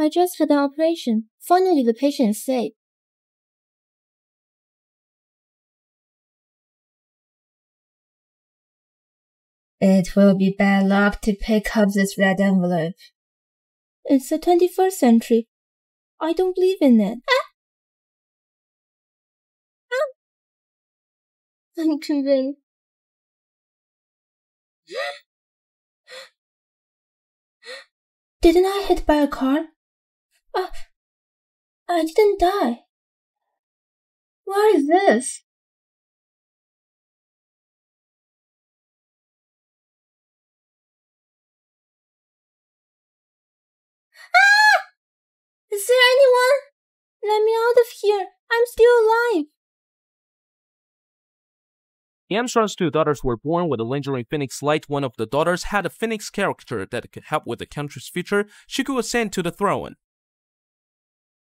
I just had an operation. Finally, the patient is safe. It will be bad luck to pick up this red envelope. It's the 21st century. I don't believe in it. I'm convinced. Didn't I hit by a car? I didn't die. What is this? Is there anyone? Let me out of here. I'm still alive. The Armstrong's two daughters were born with a lingering phoenix light. One of the daughters had a phoenix character that could help with the country's future. She could ascend to the throne.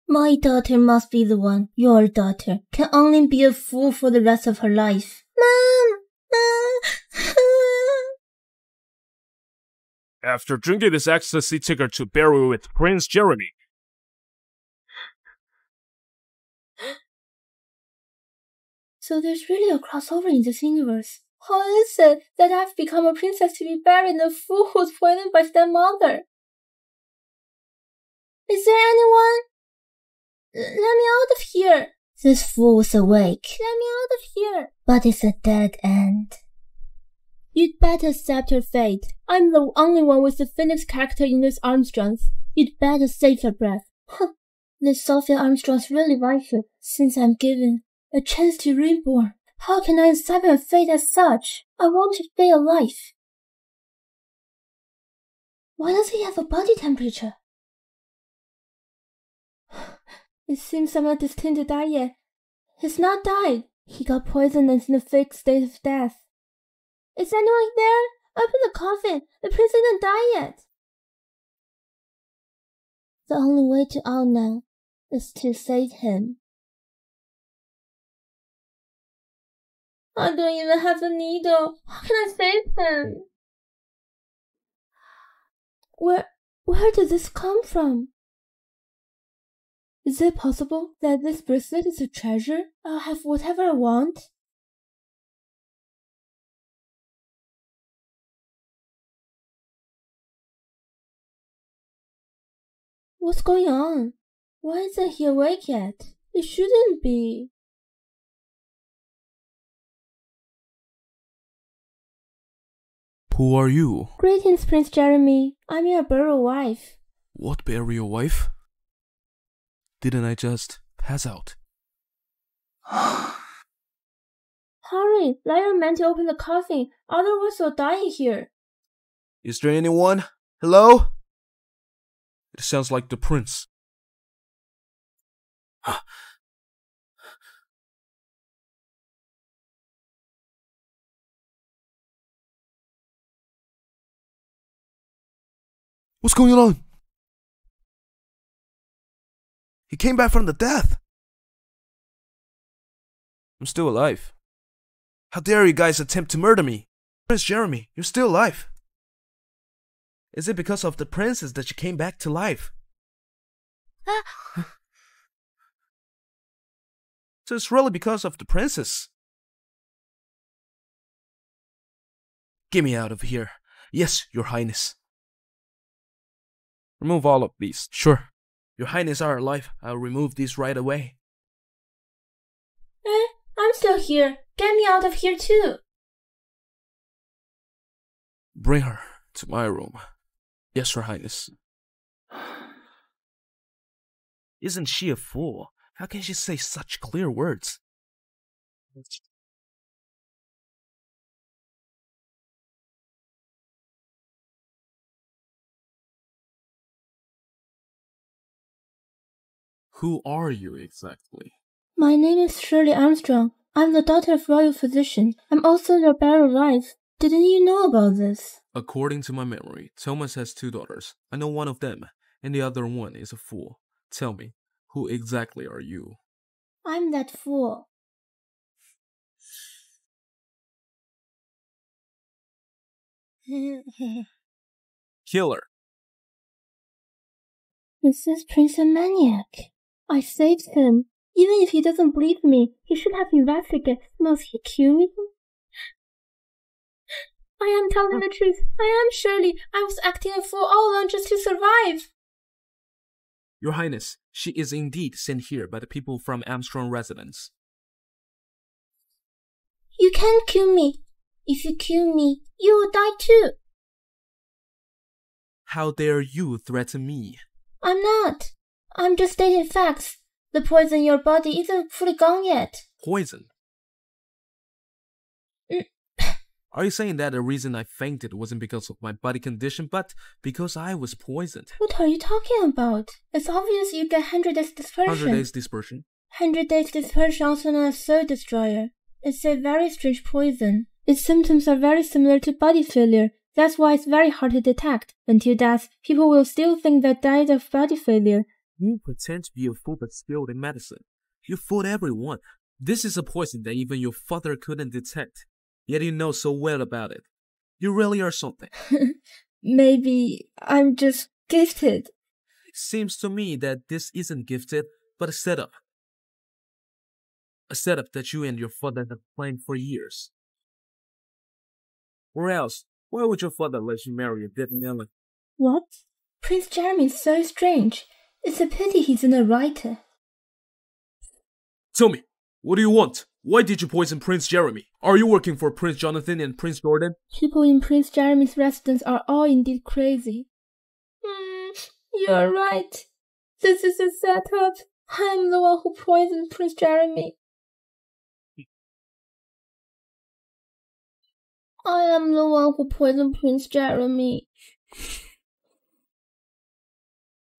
My daughter must be the one. Your daughter can only be a fool for the rest of her life. Mom! After drinking this ecstasy, took her to bury with Prince Jeremy. So there's really a crossover in this universe. How is it that I've become a princess to be buried in a fool who's poisoned by stepmother? Is there anyone? Let me out of here. This fool is awake. Let me out of here. But it's a dead end. You'd better accept her fate. I'm the only one with the Phoenix character in this Armstrong's. You'd better save your breath. This Sophia Armstrong's really vital, since I'm given a chance to reborn. How can I accept a fate as such? I want to stay alive. Why does he have a body temperature? It seems I'm not destined to die yet. He's not died. He got poisoned and is in a fixed state of death. Is anyone there? Open the coffin. The prince didn't die yet. The only way to out now is to save him. I don't even have a needle. How can I save him? Where did this come from? Is it possible that this bracelet is a treasure? I'll have whatever I want. What's going on? Why isn't he awake yet? It shouldn't be. Who are you? Greetings, Prince Jeremy. I'm your burial wife. What burial wife? Didn't I just pass out? Hurry, let your man to open the coffin, otherwise you'll die in here. Is there anyone? Hello? It sounds like the prince. What's going on? He came back from the death. I'm still alive. How dare you guys attempt to murder me? Prince Jeremy, you're still alive. Is it because of the princess that you came back to life? So it's really because of the princess. Get me out of here. Yes, your highness. Remove all of these. Sure. Your highness are alive. I'll remove these right away. I'm still here. Get me out of here too. Bring her to my room. Yes, your highness. Isn't she a fool? How can she say such clear words? Who are you exactly? My name is Shirley Armstrong. I'm the daughter of royal physician. I'm also your burial wife. Didn't you know about this? According to my memory, Thomas has two daughters. I know one of them, and the other one is a fool. Tell me, who exactly are you? I'm that fool. Killer. This is Prince a maniac. I saved him. Even if he doesn't believe me, he should have investigated. Must he kill me? I am telling the truth. I am Shirley. I was acting a fool all along just to survive. Your Highness, she is indeed sent here by the people from Armstrong residence. You can't kill me. If you kill me, you will die too. How dare you threaten me? I'm not. I'm just stating facts. The poison in your body isn't fully gone yet. Poison? Are you saying that the reason I fainted wasn't because of my body condition, but because I was poisoned? What are you talking about? It's obvious you get 100 days dispersion. 100 days dispersion? 100 days dispersion, also known as soul destroyer. It's a very strange poison. Its symptoms are very similar to body failure. That's why it's very hard to detect. Until death, people will still think they died of body failure. You pretend to be a fool but skilled in medicine. You fooled everyone. This is a poison that even your father couldn't detect. Yet you know so well about it. You really are something. Maybe I'm just gifted. It seems to me that this isn't gifted, but a setup. A setup that you and your father have planned for years. Or else, why would your father let you marry a dead man? What? Prince Jeremy is so strange. It's a pity he's not a writer. Tell me, what do you want? Why did you poison Prince Jeremy? Are you working for Prince Jonathan and Prince Jordan? People in Prince Jeremy's residence are all indeed crazy. You're right. This is a setup. I'm the one who poisoned Prince Jeremy. I am the one who poisoned Prince Jeremy.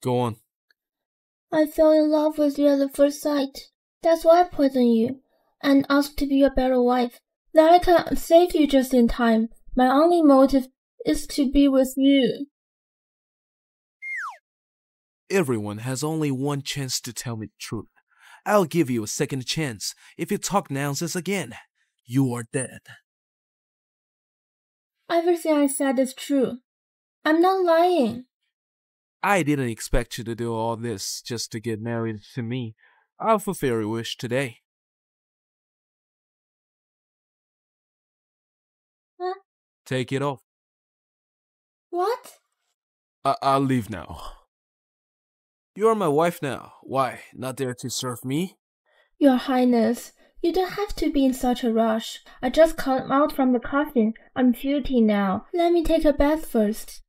Go on. I fell in love with you at the first sight. That's why I poisoned you. And asked to be your better wife. That I can save you just in time. My only motive is to be with you. Everyone has only one chance to tell me the truth. I'll give you a second chance. If you talk nonsense again, you are dead. Everything I said is true. I'm not lying. I didn't expect you to do all this just to get married to me. I'll fulfill your wish today. Take it off. What? I'll leave now. You are my wife now. Why, not there to serve me? Your Highness, you don't have to be in such a rush. I just come out from the coffin. I'm guilty now. Let me take a bath first.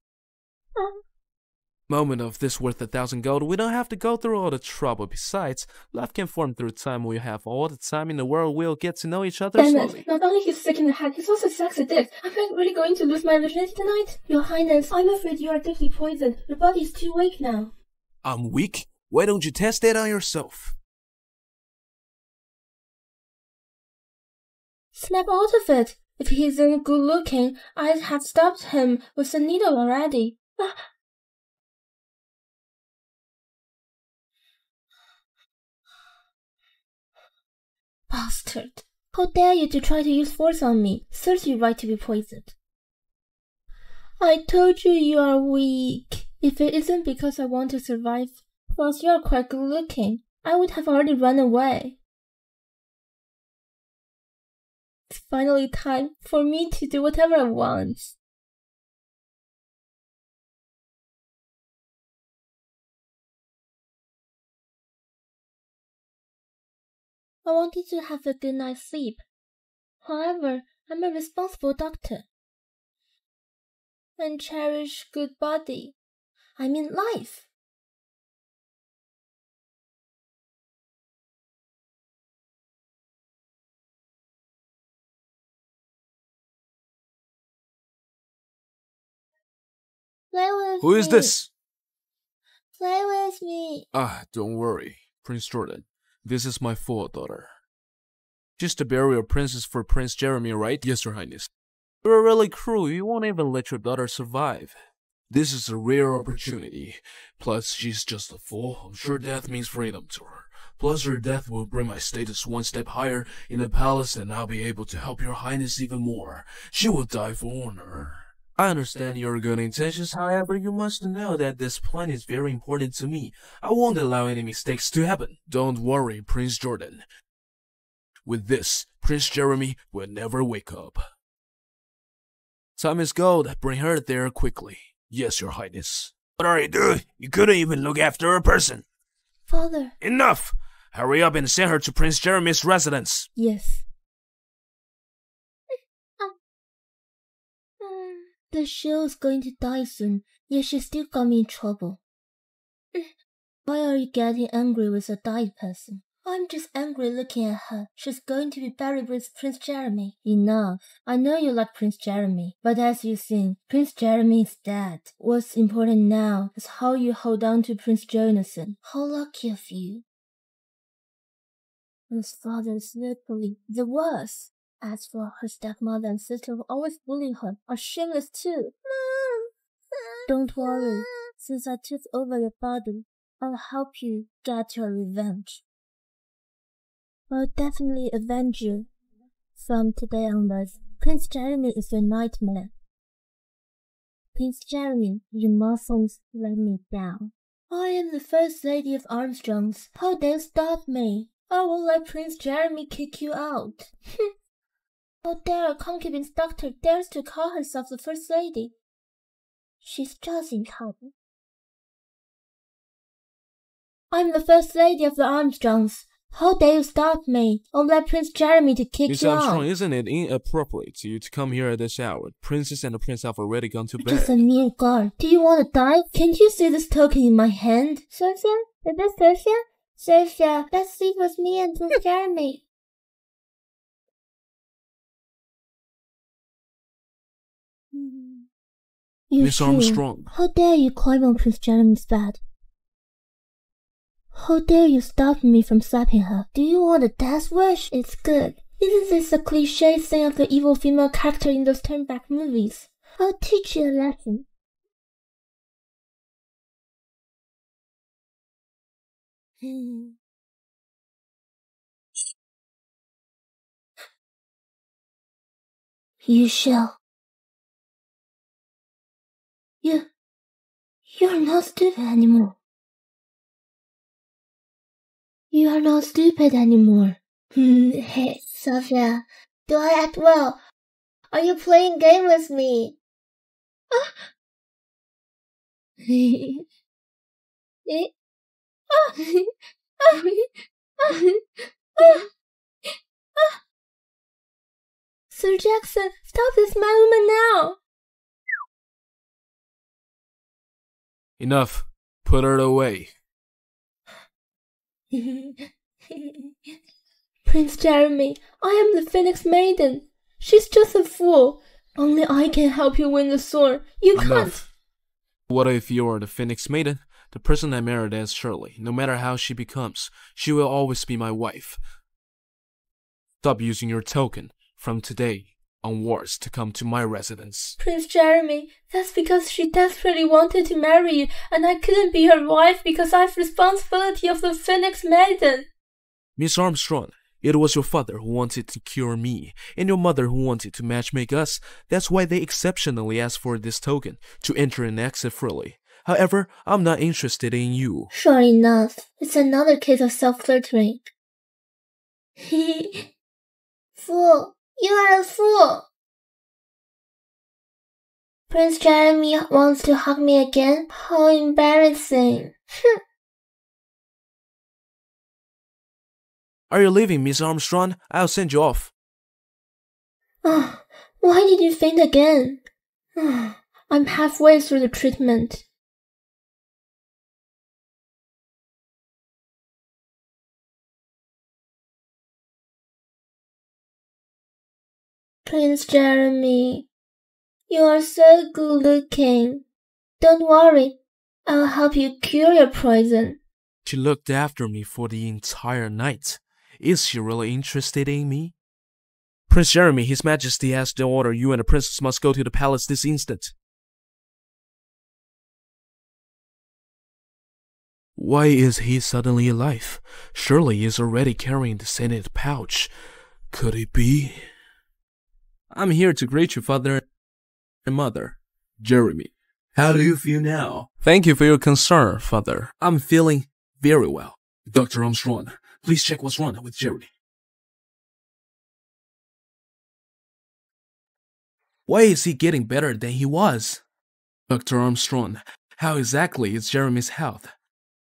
Moment of this worth 1,000 gold. We don't have to go through all the trouble. Besides, love can form through time. We have all the time in the world. We'll get to know each other slowly. Not only he's sick in the head, he's also sex addict. Am I really going to lose my virginity tonight? Your Highness, I'm afraid you are deeply poisoned. Your body is too weak now. I'm weak? Why don't you test that on yourself? Snap out of it. If he isn't good looking, I'd have stabbed him with a needle already. Bastard! How dare you to try to use force on me? Serves you right to be poisoned. I told you you are weak. If it isn't because I want to survive, whilst you are quite good looking, I would have already run away. It's finally time for me to do whatever I want. I wanted to have a good night's sleep. However, I'm a responsible doctor. And cherish good body. I mean life. Play with me. Who is this? Play with me. Don't worry, Prince Jordan. This is my full daughter. Just a burial princess for Prince Jeremy, right? Yes, Your Highness. You're really cruel. You won't even let your daughter survive. This is a rare opportunity. Plus, she's just a fool. I'm sure death means freedom to her. Plus, her death will bring my status one step higher in the palace, and I'll be able to help Your Highness even more. She will die for honor. I understand your good intentions, however, you must know that this plan is very important to me. I won't allow any mistakes to happen. Don't worry, Prince Jordan. With this, Prince Jeremy will never wake up. Time is gold. Bring her there quickly. Yes, Your Highness. What are you doing? You couldn't even look after a person. Father. Enough! Hurry up and send her to Prince Jeremy's residence. Yes. The shell's going to die soon, yet she still got me in trouble. Why are you getting angry with a dying person? I'm just angry looking at her. She's going to be buried with Prince Jeremy. Enough. I know you like Prince Jeremy, but as you've seen, Prince Jeremy is dead. What's important now is how you hold on to Prince Jonathan. How lucky of you. His father is literally the worst. As for her stepmother and sister who always bully her, are shameless too. Don't worry, since I took over your body, I'll help you get your revenge. I'll definitely avenge you. From today onwards, Prince Jeremy is your nightmare. Prince Jeremy, you mustn't let me down. I am the first lady of Armstrongs. How dare stop me? I won't let Prince Jeremy kick you out. How dare a concubine's doctor dares to call herself the First Lady? She's just in trouble. I'm the First Lady of the Armstrongs. How dare you stop me? I'll let Prince Jeremy to kick Miss you Armstrong, out. Miss Armstrong, isn't it inappropriate to you to come here at this hour? Princess and the prince have already gone to bed. Just a mere guard. Do you want to die? Can't you see this token in my hand? Sophia? Is this Sophia? Sophia, let's sleep with me and Prince Jeremy. Miss Armstrong, how dare you climb on Prince Jeremy's bed? How dare you stop me from slapping her? Do you want a death wish? It's good. Isn't this a cliche thing of the evil female character in those turn-back movies? I'll teach you a lesson. You shall. You're not stupid anymore. You are not stupid anymore. Hey, Sophia, do I act well? Are you playing game with me? Sir Jackson, stop this madwoman now! Enough. Put her away. Prince Jeremy, I am the Phoenix Maiden. She's just a fool. Only I can help you win the sword. You Enough. Can't. What if you are the Phoenix Maiden? The person I married as Shirley. No matter how she becomes, she will always be my wife. Stop using your token. From today onwards to come to my residence. Prince Jeremy, that's because she desperately wanted to marry you, and I couldn't be her wife because I have responsibility of the Phoenix Maiden. Miss Armstrong, it was your father who wanted to cure me, and your mother who wanted to matchmake us. That's why they exceptionally asked for this token, to enter and exit freely. However, I'm not interested in you. Sure enough, it's another case of self-flirting. Fool. You are a fool! Prince Jeremy wants to hug me again? How embarrassing! Are you leaving, Miss Armstrong? I'll send you off. Oh, why did you faint again? Oh, I'm halfway through the treatment. Prince Jeremy, you are so good looking. Don't worry, I'll help you cure your poison. She looked after me for the entire night. Is she really interested in me? Prince Jeremy, His Majesty has the order. You and the princess must go to the palace this instant. Why is he suddenly alive? Shirley is already carrying the scented pouch. Could it be? I'm here to greet you, father and mother. Jeremy. How do you feel now? Thank you for your concern, Father. I'm feeling very well. Dr. Armstrong, please check what's wrong with Jeremy. Why is he getting better than he was? Dr. Armstrong, how exactly is Jeremy's health?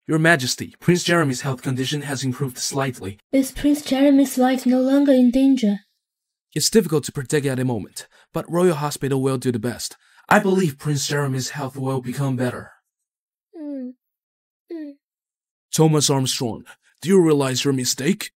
Your Majesty, Prince Jeremy's health condition has improved slightly. Is Prince Jeremy's life no longer in danger? It's difficult to predict at the moment, but Royal Hospital will do the best. I believe Prince Jeremy's health will become better. Thomas Armstrong, do you realize your mistake?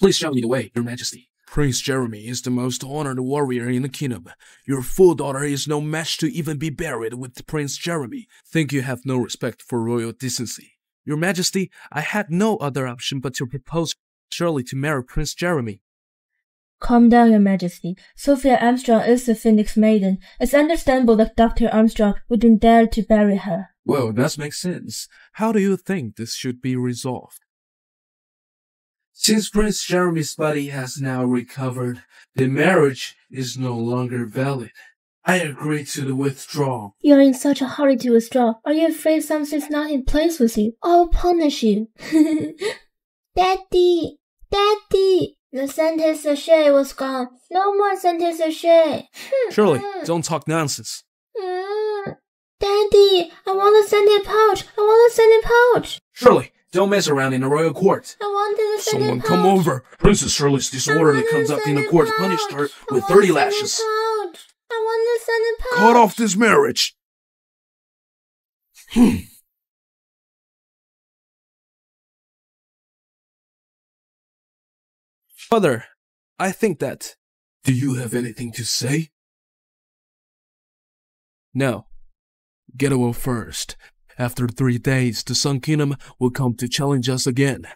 Please show me the way, Your Majesty. Prince Jeremy is the most honored warrior in the kingdom. Your full daughter is no match to even be buried with Prince Jeremy. Think you have no respect for royal decency. Your Majesty, I had no other option but to propose Shirley to marry Prince Jeremy. Calm down, Your Majesty. Sophia Armstrong is the Phoenix Maiden. It's understandable that Dr. Armstrong wouldn't dare to bury her. Well, that makes sense. How do you think this should be resolved? Since Prince Jeremy's body has now recovered, the marriage is no longer valid. I agree to the withdrawal. You're in such a hurry to withdraw. Are you afraid something's not in place with you? I'll punish you. Daddy! Daddy! The scented sachet was gone. No more scented sachet. Shirley, don't talk nonsense. Daddy, I want a scented pouch. I want a scented pouch. Shirley! Don't mess around in the royal court. I wanted a scented pouch. Someone come over. Princess Shirley's disorderly conduct in the court punished her with 30 lashes. I want a scented pouch. Cut off this marriage. Father, I think that... Do you have anything to say? No. Get away first. After 3 days, the Sun Kingdom will come to challenge us again.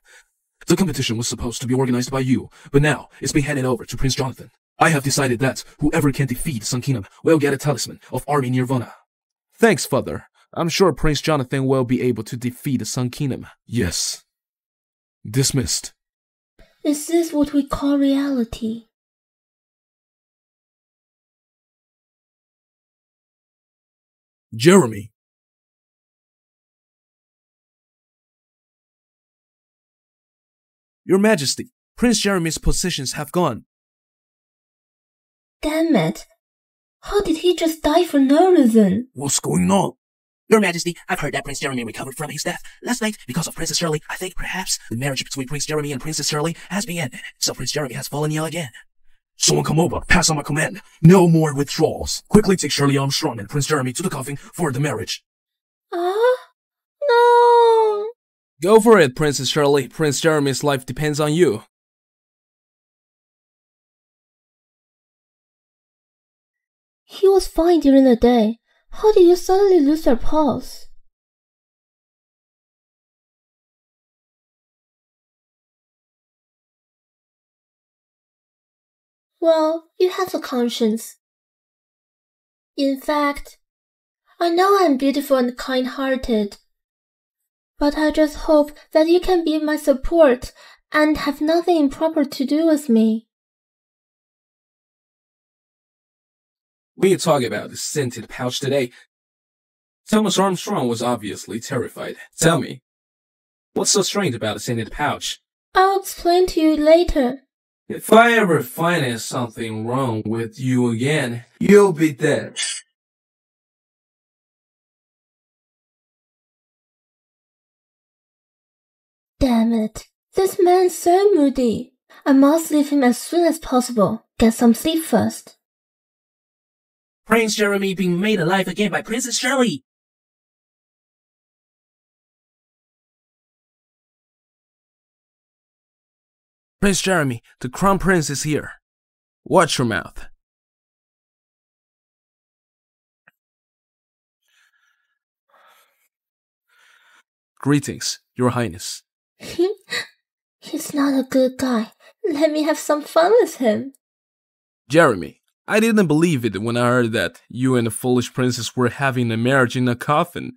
The competition was supposed to be organized by you, but now it's been handed over to Prince Jonathan. I have decided that whoever can defeat the Sun Kingdom will get a talisman of Army Nirvana. Thanks, Father. I'm sure Prince Jonathan will be able to defeat the Sun Kingdom. Yes. Dismissed. Is this what we call reality? Jeremy. Your Majesty, Prince Jeremy's possessions have gone. Damn it. How did he just die for no reason? What's going on? Your Majesty, I've heard that Prince Jeremy recovered from his death last night because of Princess Shirley. I think perhaps the marriage between Prince Jeremy and Princess Shirley has been ended, so Prince Jeremy has fallen ill again. Someone come over, pass on my command. No more withdrawals. Quickly take Shirley Armstrong and Prince Jeremy to the coffin for the marriage. No. Go for it, Princess Shirley. Prince Jeremy's life depends on you. He was fine during the day. How did you suddenly lose your pulse? Well, you have a conscience. In fact, I know I'm beautiful and kind-hearted. But I just hope that you can be my support and have nothing improper to do with me. We are talking about the scented pouch today. Thomas Armstrong was obviously terrified. Tell me, what's so strange about the scented pouch? I'll explain to you later. If I ever find something wrong with you again, you'll be dead. Damn it. This man's so moody. I must leave him as soon as possible. Get some sleep first. Prince Jeremy being made alive again by Princess Shirley. Prince Jeremy, the Crown Prince is here. Watch your mouth. Greetings, Your Highness. He's not a good guy. Let me have some fun with him. Jeremy, I didn't believe it when I heard that you and the foolish princess were having a marriage in a coffin.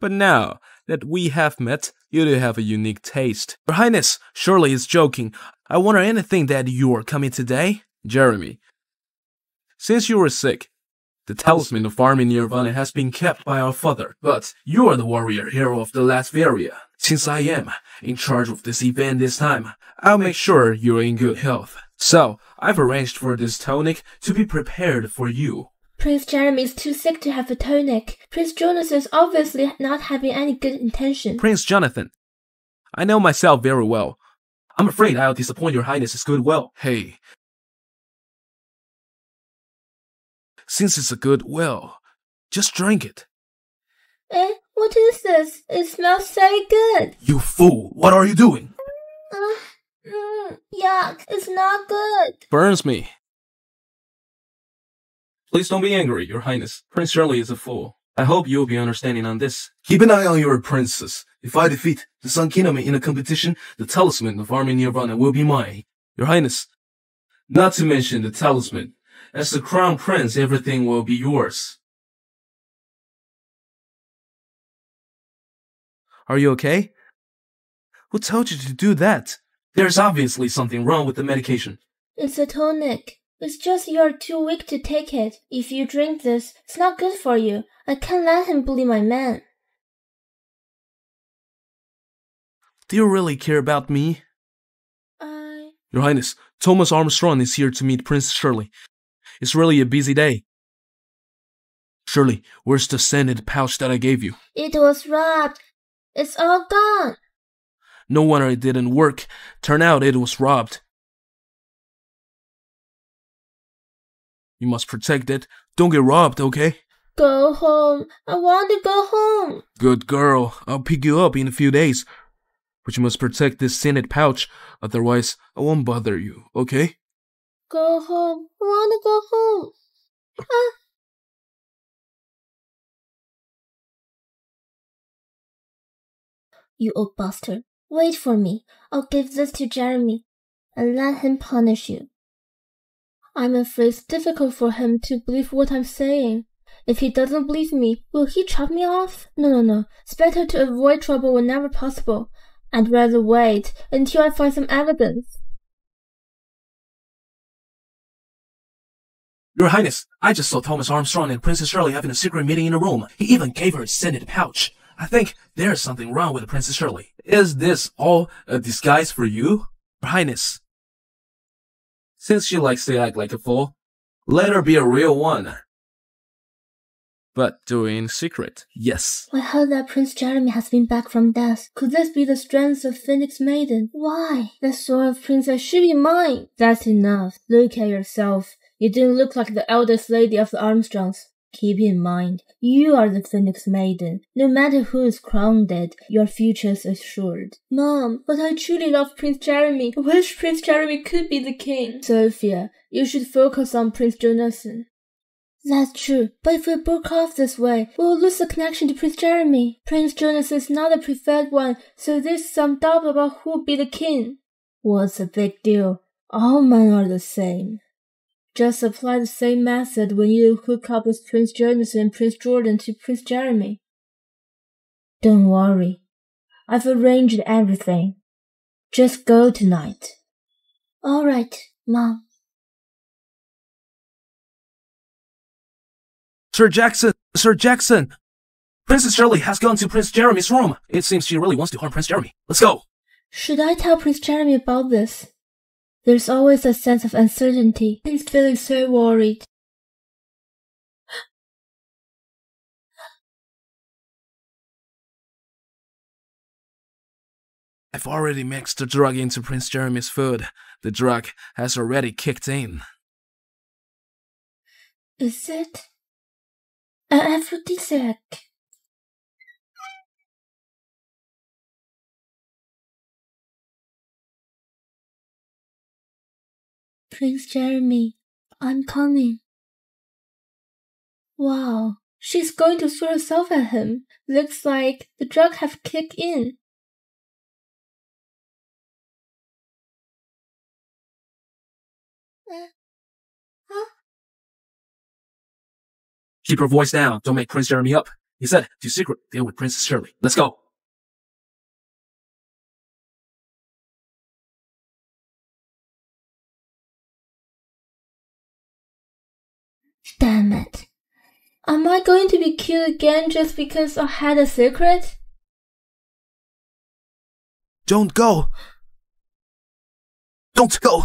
But now that we have met, you do have a unique taste. Your Highness, Shirley is joking. I wonder anything that you are coming today? Jeremy, since you were sick, The talisman of Army Nirvana has been kept by our father, but you are the warrior hero of the Latveria. Since I am in charge of this event this time, I'll make sure you're in good health. So, I've arranged for this tonic to be prepared for you. Prince Jeremy is too sick to have a tonic. Prince Jonathan is obviously not having any good intention. Prince Jonathan, I know myself very well. I'm afraid I'll disappoint your highness's goodwill. Hey. Since it's a goodwill, just drink it. Eh? What is this? It smells so good. You fool! What are you doing? Yuck, it's not good. Burns me. Please don't be angry, your highness. Prince Shirley is a fool. I hope you'll be understanding on this. Keep an eye on your princess. If I defeat the Sun Kingdom in a competition, the talisman of Army Nirvana will be mine. Your highness, not to mention the talisman. As the crown prince, everything will be yours. Are you okay? Who told you to do that? There's obviously something wrong with the medication. It's a tonic. It's just you're too weak to take it. If you drink this, it's not good for you. I can't let him bully my man. Do you really care about me? Your Highness, Thomas Armstrong is here to meet Prince Shirley. It's really a busy day. Shirley, where's the scented pouch that I gave you? It was robbed. It's all gone. No wonder it didn't work. Turn out it was robbed. You must protect it. Don't get robbed, okay? Go home. I want to go home. Good girl. I'll pick you up in a few days. But you must protect this scented pouch. Otherwise, I won't bother you, okay? Go home. I want to go home. Ah. You old bastard. Wait for me. I'll give this to Jeremy and let him punish you. I'm afraid it's difficult for him to believe what I'm saying. If he doesn't believe me, will he chop me off? No. It's better to avoid trouble whenever possible. I'd rather wait until I find some evidence. Your Highness, I just saw Thomas Armstrong and Princess Shirley having a secret meeting in a room. He even gave her a scented pouch. I think there's something wrong with Princess Shirley. Is this all a disguise for you? Your Highness. Since she likes to act like a fool, let her be a real one. But do it in secret, yes. I heard that Prince Jeremy has been back from death. Could this be the strength of Phoenix Maiden? Why? The sword of princess should be mine. That's enough. Look at yourself. You didn't look like the eldest lady of the Armstrongs. Keep in mind, you are the Phoenix Maiden. No matter who is crowned dead, your future is assured. Mom, but I truly love Prince Jeremy. I wish Prince Jeremy could be the king. Sophia, you should focus on Prince Jonathan. That's true, but if we broke off this way, we'll lose the connection to Prince Jeremy. Prince Jonathan is not the preferred one, so there's some doubt about who'll be the king. What's the big deal? All men are the same. Just apply the same method when you hook up with Prince Jonathan and Prince Jordan to Prince Jeremy. Don't worry. I've arranged everything. Just go tonight. All right, Mom. Sir Jackson! Princess Shirley has gone to Prince Jeremy's room. It seems she really wants to harm Prince Jeremy. Let's go! Should I tell Prince Jeremy about this? There's always a sense of uncertainty. He's feeling so worried. I've already mixed the drug into Prince Jeremy's food. The drug has already kicked in. Is it an aphrodisiac? Prince Jeremy, I'm coming. Wow, she's going to throw herself at him. Looks like the drug have kicked in. Keep her voice down. Don't make Prince Jeremy up. He said, "Do secret deal with Princess Shirley." Let's go. Damn it. Am I going to be killed again just because I had a secret? Don't go! Don't go!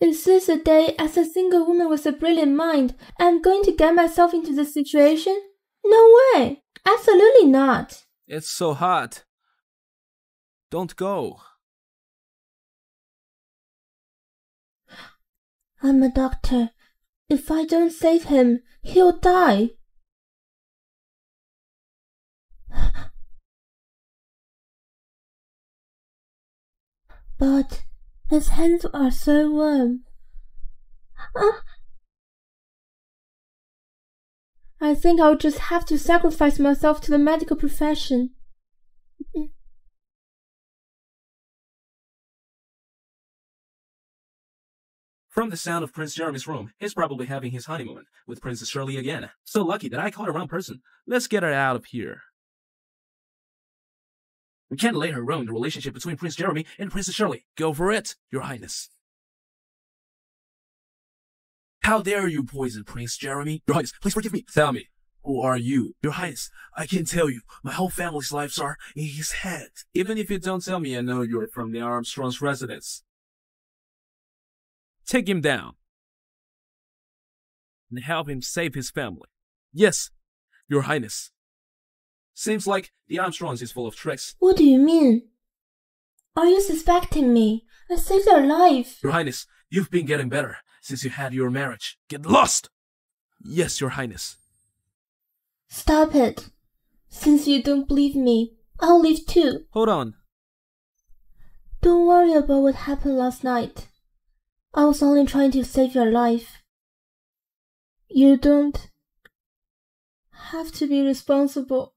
Is this a day as a single woman with a brilliant mind I am going to get myself into this situation? No way! Absolutely not! It's so hot. Don't go. I'm a doctor. If I don't save him, he'll die. But... his hands are so warm. I think I'll just have to sacrifice myself to the medical profession. From the sound of Prince Jeremy's room, he's probably having his honeymoon with Princess Shirley again. So lucky that I caught the wrong person. Let's get her out of here. We can't let her ruin the relationship between Prince Jeremy and Princess Shirley. Go for it, Your Highness. How dare you poison Prince Jeremy? Your Highness, please forgive me. Tell me, who are you? Your Highness, I can tell you. My whole family's lives are in his head. Even if you don't tell me, I know you're from the Armstrong's residence. Take him down. And help him save his family. Yes, Your Highness. Seems like the Armstrongs is full of tricks. What do you mean? Are you suspecting me? I saved their life. Your Highness, you've been getting better since you had your marriage. Get lost! Yes, Your Highness. Stop it. Since you don't believe me, I'll leave too. Hold on. Don't worry about what happened last night. I was only trying to save your life. You don't have to be responsible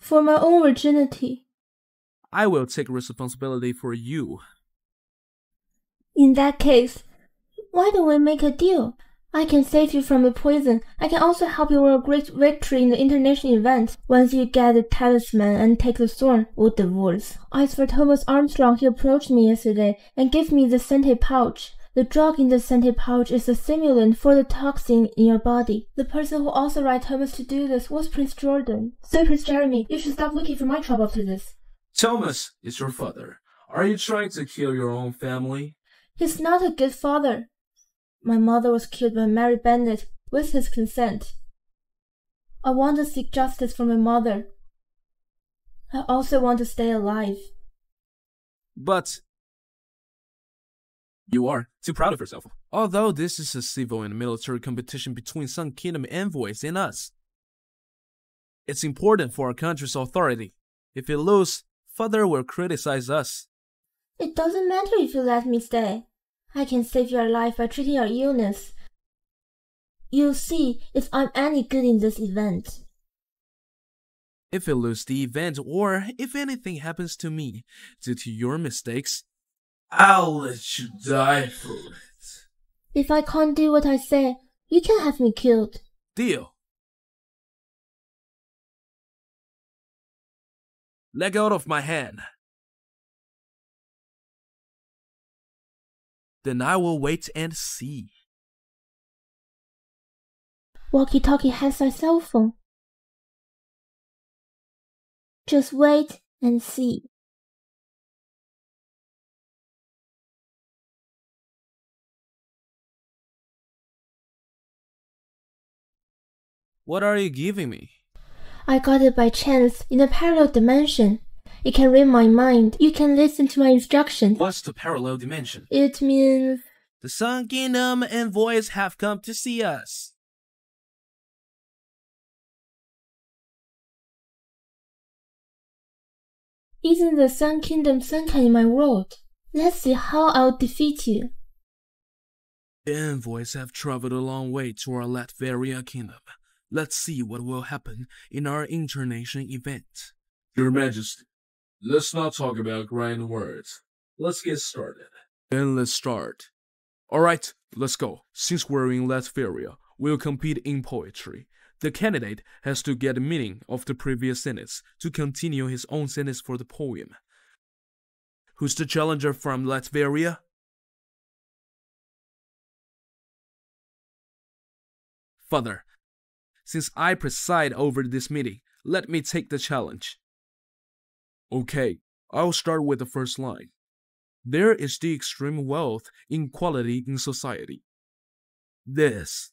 for my own virginity. I will take responsibility for you. In that case, why don't we make a deal? I can save you from the poison. I can also help you win a great victory in the international event. Once you get the talisman and take the sword, we'll divorce. As for Thomas Armstrong, he approached me yesterday and gave me the scented pouch. The drug in the scented pouch is a stimulant for the toxin in your body. The person who authorized Thomas to do this was Prince Jordan. So Prince Jeremy, you should stop looking for my trouble after this. Thomas is your father. Are you trying to kill your own family? He's not a good father. My mother was killed by Mary Bennett with his consent. I want to seek justice for my mother. I also want to stay alive. But... you are too proud of yourself. Although this is a civil and military competition between Sun Kingdom envoys and us, it's important for our country's authority. If we lose, Father will criticize us. It doesn't matter if you let me stay. I can save your life by treating your illness. You'll see if I'm any good in this event. If we lose the event, or if anything happens to me due to your mistakes, I'll let you die for it. If I can't do what I say, you can have me killed. Deal. Let go of my hand. Then I will wait and see. Walkie-talkie has my cell phone. Just wait and see. What are you giving me? I got it by chance in a parallel dimension. It can read my mind. You can listen to my instructions. What's the parallel dimension? It means... the Sun Kingdom envoys have come to see us. Isn't the Sun Kingdom sunken in my world? Let's see how I'll defeat you. The envoys have traveled a long way to our Latveria Kingdom. Let's see what will happen in our international event. Your Majesty, let's not talk about grand words. Let's get started. Then let's start. Alright, let's go. Since we're in Latveria, we'll compete in poetry. The candidate has to get a meaning of the previous sentence to continue his own sentence for the poem. Who's the challenger from Latveria? Father, since I preside over this meeting, let me take the challenge. Okay, I'll start with the first line. There is the extreme wealth inequality in society. This,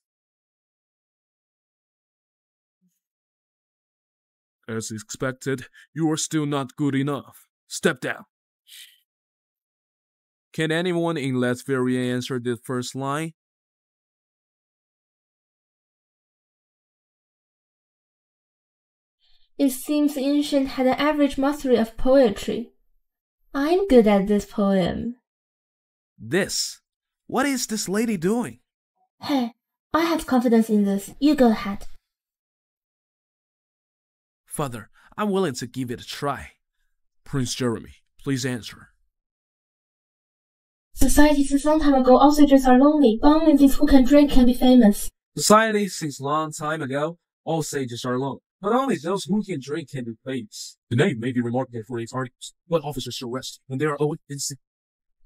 as expected, you are still not good enough. Step down. Can anyone in Latveria answer the first line? It seems the ancient had an average mastery of poetry. I'm good at this poem. This? What is this lady doing? Hey, I have confidence in this. You go ahead. Father, I'm willing to give it a try. Prince Jeremy, please answer. Society since long time ago, ostriches are lonely, but only these who can drink can be famous. Society since long time ago, all sages are lonely. But only those who can drink can be famous. The name may be remarkable for its articles, but officers should rest when they are owed instant.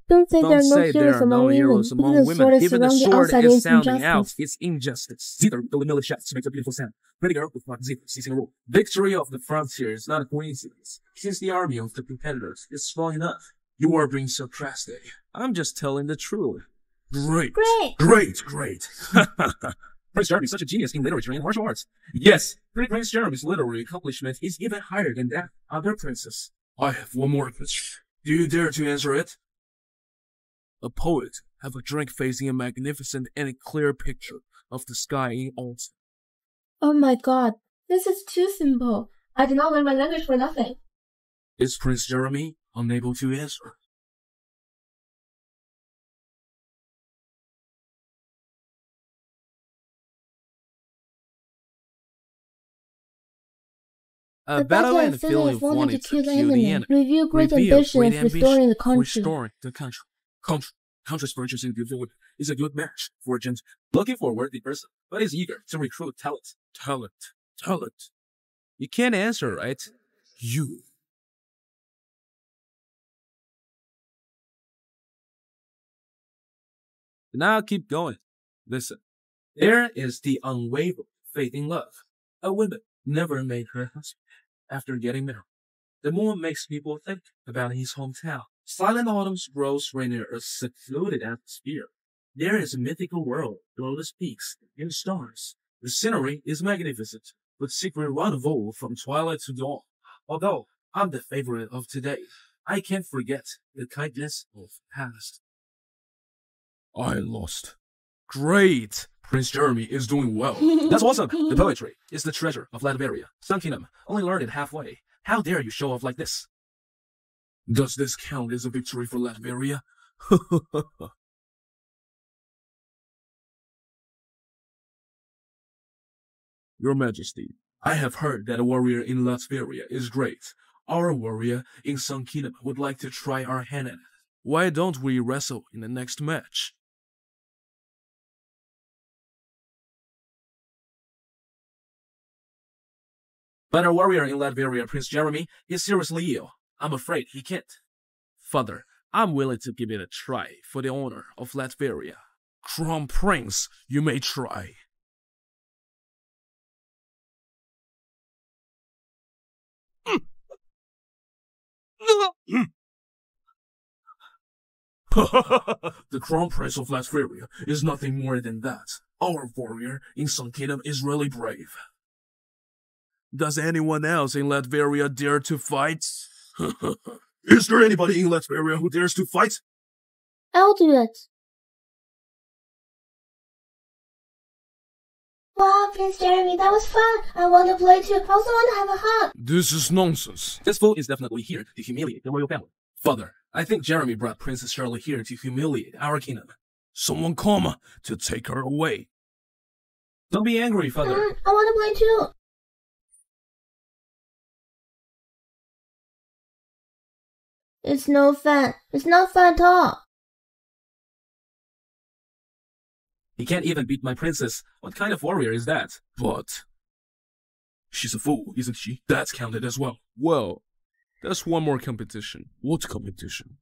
Don't say there are no heroes among women. Even the sword is sounding out its injustice. Zither, the Lily shouts, makes a beautiful sound. Pretty girl with black zither, seizing a rope. Victory of the frontier is not a coincidence, since the army of the competitors is strong enough. You are being sarcastic. I'm just telling the truth. Great. Prince Jeremy is such a genius in literature and martial arts. Yes, Prince Jeremy's literary accomplishment is even higher than that of other princes. I have one more question. Do you dare to answer it? A poet have a drink facing a magnificent and a clear picture of the sky in autumn. Oh my god, this is too simple. I did not learn my language for nothing. Is Prince Jeremy unable to answer? A battle and feeling of wanting to kill the enemy. Review great ambition of restoring the country. Country's virtues and beautiful women is a good match for a gent looking for a worthy person, but is eager to recruit talent. You can't answer, right? You. Now keep going. Listen. There is the unwavering faith in love. A woman never made her husband after getting married. The moon makes people think about his hometown. Silent autumn's grows rainier a secluded atmosphere. There is a mythical world, glorious peaks, and stars. The scenery is magnificent, but secret rendezvous from twilight to dawn. Although I'm the favorite of today, I can't forget the kindness of the past. I lost. Great! Prince Jeremy is doing well. That's awesome! The poetry is the treasure of Latveria. Sun Kingdom only learned it halfway. How dare you show off like this? Does this count as a victory for Latveria? Your Majesty, I have heard that a warrior in Latveria is great. Our warrior in Sun Kingdom would like to try our hand at it. Why don't we wrestle in the next match? But our warrior in Latveria, Prince Jeremy, is seriously ill. I'm afraid he can't. Father, I'm willing to give it a try for the honor of Latveria. Crown Prince, you may try. The Crown Prince of Latveria is nothing more than that. Our warrior in Sun Kingdom is really brave. Does anyone else in Latveria dare to fight? Is there anybody in Latveria who dares to fight? I'll do it. Wow, Prince Jeremy, that was fun. I want to play too. I also want to have a hug. This is nonsense. This fool is definitely here to humiliate the royal family. Father, I think Jeremy brought Princess Shirley here to humiliate our kingdom. Someone come to take her away. Don't be angry, Father. I want to play too. It's no fun. It's not fun at all. He can't even beat my princess. What kind of warrior is that? But She's a fool, isn't she? That's counted as well. Well, that's one more competition. What competition?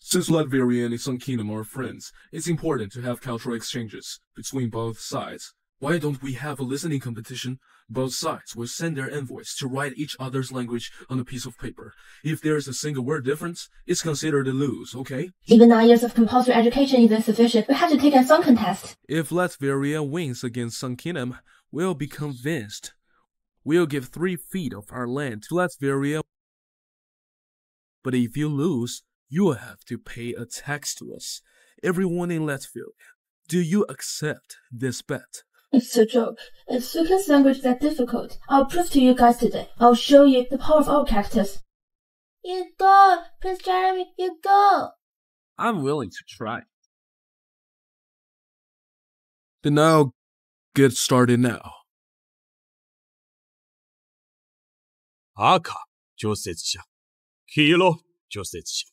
Since Latveria and its Sun Kingdom are friends, it's important to have cultural exchanges between both sides. Why don't we have a listening competition? Both sides will send their envoys to write each other's language on a piece of paper. If there is a single word difference, it's considered a lose, okay? Even 9 years of compulsory education isn't sufficient. We have to take a song contest. If Latveria wins against Sun Kingdom, we'll be convinced. We'll give 3 feet of our land to Latveria. But if you lose, you'll have to pay a tax to us. Everyone in Latveria, do you accept this bet? It's a joke. If Suka's language is that difficult, I'll prove to you guys today. I'll show you the power of our cactus. You go, Prince Jeremy, you go! I'm willing to try. Then I'll get started now. Aka, Josetsha. Kilo, Josetsha.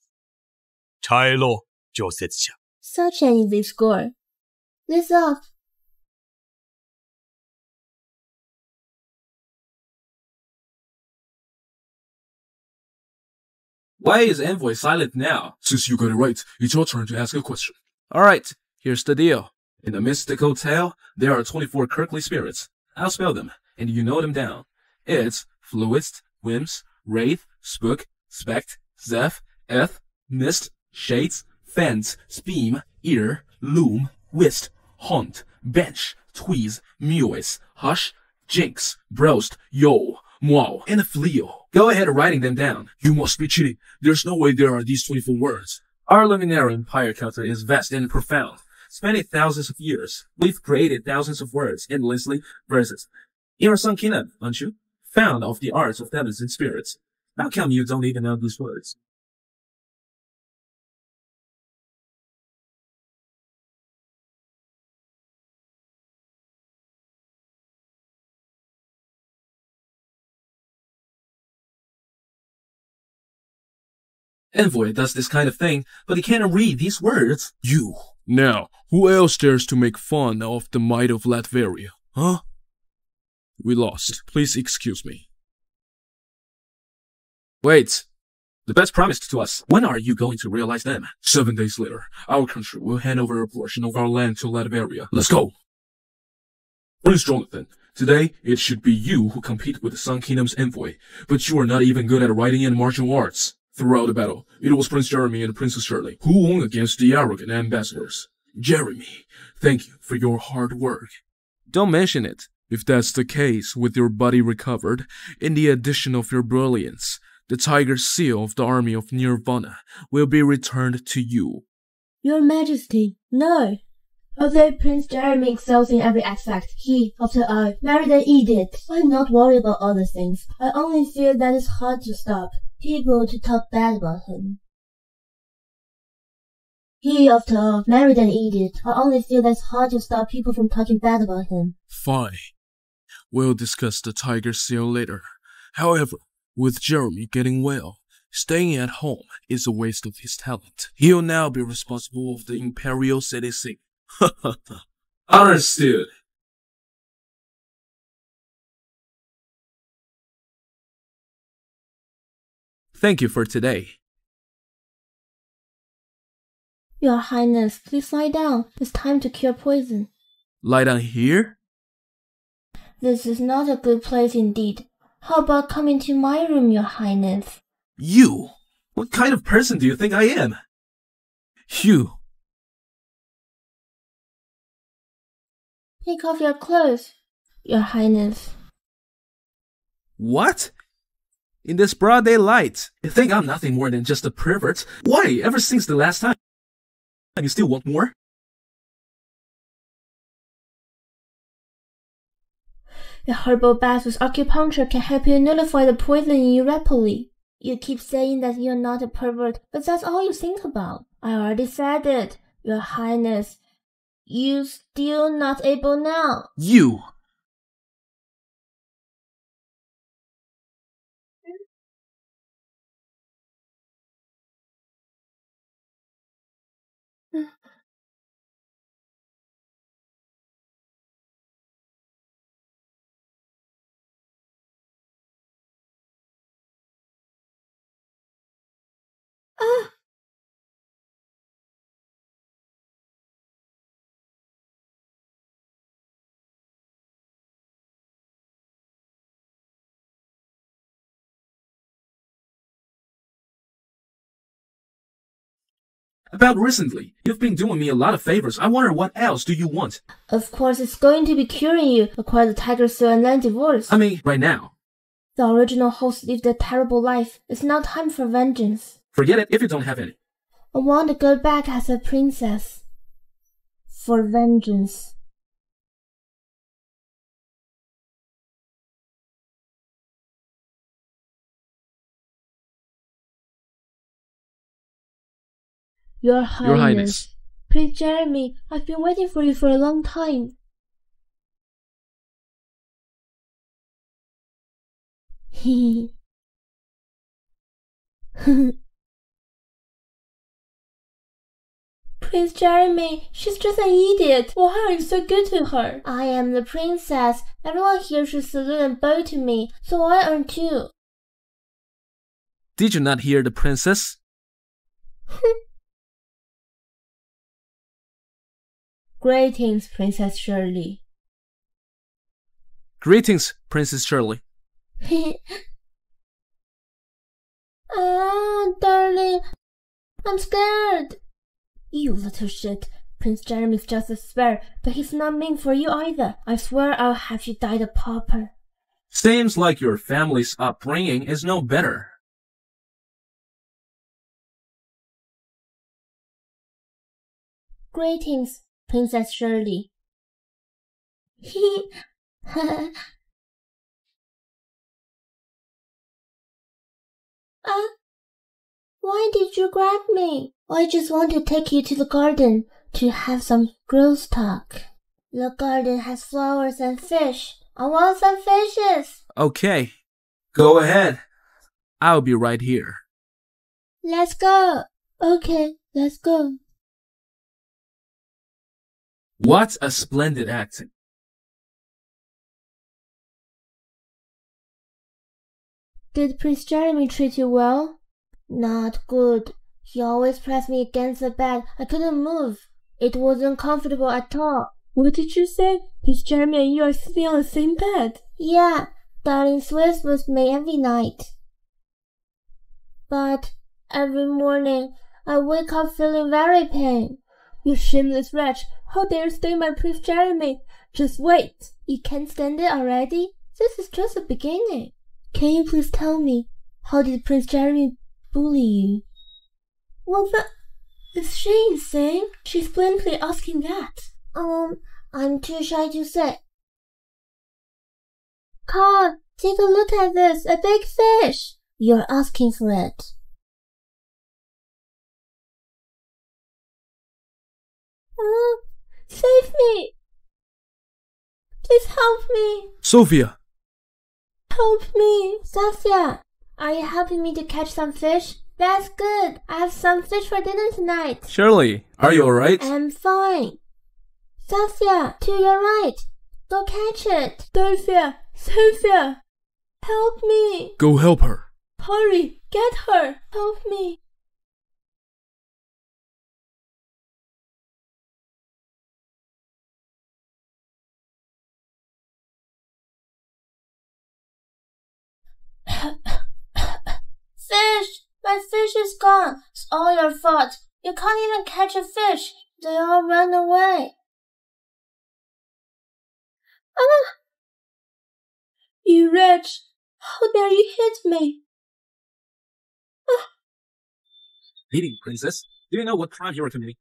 Chilo, Josetsha. Such an easy score. This up. Why is Envoy silent now? Since you got it right, it's your turn to ask a question. Alright, here's the deal. In the mystical tale, there are 24 Kirkly spirits. I'll spell them, and you know them down. It's Fluist, Whims, Wraith, Spook, Spect, Zeph, Eth, Mist, Shades, Fence, Speam, Ear, Loom, Whist, Haunt, Bench, Tweeze, Mewis, Hush, Jinx, Brost, Yo, Mwao, and a Fleo. Go ahead writing them down. You must be cheating. There's no way there are these 24 words. Our Luminary Empire culture is vast and profound. Spanning thousands of years, we've created thousands of words, endlessly, verses. You're Sun Kingdom, aren't you? Founder of the arts of demons and spirits. How come you don't even know these words? Envoy does this kind of thing, but he can't read these words. You. Now, who else dares to make fun of the might of Latveria, huh? We lost. Please excuse me. Wait. The best promised to us. When are you going to realize them? 7 days later, our country will hand over a portion of our land to Latveria. Let's go. Prince Jonathan, today it should be you who compete with the Sun Kingdom's envoy, but you are not even good at writing and martial arts. Throughout the battle, it was Prince Jeremy and Princess Shirley who won against the arrogant ambassadors. Jeremy, thank you for your hard work. Don't mention it. If that's the case, with your body recovered, in the addition of your brilliance, the tiger seal of the army of Nirvana will be returned to you. Your Majesty, no. Although Prince Jeremy excels in every aspect, he, after all, married an idiot. I'm not worried about other things. I only feel that it's hard to stop people to talk bad about him. He, after all, married an idiot. I only feel that's hard to stop people from talking bad about him. Fine. We'll discuss the tiger seal later. However, with Jeremy getting well, staying at home is a waste of his talent. He'll now be responsible for the imperial citizen. Understood. Thank you for today. Your Highness, please lie down. It's time to cure poison. Lie down here? This is not a good place indeed. How about coming to my room, Your Highness? You? What kind of person do you think I am? You. Take off your clothes, Your Highness. What? In this broad daylight? You think I'm nothing more than just a pervert? Why? Ever since the last time? You still want more? The herbal bath with acupuncture can help you nullify the poison in you rapidly. You keep saying that you're not a pervert, but that's all you think about. I already said it, Your Highness. You still not able now. You! About recently, you've been doing me a lot of favors. I wonder what else do you want? Of course, it's going to be curing you, acquire the tiger seal and land divorce. I mean, right now. The original host lived a terrible life. It's now time for vengeance. Forget it if you don't have any. I want to go back as a princess. For vengeance. Your Highness. Prince Jeremy, I've been waiting for you for a long time. Hehe. Prince Jeremy, she's just an idiot. Why are you so good to her? I am the princess. Everyone here should salute and bow to me, so I earn too. Did you not hear the princess? Greetings, Princess Shirley. Greetings, Princess Shirley. Ah, darling, I'm scared. You little shit. Prince Jeremy's just a spare, but he's not mean for you either. I swear I'll have you die the pauper. Seems like your family's upbringing is no better. Greetings, Princess Shirley. Why did you grab me? I just want to take you to the garden to have some girls talk. The garden has flowers and fish. I want some fishes. Okay, go ahead. I'll be right here. Let's go. Okay, let's go. What a splendid acting. Did Prince Jeremy treat you well? Not good. He always pressed me against the bed. I couldn't move. It wasn't comfortable at all. What did you say? Prince Jeremy and you are sleeping on the same bed? Yeah, darling sleeps with me every night. But every morning, I wake up feeling very pain. You shameless wretch. How dare you stay my Prince Jeremy? Just wait. You can't stand it already? This is just the beginning. Can you please tell me, how did Prince Jeremy bully you? Well, that is she insane? She's plainly asking that. I'm too shy to say. Carl, take a look at this, a big fish. You're asking for it. Oh, save me. Please help me. Sophia. Help me! Sophia, are you helping me to catch some fish? That's good! I have some fish for dinner tonight! Shirley, are you alright? I'm fine! Sophia, to your right! Go catch it! Sophia! Sophia! Help me! Go help her! Hurry! Get her! Help me! Fish! My fish is gone! It's all your fault! You can't even catch a fish! They all ran away! Ah! You wretch! How dare you hit me! Ah. Leading princess, do you know what crime you are committing?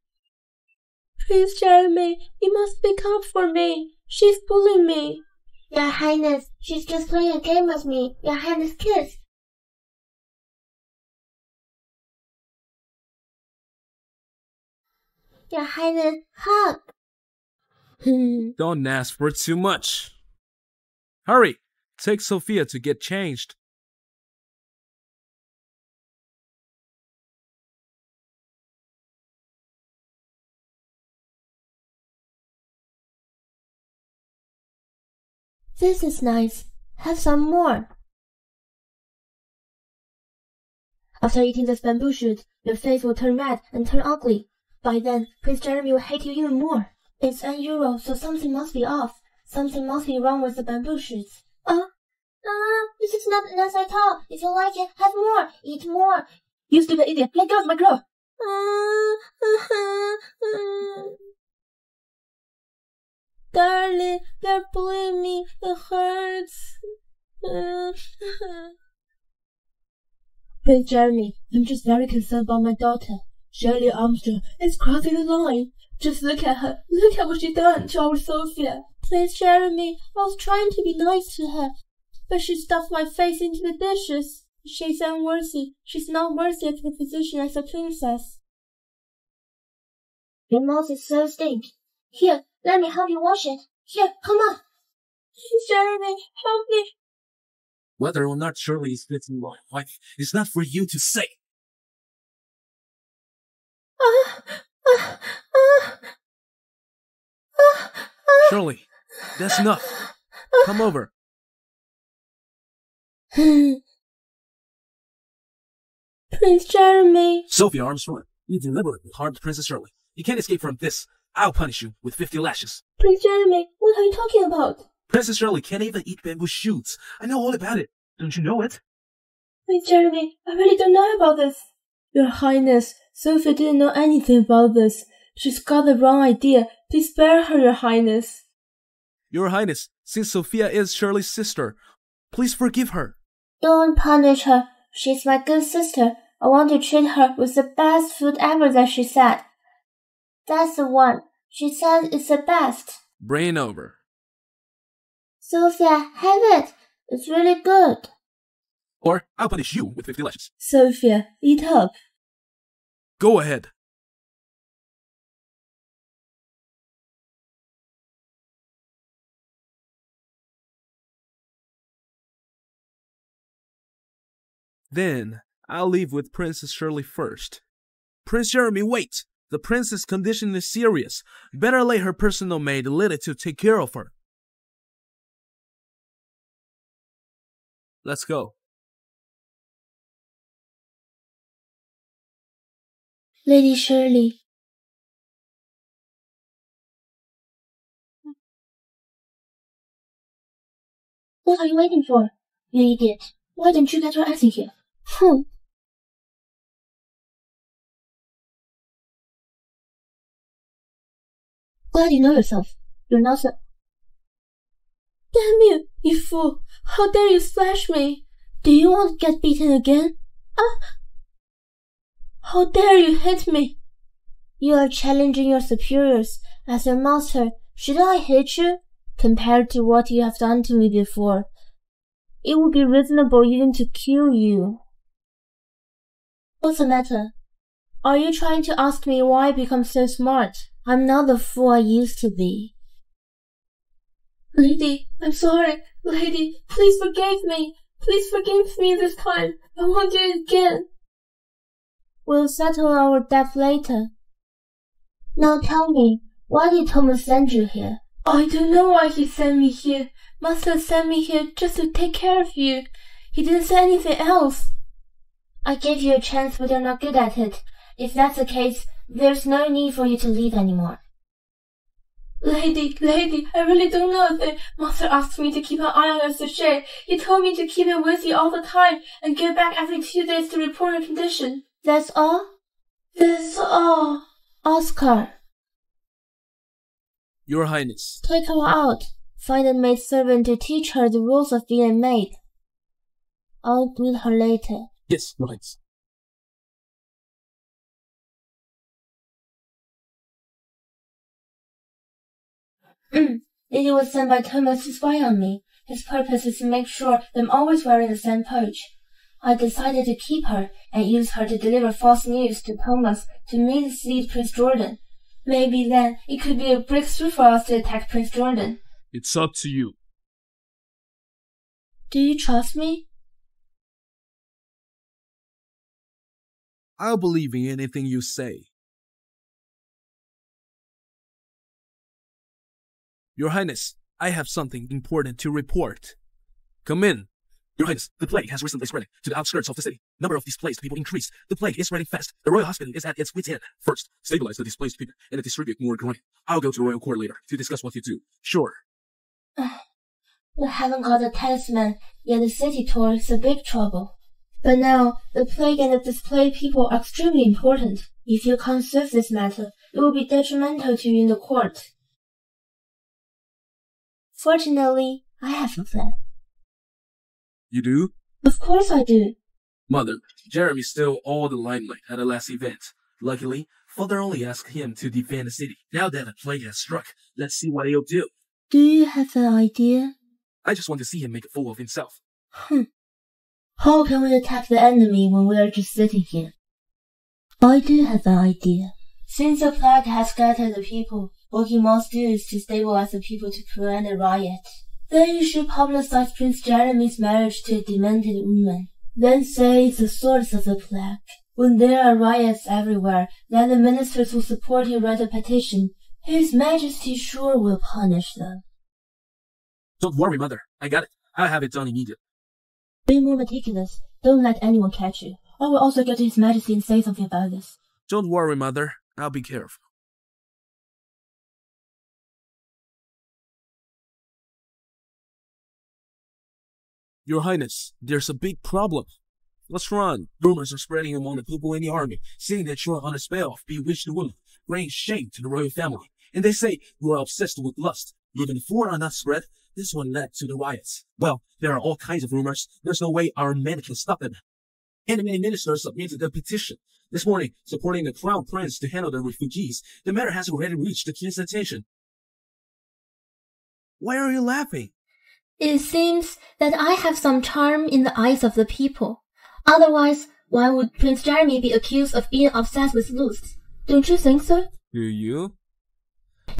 Please, Jeremy, you must speak up for me! She's bullying me! Your Highness, she's just playing a game with me. Your Highness, kiss. Your Highness, hug. Don't ask for too much. Hurry, take Sophia to get changed. This is nice. Have some more. After eating this bamboo shoot, your face will turn red and turn ugly. By then, Prince Jeremy will hate you even more. It's €1, so something must be off. Something must be wrong with the bamboo shoots. This is not nice at all. If you like it, have more. Eat more. You stupid idiot. Let go of my glove. Darling, they're pulling me. It hurts. Prince Jeremy, I'm just very concerned about my daughter. Shirley Armstrong is crossing the line. Just look at her. Look at what she done to our Sophia. Prince Jeremy, I was trying to be nice to her, but she stuffed my face into the dishes. She's unworthy. She's not worthy of the position as a princess. Your mouth is so stink. Here, let me help you wash it. Here, come on. Prince Jeremy, help me. Whether or not Shirley is with my wife is not for you to say. Shirley, that's enough. Come over. Prince Jeremy. Sophia Armstrong, you deliberately harmed Princess Shirley. You can't escape from this. I'll punish you with 50 lashes. Prince Jeremy, what are you talking about? Princess Shirley can't even eat bamboo shoots. I know all about it. Don't you know it? Prince Jeremy, I really don't know about this. Your Highness, Sophia didn't know anything about this. She's got the wrong idea. Please spare her, Your Highness. Your Highness, since Sophia is Shirley's sister, please forgive her. Don't punish her. She's my good sister. I want to treat her with the best food ever that she said. That's the one. She said it's the best. Brain over. Sophia, have it. It's really good. Or I'll punish you with 50 lashes. Sophia, eat up. Go ahead. Then, I'll leave with Princess Shirley first. Prince Jeremy, wait! The princess' condition is serious. Better let her personal maid, Lida, to take care of her. Let's go. Lady Shirley. What are you waiting for, you idiot? Why didn't you get your ass in here? Glad you know yourself. You're not so— Damn you, you fool! How dare you slash me? Do you want to get beaten again? How dare you hit me? You are challenging your superiors. As your master, should I hate you? Compared to what you have done to me before, it would be reasonable even to kill you. What's the matter? Are you trying to ask me why I become so smart? I'm not the fool I used to be. Lady, I'm sorry. Lady, please forgive me. Please forgive me this time. I won't do it again. We'll settle our debt later. Now tell me, why did Thomas send you here? I don't know why he sent me here. Master sent me here just to take care of you. He didn't say anything else. I gave you a chance, but you're not good at it. If that's the case, there's no need for you to leave anymore. Lady, I really don't know a thing. Master asked me to keep an eye on your sachet. He told me to keep it with you all the time and go back every 2 days to report your condition. That's all? That's all. Oscar. Your Highness. Take her out. Find a maidservant to teach her the rules of being a maid. I'll meet her later. Yes, right. Lily was sent by Thomas to spy on me. His purpose is to make sure that I'm always wearing the same pouch. I decided to keep her and use her to deliver false news to Thomas to mislead Prince Jordan. Maybe then it could be a breakthrough for us to attack Prince Jordan. It's up to you. Do you trust me? I'll believe in anything you say. Your Highness, I have something important to report. Come in. Your Highness, the plague has recently spread to the outskirts of the city. Number of displaced people increased. The plague is spreading fast. The royal hospital is at its wit's end. First, stabilize the displaced people and distribute more grain. I'll go to royal court later to discuss what you do. Sure. We haven't got a talisman, yet the city tour is a big trouble. But now, the plague and the displaced people are extremely important. If you can't serve this matter, it will be detrimental to you in the court. Fortunately, I have a plan. You do? Of course I do. Mother, Jeremy stole all the limelight at the last event. Luckily, Father only asked him to defend the city. Now that the plague has struck, let's see what he'll do. Do you have an idea? I just want to see him make a fool of himself. How can we attack the enemy when we are just sitting here? I do have an idea. Since the plague has scattered the people, what you must do is to stabilize the people to prevent a riot. Then you should publicize Prince Jeremy's marriage to a demented woman. Then say it's the source of the plague. When there are riots everywhere, then the ministers will support you write a petition. His Majesty sure will punish them. Don't worry, Mother. I got it. I'll have it done immediately. Be more meticulous. Don't let anyone catch you. I will also go to His Majesty and say something about this. Don't worry, Mother. I'll be careful. Your Highness, there's a big problem. Let's run. Rumors are spreading among the people in the army, saying that you're on a spell of bewitched women, bringing shame to the royal family. And they say you are obsessed with lust. Even four are not spread, this one led to the riots. Well, there are all kinds of rumors. There's no way our men can stop them. And many ministers submitted a petition this morning supporting the crown prince to handle the refugees. The matter has already reached the king's attention. Why are you laughing? It seems that I have some charm in the eyes of the people. Otherwise, why would Prince Jeremy be accused of being obsessed with lust? Don't you think so? Do you?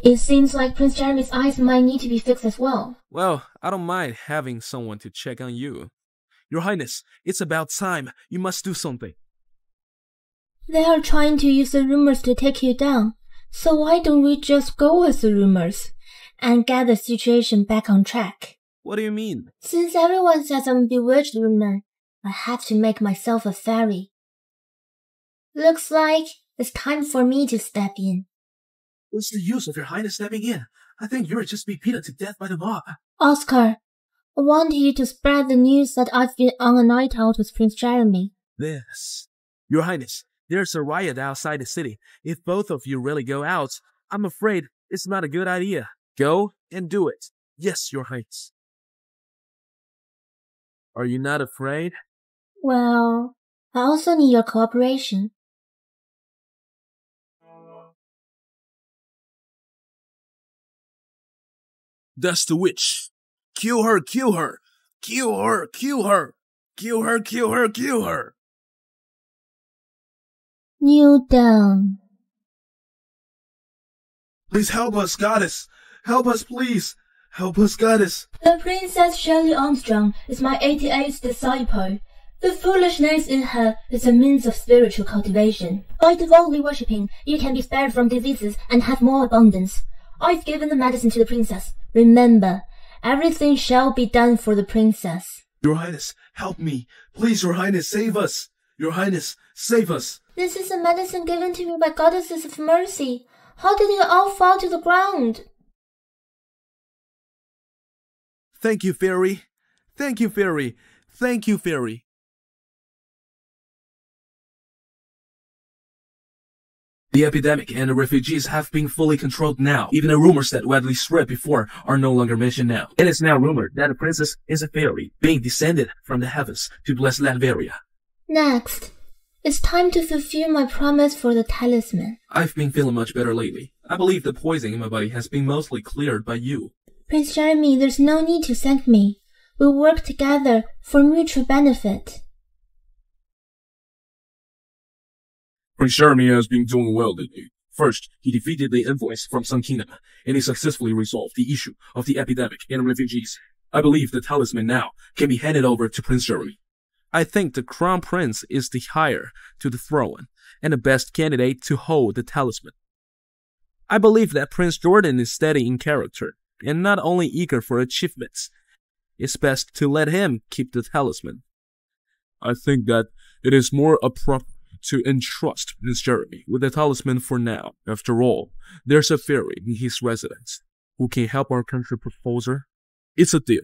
It seems like Prince Jeremy's eyes might need to be fixed as well. Well, I don't mind having someone to check on you. Your Highness, it's about time. You must do something. They are trying to use the rumors to take you down. So why don't we just go with the rumors and get the situation back on track? What do you mean? Since everyone says I'm a bewitched woman, I have to make myself a fairy. Looks like it's time for me to step in. What's the use of Your Highness stepping in? I think you're just being beaten to death by the mob. Oscar, I want you to spread the news that I've been on a night out with Prince Jeremy. Yes. Your Highness, there's a riot outside the city. If both of you really go out, I'm afraid it's not a good idea. Go and do it. Yes, Your Highness. Are you not afraid? Well, I also need your cooperation. That's the witch. Kill her, kill her, kill her, kill her, kill her, kill her, kill her. Kneel down. Please help us, Goddess. Help us, please. Help us, Goddess. The Princess Shirley Armstrong is my 88th disciple. The foolishness in her is a means of spiritual cultivation. By devoutly worshipping, you can be spared from diseases and have more abundance. I've given the medicine to the princess. Remember, everything shall be done for the princess. Your Highness, help me. Please, Your Highness, save us. Your Highness, save us. This is the medicine given to me by goddesses of mercy. How did it all fall to the ground? Thank you, fairy. Thank you, fairy. Thank you, fairy. The epidemic and the refugees have been fully controlled now. Even the rumors that widely spread before are no longer mentioned now. It is now rumored that the princess is a fairy, being descended from the heavens to bless Latveria. Next, it's time to fulfill my promise for the talisman. I've been feeling much better lately. I believe the poison in my body has been mostly cleared by you. Prince Jeremy, there's no need to thank me. We'll work together for mutual benefit. Prince Jeremy has been doing well lately. First, he defeated the envoys from Sun Kingdom, and he successfully resolved the issue of the epidemic and refugees. I believe the talisman now can be handed over to Prince Jeremy. I think the crown prince is the heir to the throne, and the best candidate to hold the talisman. I believe that Prince Jordan is steady in character, and not only eager for achievements. It's best to let him keep the talisman. I think that it is more appropriate to entrust Prince Jeremy with the talisman for now. After all, there's a fairy in his residence who can help our country proposer. It's a deal.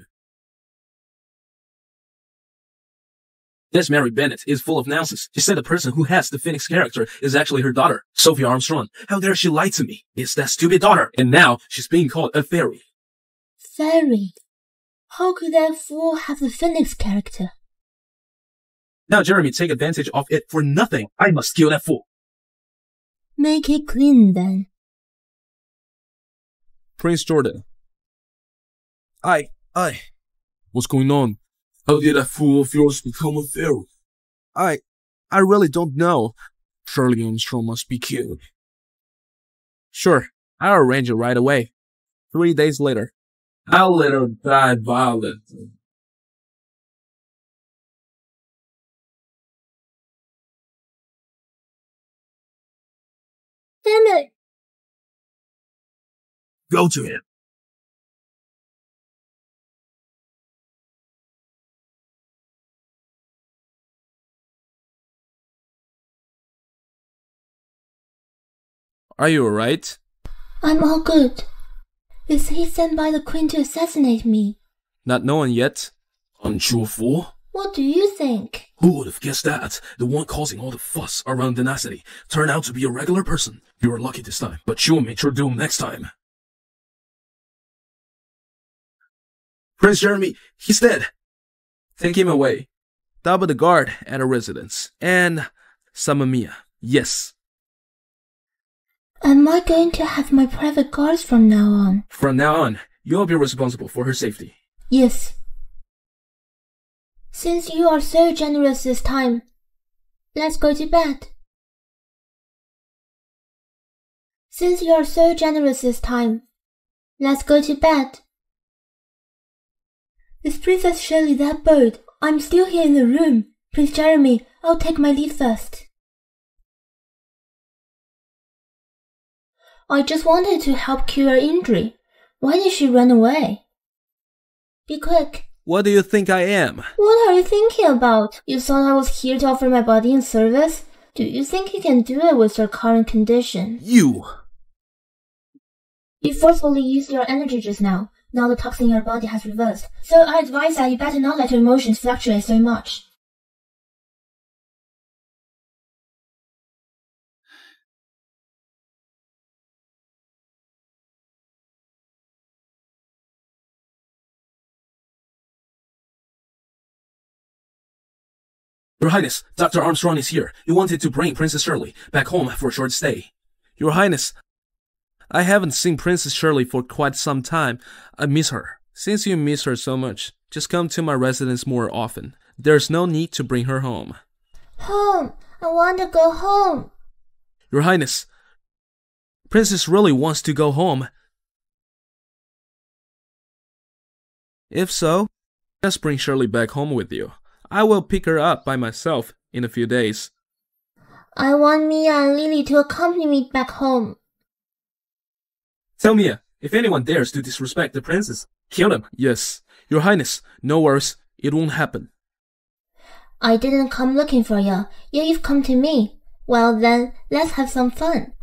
This Mary Bennett is full of nonsense. She said the person who has the Phoenix character is actually her daughter, Sophia Armstrong. How dare she lie to me? It's that stupid daughter. And now she's being called a fairy. Fairy? How could that fool have the Phoenix character? Now Jeremy take advantage of it for nothing. I must kill that fool. Make it clean then. Prince Jordan. I. What's going on? How did that fool of yours become a fairy? I really don't know. Shirley Armstrong must be killed. Sure, I'll arrange it right away. 3 days later. I'll let her die violently. Damn it! Go to him. Are you alright? I'm all good. Is he sent by the Queen to assassinate me? Not known yet. Aren't you a fool? What do you think? Who would have guessed that? The one causing all the fuss around Denacity turned out to be a regular person. You were lucky this time, but you'll meet your doom next time. Prince Jeremy, he's dead. Take him away. Double the guard at a residence. And summon Mia. Yes. Am I going to have my private guards from now on? From now on, you'll be responsible for her safety. Yes. Since you are so generous this time, let's go to bed. Since you are so generous this time, let's go to bed. Is Princess Shirley that bird? I'm still here in the room. Prince Jeremy, I'll take my leave first. I just wanted to help cure her injury. Why did she run away? Be quick. What do you think I am? What are you thinking about? You thought I was here to offer my body in service? Do you think you can do it with your current condition? You forcefully used your energy just now. Now the toxin in your body has reversed. So I advise that you better not let your emotions fluctuate so much. Your Highness, Dr. Armstrong is here. You wanted to bring Princess Shirley back home for a short stay. Your Highness, I haven't seen Princess Shirley for quite some time. I miss her. Since you miss her so much, just come to my residence more often. There's no need to bring her home. Home? I want to go home. Your Highness, Princess really wants to go home. If so, just bring Shirley back home with you. I will pick her up by myself in a few days. I want Mia and Lily to accompany me back home. Tell Mia, if anyone dares to disrespect the princess, kill them. Yes, Your Highness, no worries, it won't happen. I didn't come looking for you, yet you've come to me. Well then, let's have some fun.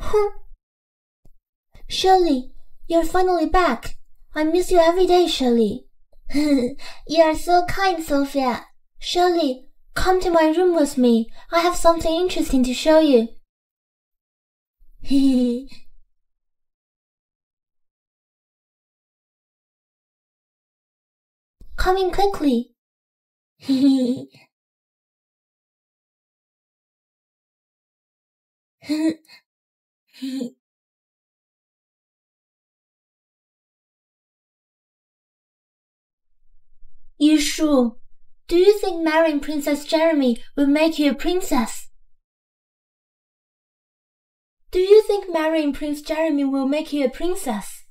Shirley, you're finally back. I miss you every day, Shirley. You are so kind, Sophia. Shirley, come to my room with me. I have something interesting to show you. Come in quickly. You sure? Do you think marrying Princess Jeremy will make you a princess? Do you think marrying Prince Jeremy will make you a princess?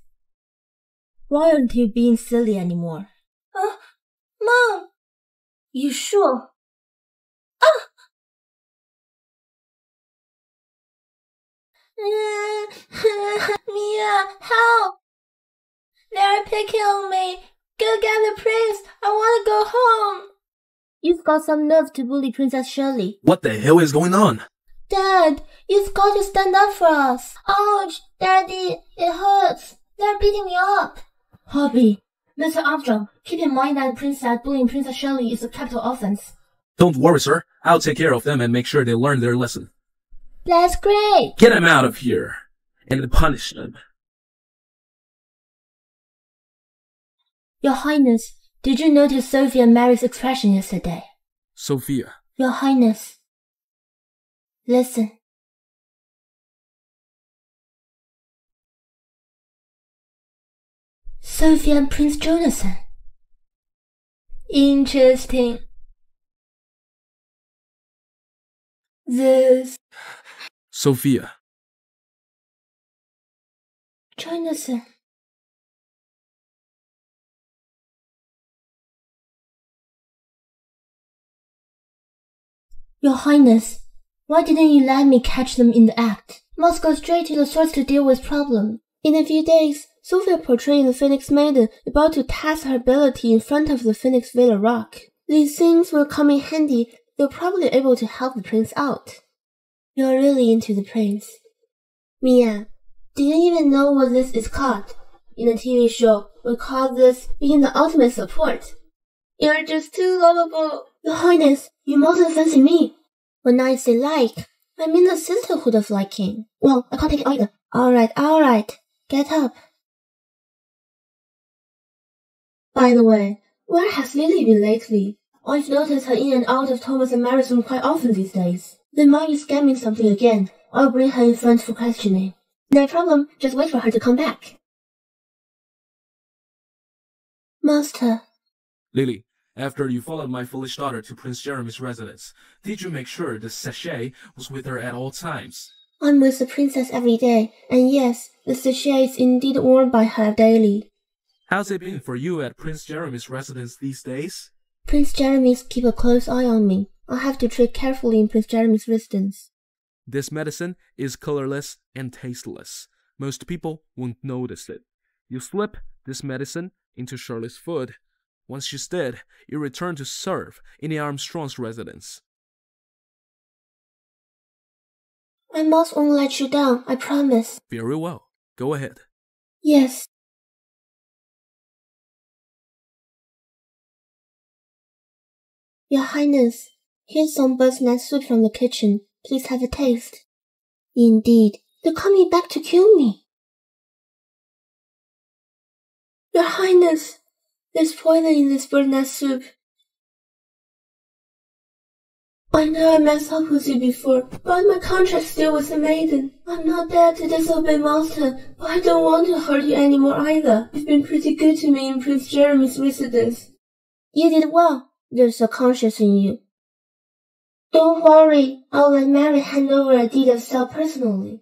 Why aren't you being silly anymore? Mom! You sure? Mia, help! They're picking on me! Go get the prince! I want to go home! You've got some nerve to bully Princess Shirley. What the hell is going on? Dad, you've got to stand up for us. Ouch, Daddy, it hurts. They're beating me up. Hobby, Mr. Armstrong, keep in mind that the prince bullying Princess Shirley is a capital offense. Don't worry, sir. I'll take care of them and make sure they learn their lesson. That's great. Get them out of here and punish them. Your Highness, did you notice Sophia and Mary's expression yesterday? Sophia. Your Highness. Listen. Sophia and Prince Jonathan. Interesting. This... Sophia. Jonathan. Your Highness, why didn't you let me catch them in the act? Must go straight to the source to deal with problem. In a few days, Sophia portraying the Phoenix Maiden about to test her ability in front of the Phoenix Villa Rock. These things will come in handy. You're probably able to help the prince out. You're really into the prince. Mia, do you even know what this is called? In the TV show, we call this being the ultimate support. You're just too lovable. Your Highness, you mustn't fancy me. When I say like, I mean the sisterhood of liking. Well, I can't take it either. Alright. Get up. By the way, where has Lily been lately? I've noticed her in and out of Thomas and Mary's room quite often these days. They might be scamming something again. I'll bring her in front for questioning. No problem, just wait for her to come back. Master. Lily. After you followed my foolish daughter to Prince Jeremy's residence, did you make sure the sachet was with her at all times? I'm with the princess every day, and yes, the sachet is indeed worn by her daily. How's it been for you at Prince Jeremy's residence these days? Prince Jeremy's keep a close eye on me. I have to tread carefully in Prince Jeremy's residence. This medicine is colorless and tasteless. Most people won't notice it. You slip this medicine into Shirley's food. Once she's dead, you return to serve in the Armstrong's residence. I must won't let you down, I promise. Very well. Go ahead. Yes. Your Highness, here's some bird's nest soup from the kitchen. Please have a taste. Indeed, they're coming back to kill me. Your Highness! There's poison in this bird's nest soup. I know I messed up with you before, but my contract's still with the maiden. I'm not there to disobey Master, but I don't want to hurt you anymore either. You've been pretty good to me in Prince Jeremy's residence. You did well. There's a conscience in you. Don't worry, I'll let Mary hand over a deed of sale personally.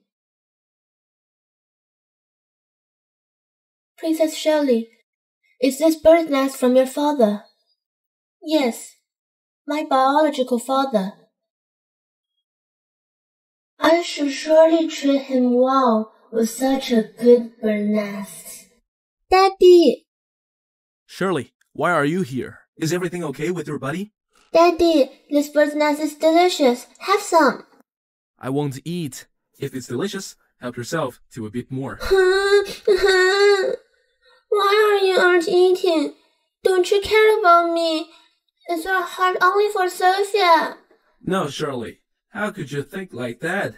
Princess Shirley. Is this bird's nest from your father? Yes, my biological father. I should surely treat him well with such a good bird's nest. Daddy! Shirley, why are you here? Is everything okay with your buddy? Daddy, this bird's nest is delicious. Have some. I won't eat. If it's delicious, help yourself to a bit more. Why are you aren't eating? Don't you care about me? Is your heart only for Sophia? No, Shirley. How could you think like that?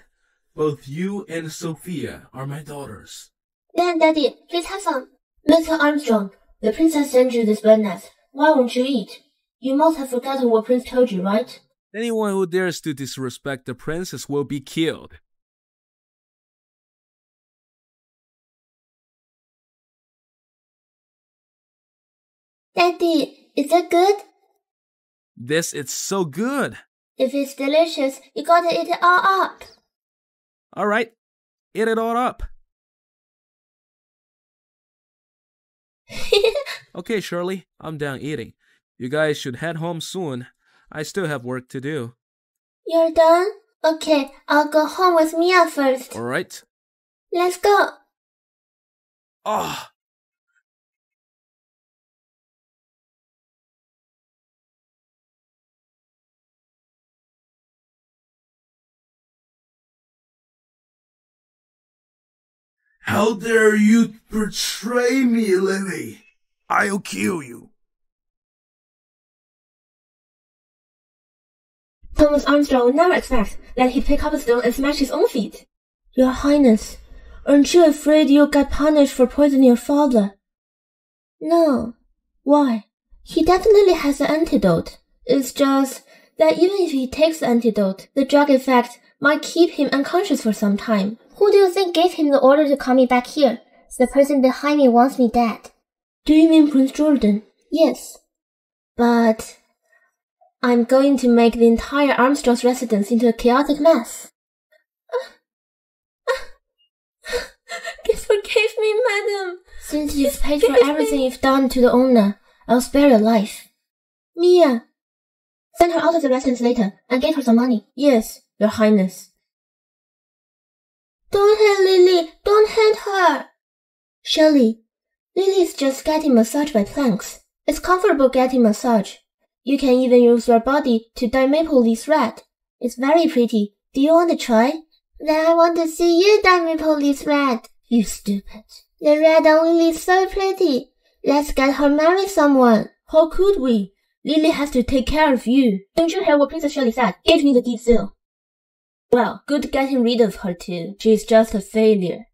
Both you and Sophia are my daughters. Then, Daddy, please have some. Mr. Armstrong, the princess sent you this bird nest. Why won't you eat? You must have forgotten what Prince told you, right? Anyone who dares to disrespect the princess will be killed. Daddy, is that good? This is so good. If it's delicious, you gotta eat it all up. Alright, eat it all up. Okay, Shirley, I'm done eating. You guys should head home soon. I still have work to do. You're done? Okay, I'll go home with Mia first. Alright. Let's go. Ah. Oh. How dare you betray me, Lily? I'll kill you. Thomas Armstrong would never expect that he'd pick up a stone and smash his own feet. Your Highness, aren't you afraid you'll get punished for poisoning your father? No. Why? He definitely has an antidote. It's just that even if he takes the antidote, the drug effect might keep him unconscious for some time. Who do you think gave him the order to call me back here? The person behind me wants me dead. Do you mean Prince Jordan? Yes. But I'm going to make the entire Armstrong's residence into a chaotic mess. Forgive me, madam. Since you've paid for everything you've done to the owner, I'll spare your life. Mia! Send her out of the residence later and give her some money. Yes, Your Highness. Don't hurt Lily! Don't hurt her! Shirley, Lily's just getting massaged by planks. It's comfortable getting massage. You can even use your body to dye maple leaves red. It's very pretty. Do you want to try? Then I want to see you dye maple leaves red. You stupid. The red on Lily is so pretty. Let's get her married someone. How could we? Lily has to take care of you. Don't you hear what Princess Shirley said? Give me the deep seal. Well, good getting rid of her too. She's just a failure.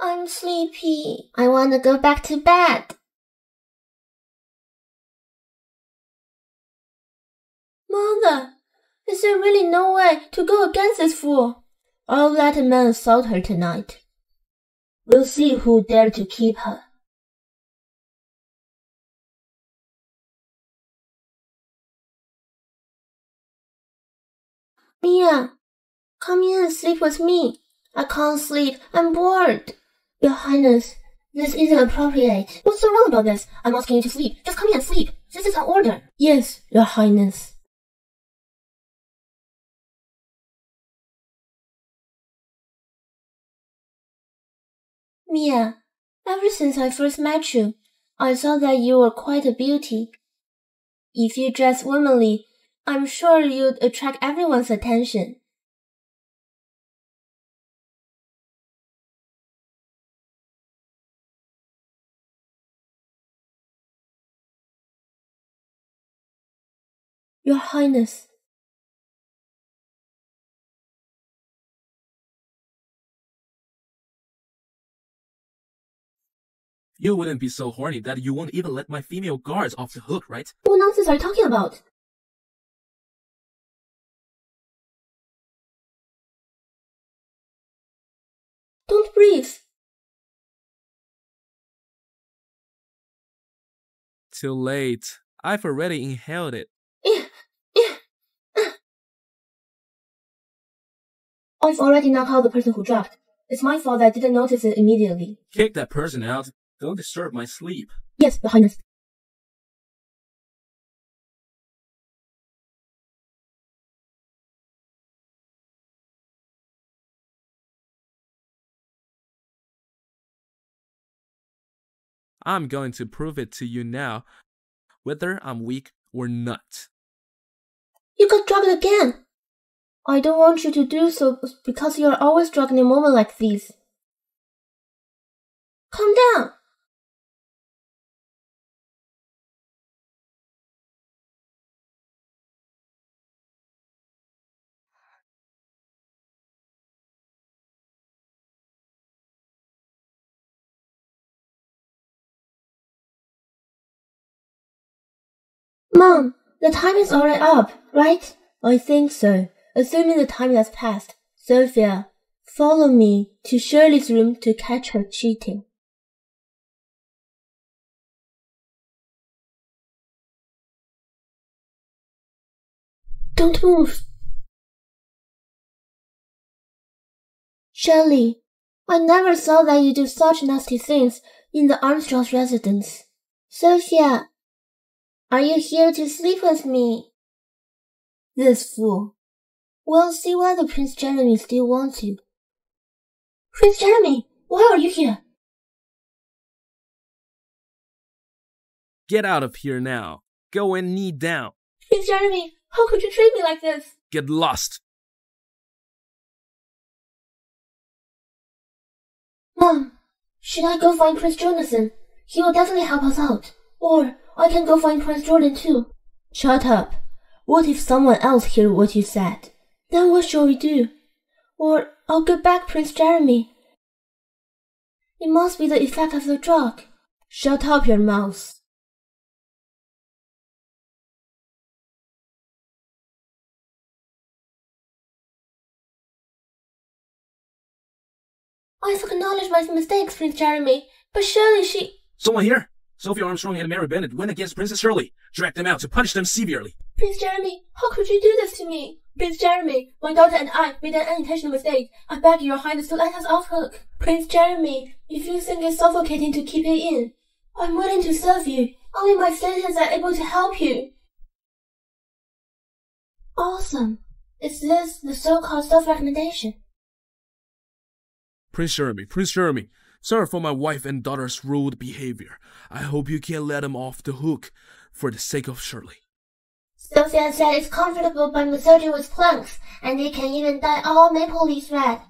I'm sleepy. I want to go back to bed. Mother! Is there really no way to go against this fool? I'll let a man assault her tonight. We'll see who dared to keep her. Mia, come in and sleep with me. I can't sleep. I'm bored. Your Highness, this isn't appropriate. What's so wrong about this? I'm asking you to sleep. Just come in and sleep. This is an order. Yes, Your Highness. Mia, ever since I first met you, I saw that you were quite a beauty. If you dress womanly, I'm sure you'd attract everyone's attention. Your Highness. You wouldn't be so horny that you won't even let my female guards off the hook, right? What nonsense are you talking about? Don't breathe. Too late. I've already inhaled it. I've already knocked out the person who dropped. It's my fault that I didn't notice it immediately. Kick that person out. Don't disturb my sleep. Yes, Your Highness. I'm going to prove it to you now, whether I'm weak or not. You got drugged again. I don't want you to do so because you are always drugged in a moment like these. Calm down. Mom, the time is already up, right? I think so, assuming the time has passed. Sophia, follow me to Shirley's room to catch her cheating. Don't move. Shirley, I never saw that you do such nasty things in the Armstrong's residence. Sophia, are you here to sleep with me? This fool. We'll see whether Prince Jeremy still wants you. Prince Jeremy, why are you here? Get out of here now. Go and knee down. Prince Jeremy, how could you treat me like this? Get lost. Mom, should I go find Prince Jonathan? He will definitely help us out. Or I can go find Prince Jordan too. Shut up. What if someone else hears what you said? Then what shall we do? Or I'll get back Prince Jeremy. It must be the effect of the drug. Shut up your mouth. I've acknowledged my mistakes, Prince Jeremy, but surely she— Someone here? Sophia Armstrong and Mary Bennett went against Princess Shirley, dragged them out to punish them severely. Prince Jeremy, how could you do this to me? Prince Jeremy, my daughter and I made an unintentional mistake. I beg your highness to let us off hook. Prince Jeremy, if you think it's suffocating to keep it in, I'm willing to serve you. Only my stations are able to help you. Awesome. Is this the so-called self-recommendation? Prince Jeremy, sorry for my wife and daughter's rude behavior. I hope you can let them off the hook for the sake of Shirley. Sophia said it's comfortable by massaging with plunks, and they can even dye all maple leaves red.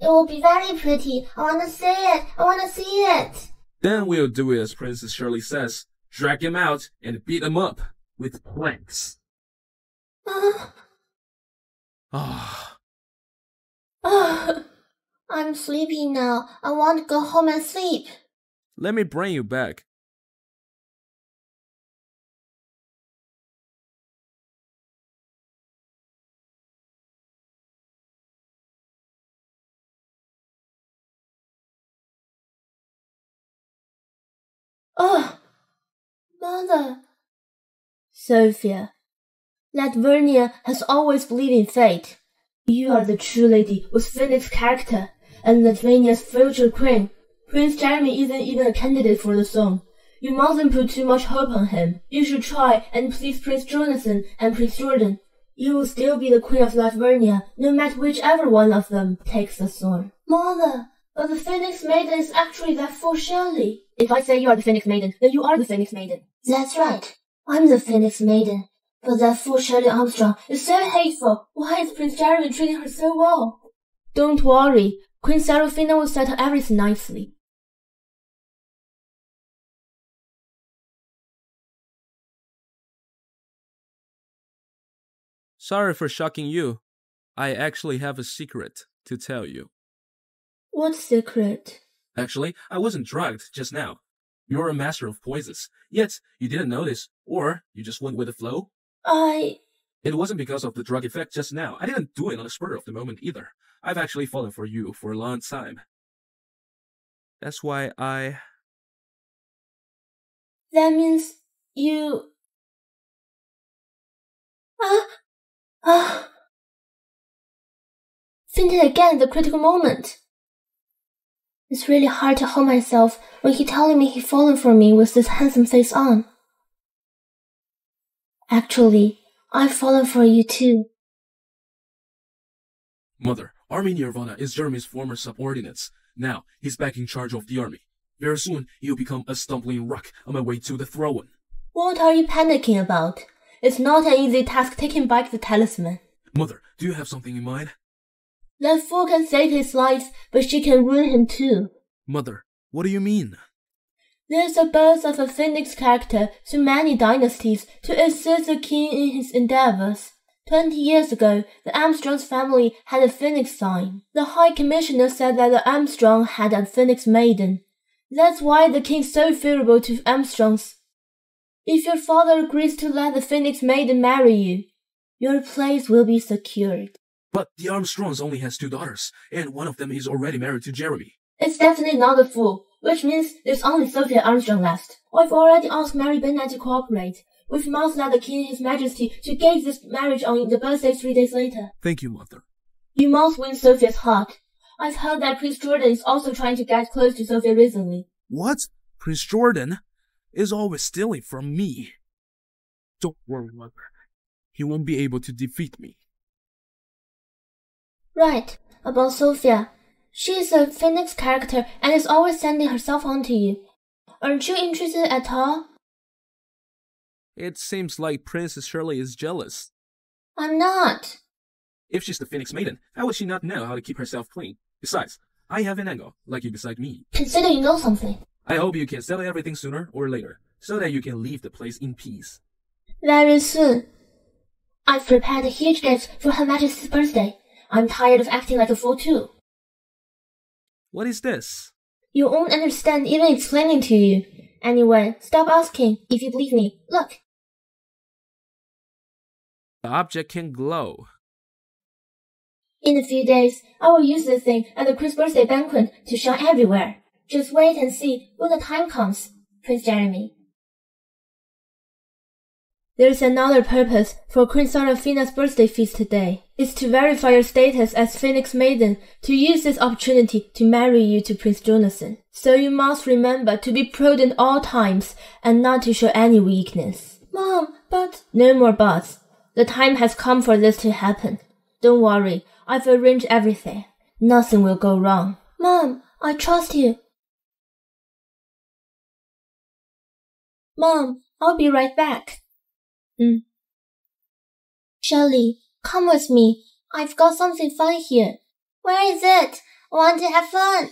It will be very pretty. I want to see it. Then we'll do it as Princess Shirley says. Drag him out and beat him up with planks. I'm sleepy now. I want to go home and sleep. Let me bring you back. Oh, Mother. Sophia, Latveria has always believed in fate. You are the true lady with Phoenix character. And Latveria's future queen. Prince Jeremy isn't even a candidate for the throne. You mustn't put too much hope on him. You should try and please Prince Jonathan and Prince Jordan. You will still be the queen of Latveria, no matter whichever one of them takes the throne. Mother, but the Phoenix Maiden is actually left for Shirley. If I say you are the Phoenix Maiden, then you are the Phoenix Maiden. That's right. I'm the Phoenix Maiden. But that fool Shirley Armstrong is so hateful. Why is Prince Jeremy treating her so well? Don't worry. Queen Seraphina will settle everything nicely. Sorry for shocking you. I actually have a secret to tell you. What secret? Actually, I wasn't drugged just now. You're a master of poisons, yet you didn't notice, or you just went with the flow. It wasn't because of the drug effect just now. I didn't do it on the spur of the moment either. I've actually fallen for you for a long time. That's why I... That means you... Fainted again at the critical moment. It's really hard to hold myself when he telling me he fallen for me with this handsome face on. Actually, I've fallen for you too. Mother. Army Nirvana is Jeremy's former subordinates. Now, he's back in charge of the army. Very soon, he'll become a stumbling rock on my way to the throne. What are you panicking about? It's not an easy task taking back the talisman. Mother, do you have something in mind? That fool can save his life, but she can ruin him too. Mother, what do you mean? There's a birth of a phoenix character through many dynasties to assist the king in his endeavors. 20 years ago, the Armstrong's family had a phoenix sign. The High Commissioner said that the Armstrong had a phoenix maiden. That's why the king's so favorable to Armstrongs. If your father agrees to let the phoenix maiden marry you, your place will be secured. But the Armstrongs only has 2 daughters, and one of them is already married to Jeremy. It's definitely not a fool, which means there's only Sophia Armstrong left. I've already asked Mary Bennett to cooperate. We must let the king and his majesty to gauge this marriage on the birthday 3 days later. Thank you, Mother. You must win Sophia's heart. I've heard that Prince Jordan is also trying to get close to Sophia recently. What? Prince Jordan is always stealing from me. Don't worry, Mother. He won't be able to defeat me. Right. About Sophia. She is a Phoenix character and is always sending herself on to you. Aren't you interested at all? It seems like Princess Shirley is jealous. I'm not. If she's the Phoenix Maiden, how would she not know how to keep herself clean? Besides, I have an angle, like you beside me. Consider you know something. I hope you can settle everything sooner or later, so that you can leave the place in peace. Very soon. I've prepared a huge gift for Her Majesty's birthday. I'm tired of acting like a fool too. What is this? You won't understand even explaining to you. Anyway, stop asking if you believe me. Look. The object can glow. In a few days, I will use this thing at the Queen's birthday banquet to shine everywhere. Just wait and see when the time comes, Prince Jeremy. There's another purpose for Queen Seraphina's birthday feast today. It's to verify your status as Phoenix Maiden, to use this opportunity to marry you to Prince Jonathan. So you must remember to be prudent all times and not to show any weakness. Mom, but... No more buts. The time has come for this to happen. Don't worry, I've arranged everything. Nothing will go wrong. Mom, I trust you. Mom, I'll be right back. Shirley, come with me. I've got something fun here. Where is it? I want to have fun.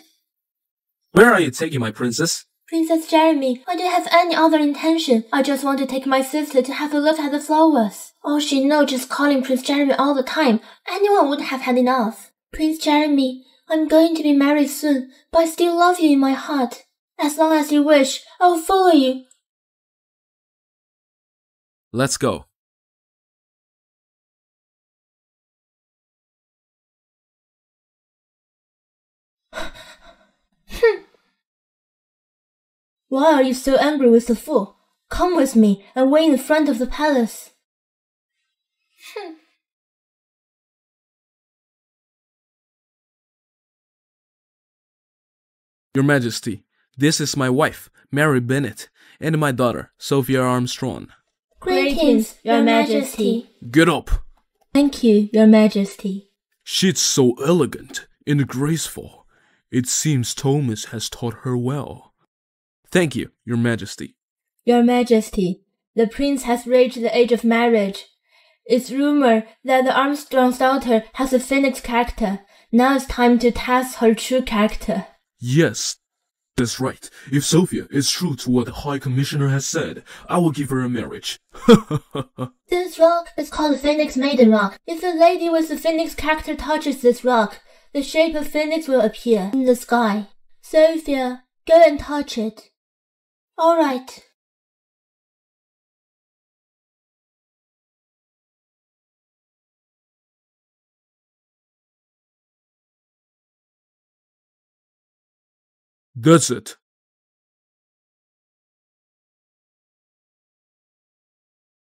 Where are you taking my princess? Princess Jeremy, I don't have any other intention. I just want to take my sister to have a look at the flowers. All she knows just calling Prince Jeremy all the time. Anyone would have had enough. Prince Jeremy, I'm going to be married soon, but I still love you in my heart. As long as you wish, I will follow you. Let's go. Why are you so angry with the fool? Come with me and wait in front of the palace. Your Majesty, this is my wife, Mary Bennett, and my daughter, Sophia Armstrong. Greetings, Your Majesty. Get up. Thank you, Your Majesty. She's so elegant and graceful. It seems Thomas has taught her well. Thank you, Your Majesty. Your Majesty, the prince has reached the age of marriage. It's rumored that the Armstrong's daughter has a phoenix character. Now it's time to test her true character. Yes, that's right. If Sophia is true to what the High Commissioner has said, I will give her a marriage. This rock is called the Phoenix Maiden Rock. If a lady with the phoenix character touches this rock, the shape of phoenix will appear in the sky. Sophia, go and touch it. All right. That's it.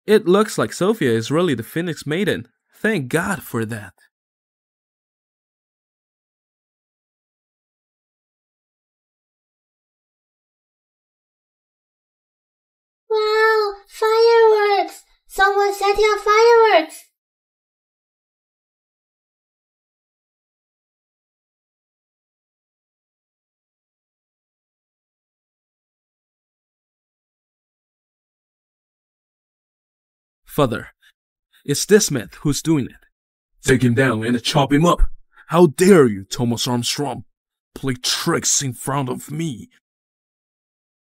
It looks like Sophia is really the Phoenix Maiden. Thank God for that. Wow! Fireworks! Someone's setting up fireworks! Father, it's this man who's doing it. Take him down and chop him up. How dare you, Thomas Armstrong, play tricks in front of me.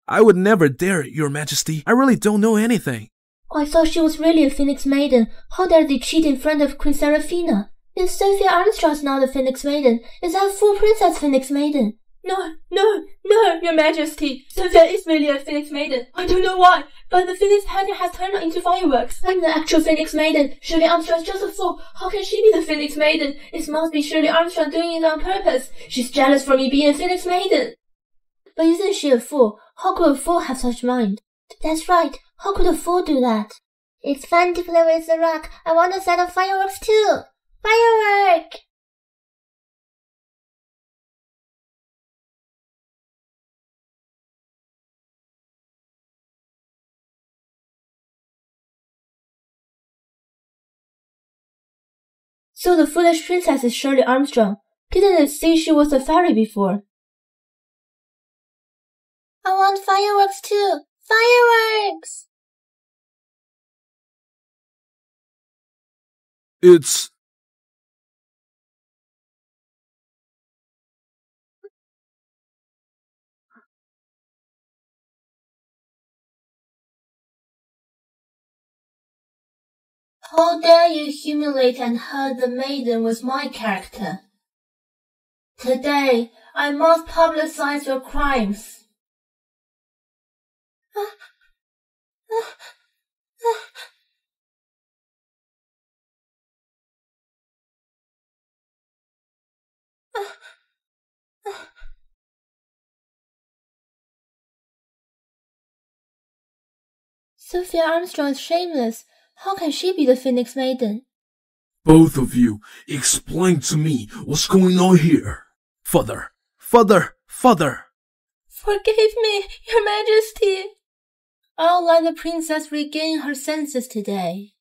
I would never dare, Your Majesty. I really don't know anything. I thought she was really a Phoenix Maiden. How dare they cheat in front of Queen Seraphina? If Sophia Armstrong's not a Phoenix Maiden, is that full Princess Phoenix Maiden? No, Your Majesty. Sophia is really a Phoenix Maiden. I don't know why, but the Phoenix pattern has turned into fireworks. I'm the actual Phoenix Maiden. Shirley Armstrong is just a fool. How can she be the Phoenix Maiden? It must be Shirley Armstrong doing it on purpose. She's jealous for me being a Phoenix Maiden. But isn't she a fool? How could a fool have such mind? That's right. How could a fool do that? It's fun to play with the rock. I want to set up fireworks too. Firework! So the foolish princess is Shirley Armstrong. Didn't it see she was a fairy before? I want fireworks too! Fireworks! It's... How dare you humiliate and hurt the maiden with my character? Today I must publicize your crimes. Sophia Armstrong is shameless. How can she be the Phoenix Maiden? Both of you, explain to me what's going on here. Father, father, father! Forgive me, your majesty. I'll let the princess regain her senses today.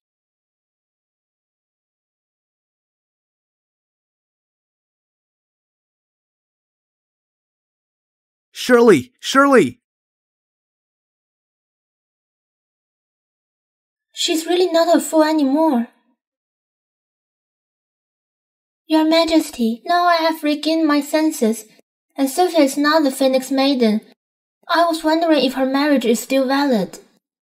Shirley, Shirley! She's really not a fool anymore. Your Majesty, now I have regained my senses, and Sophia is not the Phoenix Maiden. I was wondering if her marriage is still valid.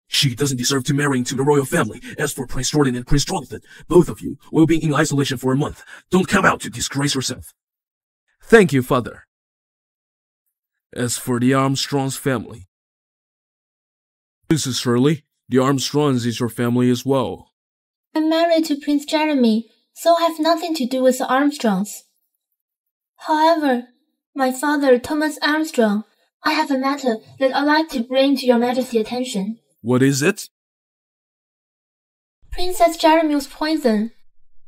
She doesn't deserve to marry into the royal family. As for Prince Jordan and Prince Jonathan, both of you will be in isolation for a month. Don't come out to disgrace yourself. Thank you, Father. As for the Armstrongs family... This is Shirley. The Armstrongs is your family as well. I'm married to Prince Jeremy, so I have nothing to do with the Armstrongs. However, my father, Thomas Armstrong, I have a matter that I'd like to bring to your Majesty's attention. What is it? Princess Jeremy was poisoned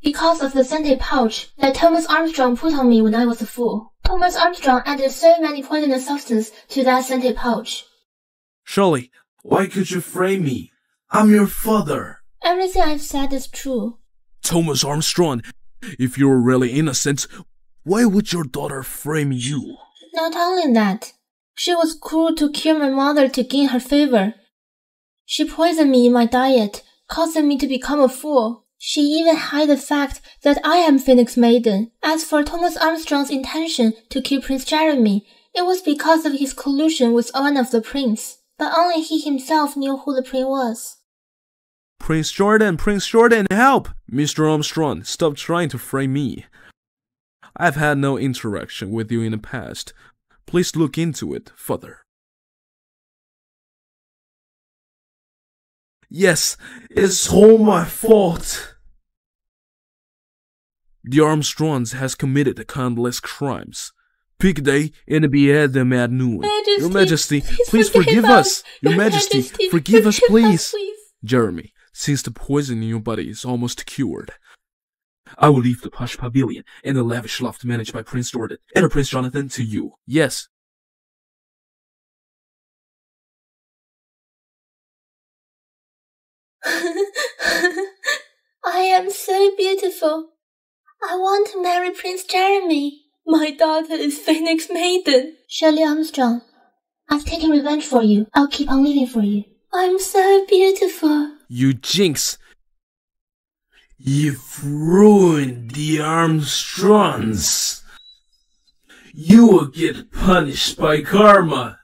because of the scented pouch that Thomas Armstrong put on me when I was a fool. Thomas Armstrong added so many poisonous substances to that scented pouch. Shirley, why could you frame me? I'm your father. Everything I've said is true. Thomas Armstrong, if you were really innocent, why would your daughter frame you? Not only that, she was cruel to kill my mother to gain her favor. She poisoned me in my diet, causing me to become a fool. She even hid the fact that I am Phoenix Maiden. As for Thomas Armstrong's intention to kill Prince Jeremy, it was because of his collusion with one of the princes. But only he himself knew who the prince was. Prince Jordan, help! Mr. Armstrong, stop trying to frame me. I've had no interaction with you in the past. Please look into it, Father. Yes, it's all my fault. The Armstrongs has committed countless crimes. Pick day and behead them at noon. Majesty, Your Majesty, please forgive us. Your Majesty, forgive us, please. Jeremy, since the poison in your body is almost cured, I will leave the posh pavilion and the lavish loft managed by Prince Jordan and Prince Jonathan to you. Yes. I am so beautiful. I want to marry Prince Jeremy. My daughter is Phoenix Maiden. Shirley Armstrong, I've taken revenge for you. I'll keep on living for you. I'm so beautiful. You jinx. You've ruined the Armstrongs. You will get punished by karma.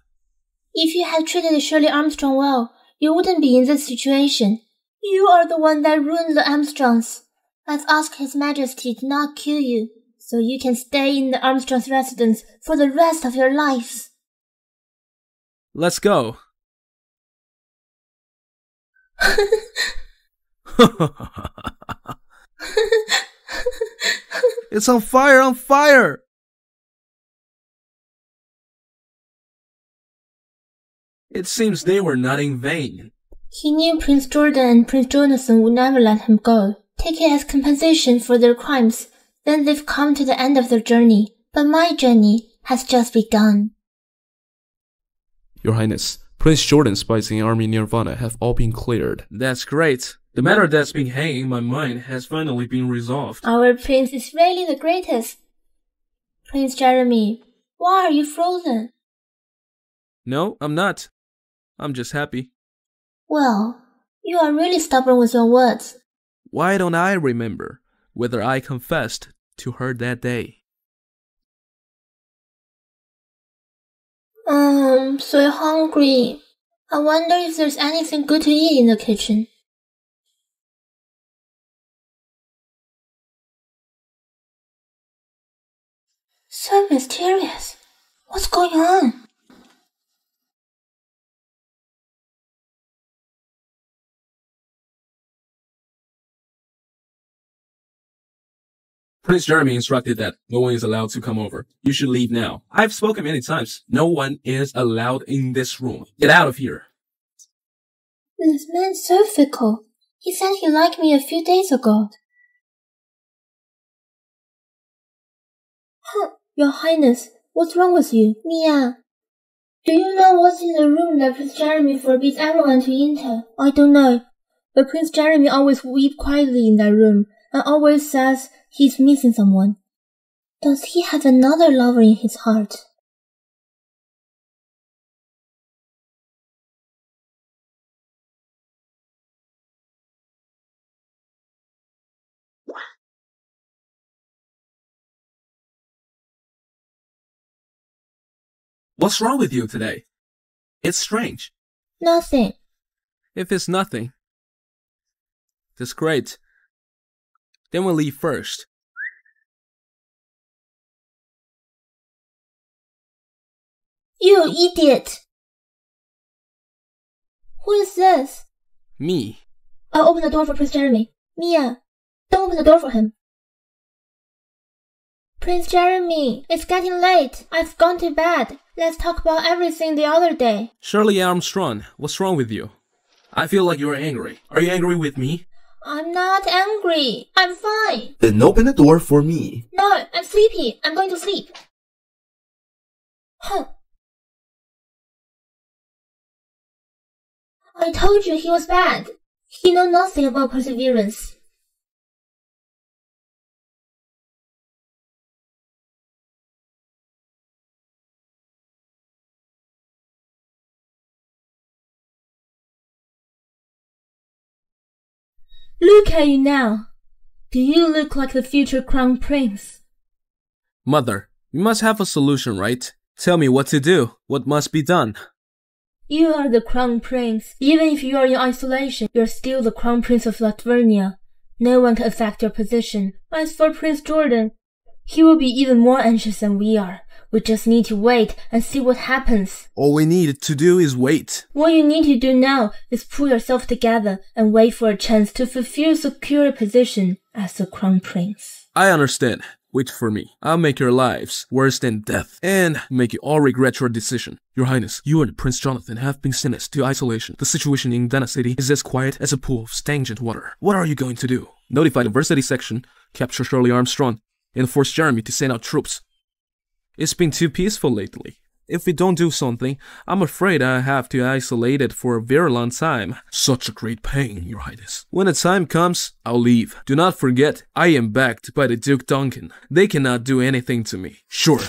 If you had treated Shirley Armstrong well, you wouldn't be in this situation. You are the one that ruined the Armstrongs. I've asked His Majesty to not kill you, so you can stay in the Armstrong's residence for the rest of your lives. Let's go. It's on fire, on fire! It seems they were not in vain. He knew Prince Jordan and Prince Jonathan would never let him go. Take it as compensation for their crimes. Then they've come to the end of their journey, but my journey has just begun. Your Highness, Prince Jordan's spies in Army Nirvana have all been cleared. That's great. The matter that's been hanging in my mind has finally been resolved. Our prince is really the greatest. Prince Jeremy, why are you frozen? No, I'm not. I'm just happy. Well, you are really stubborn with your words. Why don't I remember whether I confessed to her that day? So hungry. I wonder if there's anything good to eat in the kitchen. So mysterious. What's going on? Prince Jeremy instructed that no one is allowed to come over. You should leave now. I've spoken many times. No one is allowed in this room. Get out of here. This man's so fickle. He said he liked me a few days ago. Your Highness, what's wrong with you? Mia, do you know what's in the room that Prince Jeremy forbids everyone to enter? I don't know, but Prince Jeremy always weeps quietly in that room and always says he's missing someone. Does he have another lover in his heart? What's wrong with you today? It's strange. Nothing. If it's nothing, that's great. Then we'll leave first. You idiot! Who is this? Me. I'll open the door for Prince Jeremy. Mia, don't open the door for him. Prince Jeremy, it's getting late. I've gone to bed. Let's talk about everything the other day. Shirley Armstrong, what's wrong with you? I feel like you're angry. Are you angry with me? I'm not angry. I'm fine. Then open the door for me. No, I'm sleepy. I'm going to sleep. I told you he was bad. He knows nothing about perseverance. Look at you now. Do you look like the future crown prince? Mother, you must have a solution, right? Tell me what to do, what must be done. You are the crown prince. Even if you are in isolation, you are still the crown prince of Latveria. No one can affect your position. As for Prince Jordan, he will be even more anxious than we are. We just need to wait and see what happens. All we need to do is wait. What you need to do now is pull yourself together and wait for a chance to fulfill secure position as the crown prince. I understand. Wait for me. I'll make your lives worse than death and make you all regret your decision. Your Highness, you and Prince Jonathan have been sentenced to isolation. The situation in Dana City is as quiet as a pool of stagnant water. What are you going to do? Notify the Varsity Section, capture Shirley Armstrong, and force Jeremy to send out troops. It's been too peaceful lately. If we don't do something, I'm afraid I have to isolate it for a very long time. Such a great pain, Your Highness. When the time comes, I'll leave. Do not forget, I am backed by the Duke Duncan. They cannot do anything to me. Sure.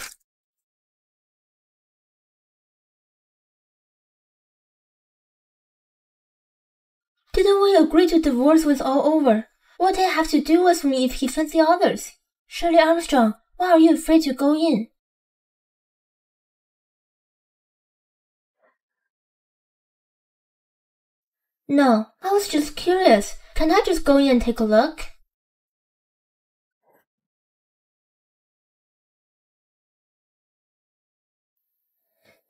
Didn't we agree to divorce was all over? What did it have to do with me if he fancy others? Shirley Armstrong, why are you afraid to go in? No, I was just curious. Can I just go in and take a look?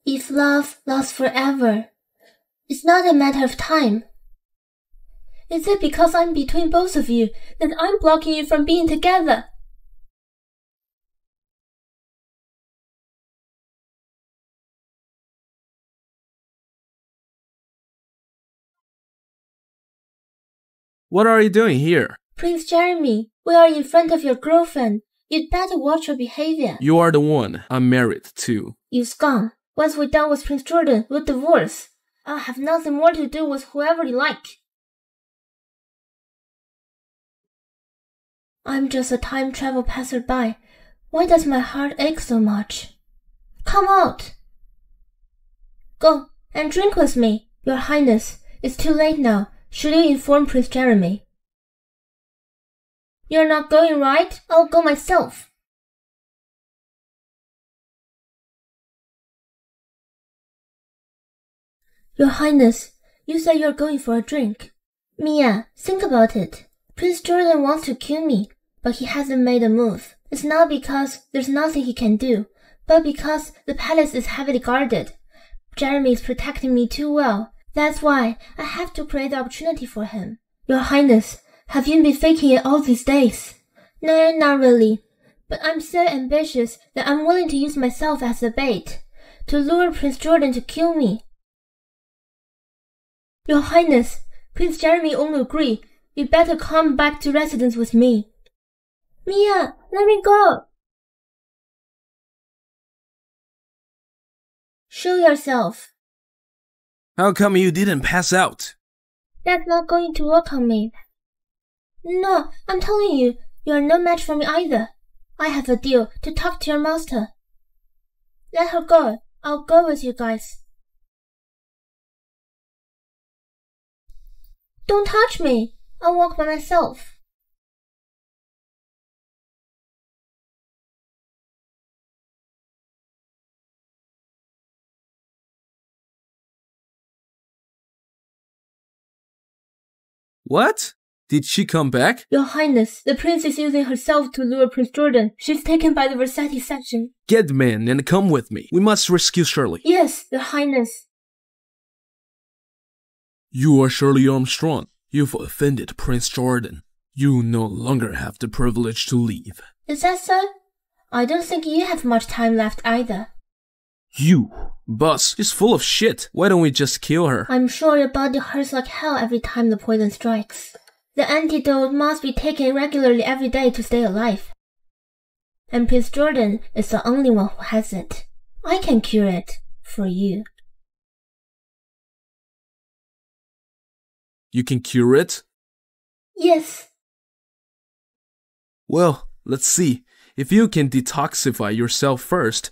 If love lasts forever, it's not a matter of time. Is it because I'm between both of you that I'm blocking you from being together? What are you doing here? Prince Jeremy, we are in front of your girlfriend. You'd better watch your behavior. You are the one I'm married to. You scum. Once we're done with Prince Jordan, we'll divorce. I'll have nothing more to do with whoever you like. I'm just a time travel passerby. Why does my heart ache so much? Come out. Go and drink with me. Your Highness, it's too late now. Should you inform Prince Jeremy? You're not going, right? I'll go myself. Your Highness, you said you're going for a drink. Mia, think about it. Prince Jordan wants to kill me, but he hasn't made a move. It's not because there's nothing he can do, but because the palace is heavily guarded. Jeremy is protecting me too well. That's why I have to create the opportunity for him. Your Highness, have you been faking it all these days? No, not really. But I'm so ambitious that I'm willing to use myself as a bait, to lure Prince Jordan to kill me. Your Highness, Prince Jeremy won't agree. You'd better come back to residence with me. Mia, let me go! Show yourself. How come you didn't pass out? That's not going to work on me. No, I'm telling you, you are no match for me either. I have a deal to talk to your master. Let her go. I'll go with you guys. Don't touch me. I'll walk by myself. What? Did she come back? Your Highness, the prince is using herself to lure Prince Jordan. She's taken by the Varsity Section. Get the man and come with me. We must rescue Shirley. Yes, Your Highness. You are Shirley Armstrong. You've offended Prince Jordan. You no longer have the privilege to leave. Is that so? I don't think you have much time left either. You, Buzz, is full of shit. Why don't we just kill her? I'm sure your body hurts like hell every time the poison strikes. The antidote must be taken regularly every day to stay alive. And Prince Jordan is the only one who has it. I can cure it for you. You can cure it? Yes. Well, let's see. If you can detoxify yourself first.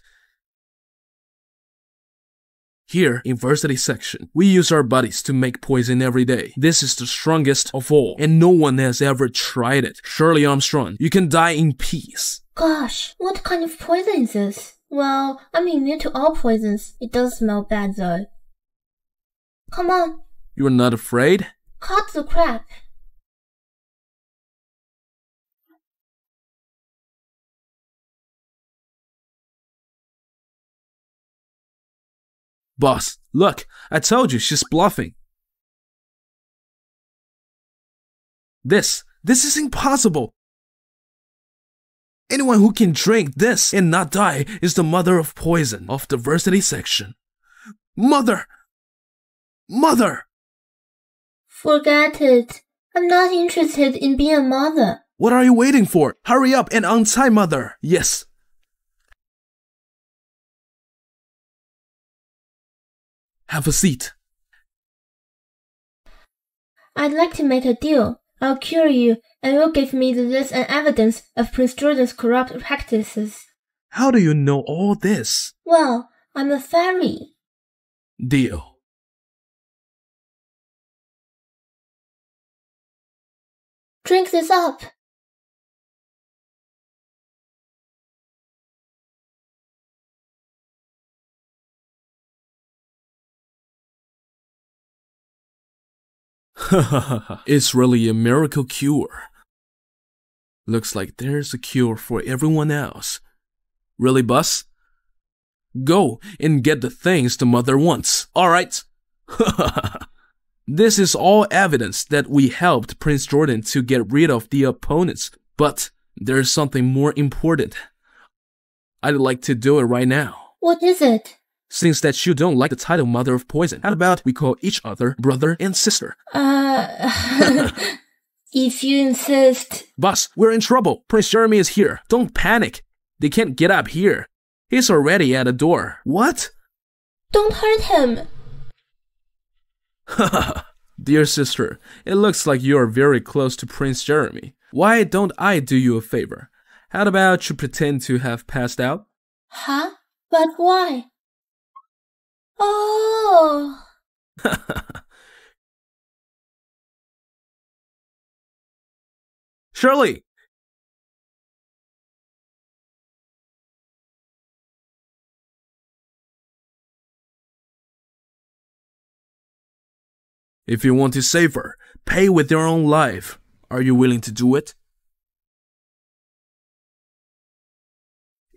Here, in Varsity Section, we use our bodies to make poison every day. This is the strongest of all, and no one has ever tried it. Shirley Armstrong, you can die in peace. Gosh, what kind of poison is this? Well, I'm immune to all poisons. It does smell bad, though. Come on. You're not afraid? Cut the crap. Boss, look, I told you she's bluffing. This is impossible. Anyone who can drink this and not die is the mother of poison of the Varsity Section. Mother! Mother! Forget it. I'm not interested in being a mother. What are you waiting for? Hurry up and untie Mother. Yes. Have a seat. I'd like to make a deal. I'll cure you, and you'll give me the list and evidence of Prince Jordan's corrupt practices. How do you know all this? Well, I'm a fairy. Deal. Drink this up. It's really a miracle cure. Looks like there's a cure for everyone else. Really, Buzz? Go and get the things the mother wants, alright? This is all evidence that we helped Prince Jordan to get rid of the opponents, but there's something more important. I'd like to do it right now. What is it? Since that you don't like the title Mother of Poison, how about we call each other brother and sister? If you insist. Boss, we're in trouble. Prince Jeremy is here. Don't panic. They can't get up here. He's already at the door. What? Don't hurt him. Haha, dear sister, it looks like you are very close to Prince Jeremy. Why don't I do you a favor? How about you pretend to have passed out? Huh? But why? Oh! Shirley! If you want to save her, pay with your own life. Are you willing to do it?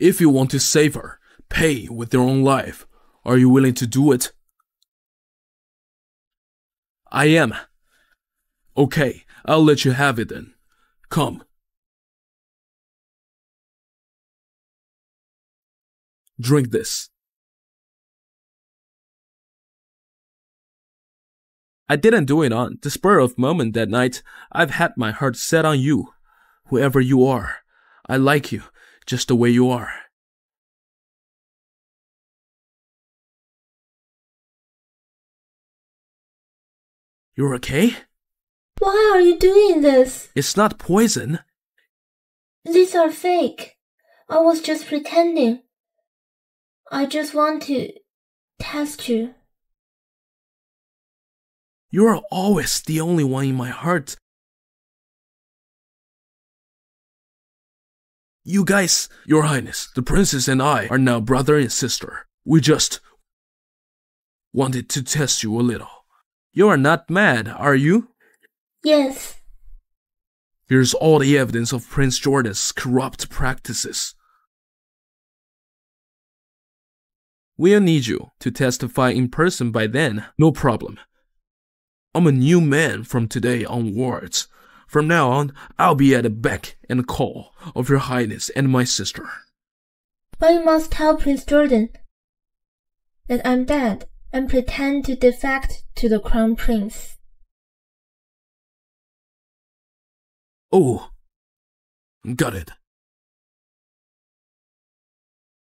If you want to save her, pay with your own life. Are you willing to do it? I am. Okay, I'll let you have it then. Come. Drink this. I didn't do it on the spur of moment that night. I've had my heart set on you. Whoever you are, I like you just the way you are. You're okay? Why are you doing this? It's not poison. These are fake. I was just pretending. I just want to test you. You are always the only one in my heart. You guys, Your Highness, the princess and I are now brother and sister. We just wanted to test you a little. You are not mad, are you? Yes. Here's all the evidence of Prince Jordan's corrupt practices. We'll need you to testify in person by then. No problem. I'm a new man from today onwards. From now on, I'll be at the beck and call of Your Highness and my sister. But you must tell Prince Jordan that I'm dead and pretend to defect to the Crown Prince. Oh, got it.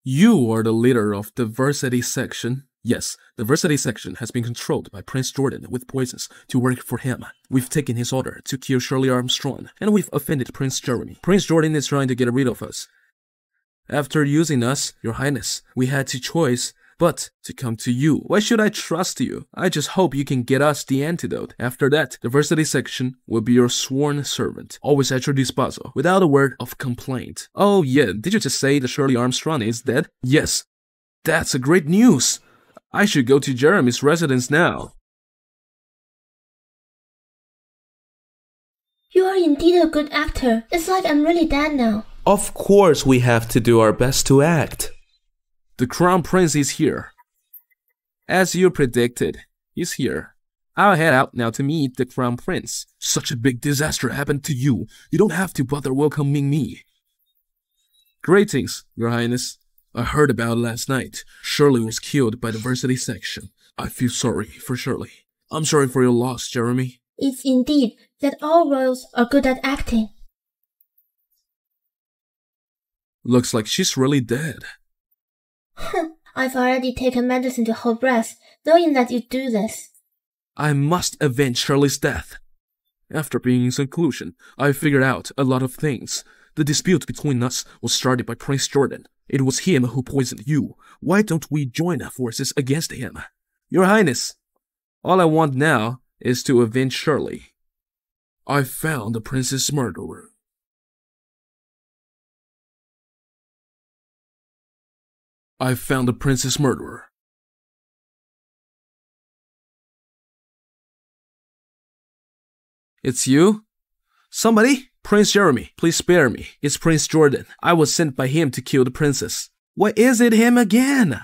You are the leader of the Varsity Section. Yes, the Varsity Section has been controlled by Prince Jordan with poisons to work for him. We've taken his order to kill Shirley Armstrong, and we've offended Prince Jeremy. Prince Jordan is trying to get rid of us. After using us, Your Highness, we had the choice but to come to you. Why should I trust you? I just hope you can get us the antidote. After that, the Varsity Section will be your sworn servant, always at your disposal, without a word of complaint. Oh yeah, did you just say that Shirley Armstrong is dead? Yes, that's a great news. I should go to Jeremy's residence now. You are indeed a good actor. It's like I'm really dead now. Of course we have to do our best to act. The Crown Prince is here. As you predicted, he's here. I'll head out now to meet the Crown Prince. Such a big disaster happened to you. You don't have to bother welcoming me. Greetings, Your Highness. I heard about last night. Shirley was killed by the Varsity Section. I feel sorry for Shirley. I'm sorry for your loss, Jeremy. It's indeed that all royals are good at acting. Looks like she's really dead. I've already taken medicine to hold breath, knowing that you do this. I must avenge Shirley's death. After being in seclusion, I figured out a lot of things. The dispute between us was started by Prince Jordan. It was him who poisoned you. Why don't we join our forces against him? Your Highness, all I want now is to avenge Shirley. I found the prince's murderer. I found the prince's murderer. It's you? Somebody? Prince Jeremy, please spare me. It's Prince Jordan. I was sent by him to kill the princess. Why is it him again?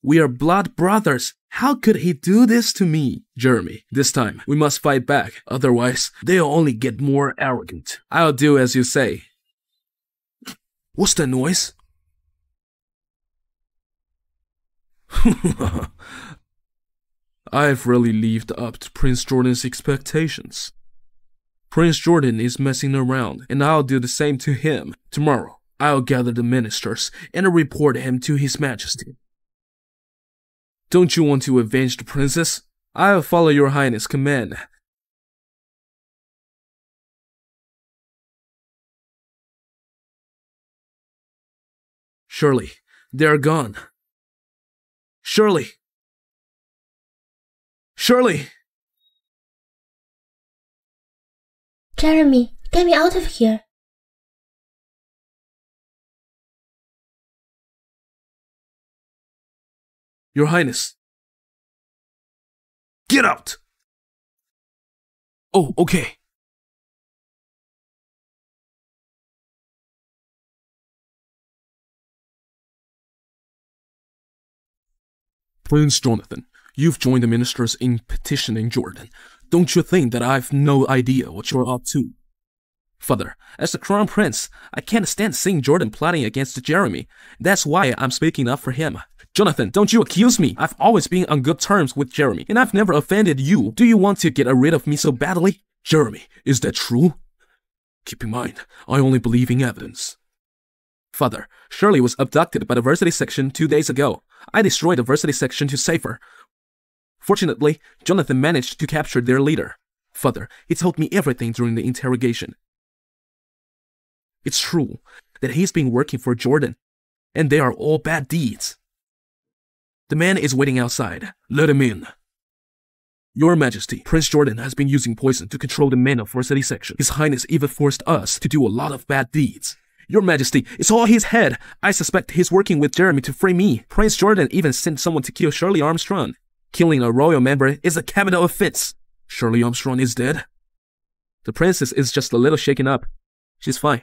We are blood brothers. How could he do this to me? Jeremy, this time we must fight back. Otherwise, they'll only get more arrogant. I'll do as you say. What's that noise? I've really lived up to Prince Jordan's expectations. Prince Jordan is messing around, and I'll do the same to him. Tomorrow, I'll gather the ministers and report him to His Majesty. Don't you want to avenge the princess? I'll follow Your Highness' command. Surely, they are gone. Shirley! Shirley! Jeremy, get me out of here. Your Highness. Get out! Oh, okay. Prince Jonathan, you've joined the ministers in petitioning Jordan. Don't you think that I've no idea what you're up to? Further, as the crown prince, I can't stand seeing Jordan plotting against Jeremy. That's why I'm speaking up for him. Jonathan, don't you accuse me. I've always been on good terms with Jeremy, and I've never offended you. Do you want to get rid of me so badly? Jeremy, is that true? Keep in mind, I only believe in evidence. Father, Shirley was abducted by the Varsity Section 2 days ago. I destroyed the Varsity Section to save her. Fortunately, Jonathan managed to capture their leader. Father, he told me everything during the interrogation. It's true that he's been working for Jordan, and they are all bad deeds. The man is waiting outside. Let him in. Your Majesty, Prince Jordan has been using poison to control the men of Varsity Section. His Highness even forced us to do a lot of bad deeds. Your Majesty, it's all his head. I suspect he's working with Jeremy to free me. Prince Jordan even sent someone to kill Shirley Armstrong. Killing a royal member is a capital offense. Shirley Armstrong is dead? The princess is just a little shaken up. She's fine.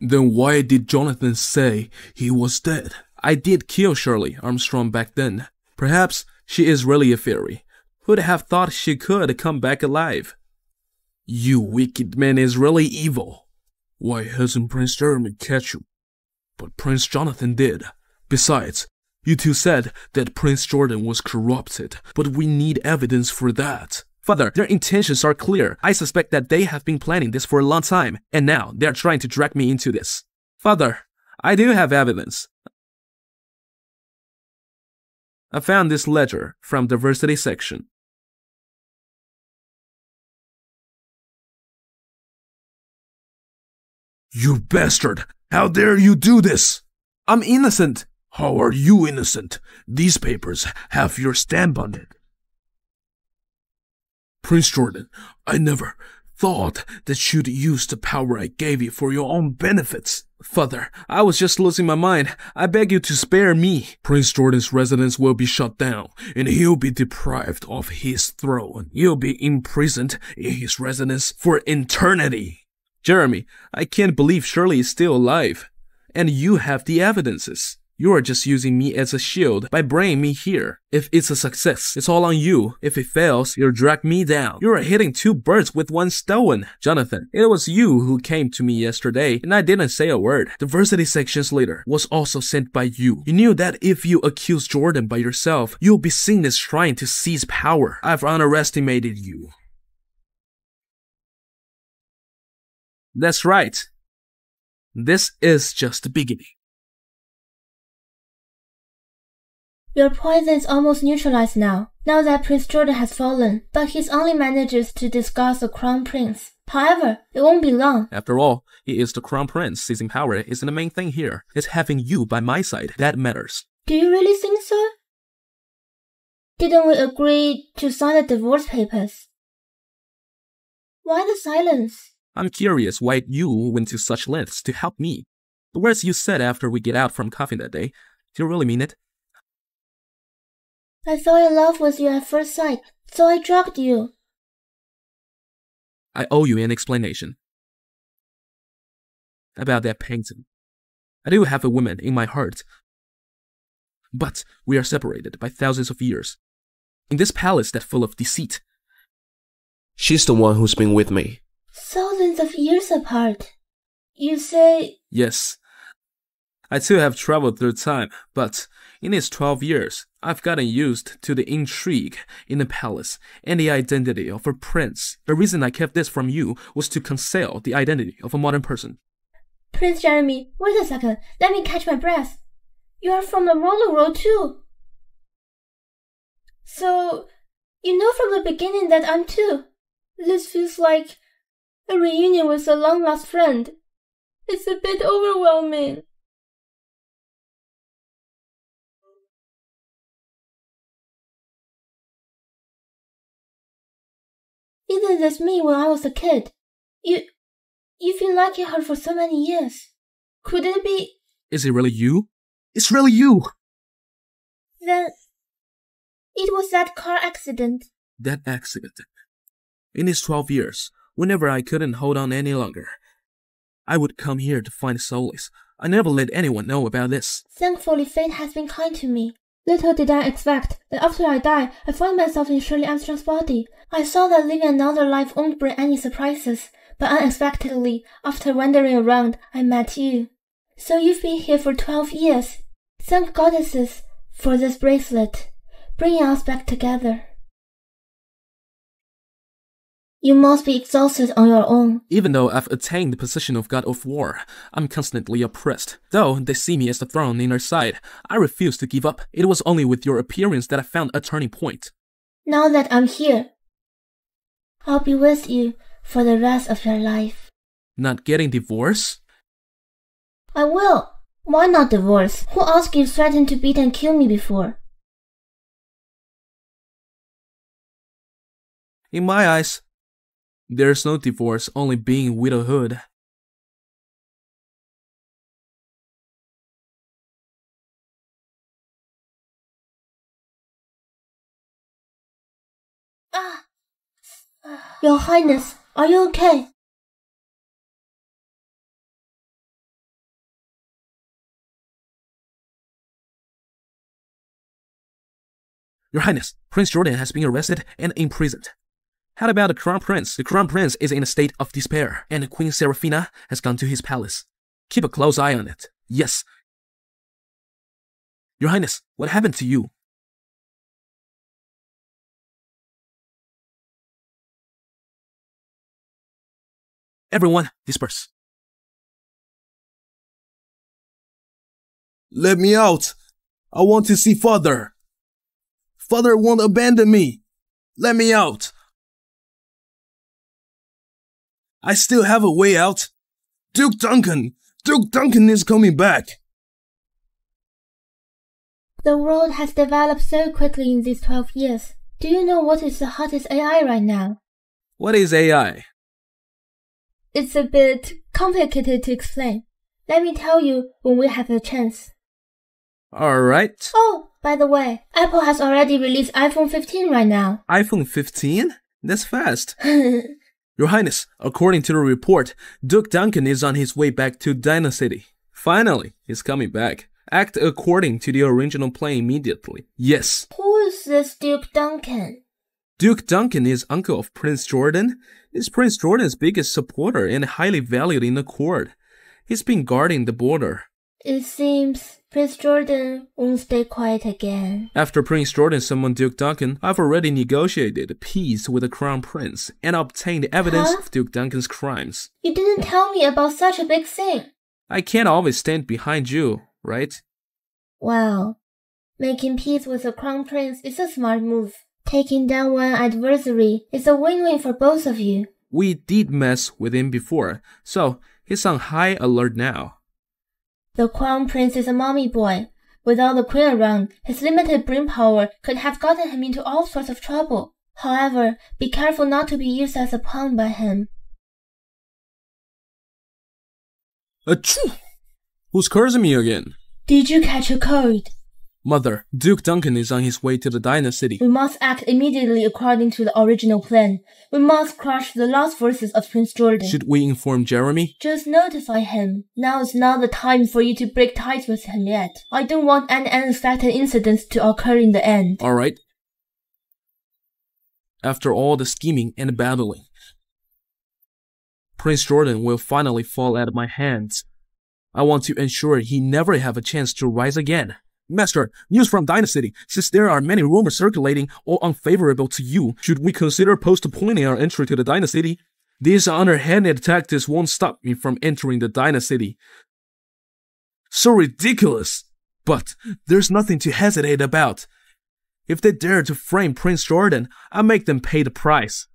Then why did Jonathan say he was dead? I did kill Shirley Armstrong back then. Perhaps she is really a fairy. Who'd have thought she could come back alive? You wicked man is really evil. Why hasn't Prince Jeremy catch you? But Prince Jonathan did. Besides, you two said that Prince Jordan was corrupted, but we need evidence for that. Father, their intentions are clear. I suspect that they have been planning this for a long time, and now they are trying to drag me into this. Father, I do have evidence. I found this ledger from the Varsity Section. You bastard! How dare you do this? I'm innocent! How are you innocent? These papers have your stamp on it. Prince Jordan, I never thought that you'd use the power I gave you for your own benefits. Father, I was just losing my mind. I beg you to spare me. Prince Jordan's residence will be shut down, and he'll be deprived of his throne. He'll be imprisoned in his residence for eternity. Jeremy, I can't believe Shirley is still alive. And you have the evidences. You are just using me as a shield by bringing me here. If it's a success, it's all on you. If it fails, you'll drag me down. You are hitting two birds with one stone. Jonathan, it was you who came to me yesterday, and I didn't say a word. The Varsity Section's leader was also sent by you. You knew that if you accuse Jordan by yourself, you'll be seen as trying to seize power. I've underestimated you. That's right. This is just the beginning. Your poison is almost neutralized now that Prince Jordan has fallen, but he only manages to disguise the crown prince. However, it won't be long. After all, he is the crown prince. Seizing power isn't the main thing here. It's having you by my side that matters. Do you really think so? Didn't we agree to sign the divorce papers? Why the silence? I'm curious why you went to such lengths to help me. The words you said after we get out from coffee that day, do you really mean it? I fell in love with you at first sight, so I drugged you. I owe you an explanation about that painting. I do have a woman in my heart, but we are separated by thousands of years in this palace that's full of deceit. She's the one who's been with me. Thousands of years apart, you say? Yes. I too have traveled through time, but in its 12 years, I've gotten used to the intrigue in the palace and the identity of a prince. The reason I kept this from you was to conceal the identity of a modern person. Prince Jeremy, wait a second. Let me catch my breath. You are from the royal world too. So, you know from the beginning that I'm too. This feels like a reunion with a long-lost friend. It's a bit overwhelming. Isn't this me when I was a kid? You've been liking her for so many years. Could it be? Is it really you? It's really you! Then, it was that car accident. That accident. In its 12 years, whenever I couldn't hold on any longer, I would come here to find solace. I never let anyone know about this. Thankfully, fate has been kind to me. Little did I expect that after I die, I find myself in Shirley Armstrong's body. I saw that living another life won't bring any surprises, but unexpectedly, after wandering around, I met you. So you've been here for 12 years. Thank goddesses for this bracelet, bringing us back together. You must be exhausted on your own. Even though I've attained the position of God of War, I'm constantly oppressed. Though they see me as the throne in their side, I refuse to give up. It was only with your appearance that I found a turning point. Now that I'm here, I'll be with you for the rest of your life. Not getting divorced? I will. Why not divorce? Who else you threatened to beat and kill me before? In my eyes, there's no divorce, only being widowhood. Your Highness, are you okay? Your Highness, Prince Jordan has been arrested and imprisoned. How about the Crown Prince? The Crown Prince is in a state of despair, and Queen Seraphina has gone to his palace. Keep a close eye on it. Yes. Your Highness, what happened to you? Everyone, disperse. Let me out. I want to see Father. Father won't abandon me. Let me out. I still have a way out. Duke Duncan! Duke Duncan is coming back! The world has developed so quickly in these 12 years. Do you know what is the hottest AI right now? What is AI? It's a bit complicated to explain. Let me tell you when we have the chance. Alright. Oh, by the way, Apple has already released iPhone 15 right now. iPhone 15? That's fast. Your Highness, according to the report, Duke Duncan is on his way back to Dynasty. Finally, he's coming back. Act according to the original plan immediately. Yes. Who is this Duke Duncan? Duke Duncan is uncle of Prince Jordan. He's Prince Jordan's biggest supporter and highly valued in the court. He's been guarding the border. It seems Prince Jordan won't stay quiet again. After Prince Jordan summoned Duke Duncan, I've already negotiated a peace with the Crown Prince and obtained evidence of Duke Duncan's crimes. You didn't tell me about such a big thing. I can't always stand behind you, right? Wow. Making peace with the Crown Prince is a smart move. Taking down one adversary is a win-win for both of you. We did mess with him before, so he's on high alert now. The Crown Prince is a mommy boy. Without the Queen around, his limited brain power could have gotten him into all sorts of trouble. However, be careful not to be used as a pawn by him. Achoo! Who's cursing me again? Did you catch a cold? Mother, Duke Duncan is on his way to the Dynasty. We must act immediately according to the original plan. We must crush the last forces of Prince Jordan. Should we inform Jeremy? Just notify him. Now is not the time for you to break ties with him yet. I don't want any unexpected incidents to occur in the end. Alright. After all the scheming and babbling, Prince Jordan will finally fall out of my hands. I want to ensure he never have a chance to rise again. Master, news from Dynasty. Since there are many rumors circulating, all unfavorable to you, should we consider postponing our entry to the Dynasty? These underhanded tactics won't stop me from entering the Dynasty. So ridiculous! But there's nothing to hesitate about. If they dare to frame Prince Jordan, I'll make them pay the price.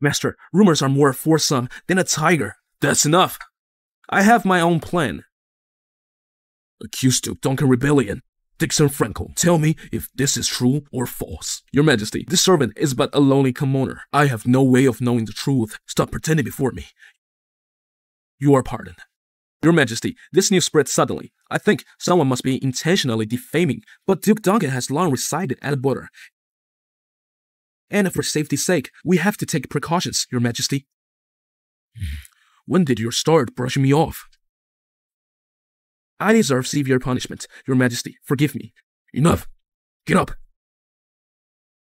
Master, rumors are more fearsome than a tiger. That's enough. I have my own plan. Accused of Duncan Rebellion. Dixon Frankel, tell me if this is true or false. Your Majesty, this servant is but a lonely commoner. I have no way of knowing the truth. Stop pretending before me. You are pardoned. Your Majesty, this news spread suddenly. I think someone must be intentionally defaming, but Duke Duncan has long resided at the border. And for safety's sake, we have to take precautions, Your Majesty. When did your start brushing me off? I deserve severe punishment. Your Majesty, forgive me. Enough! Get up!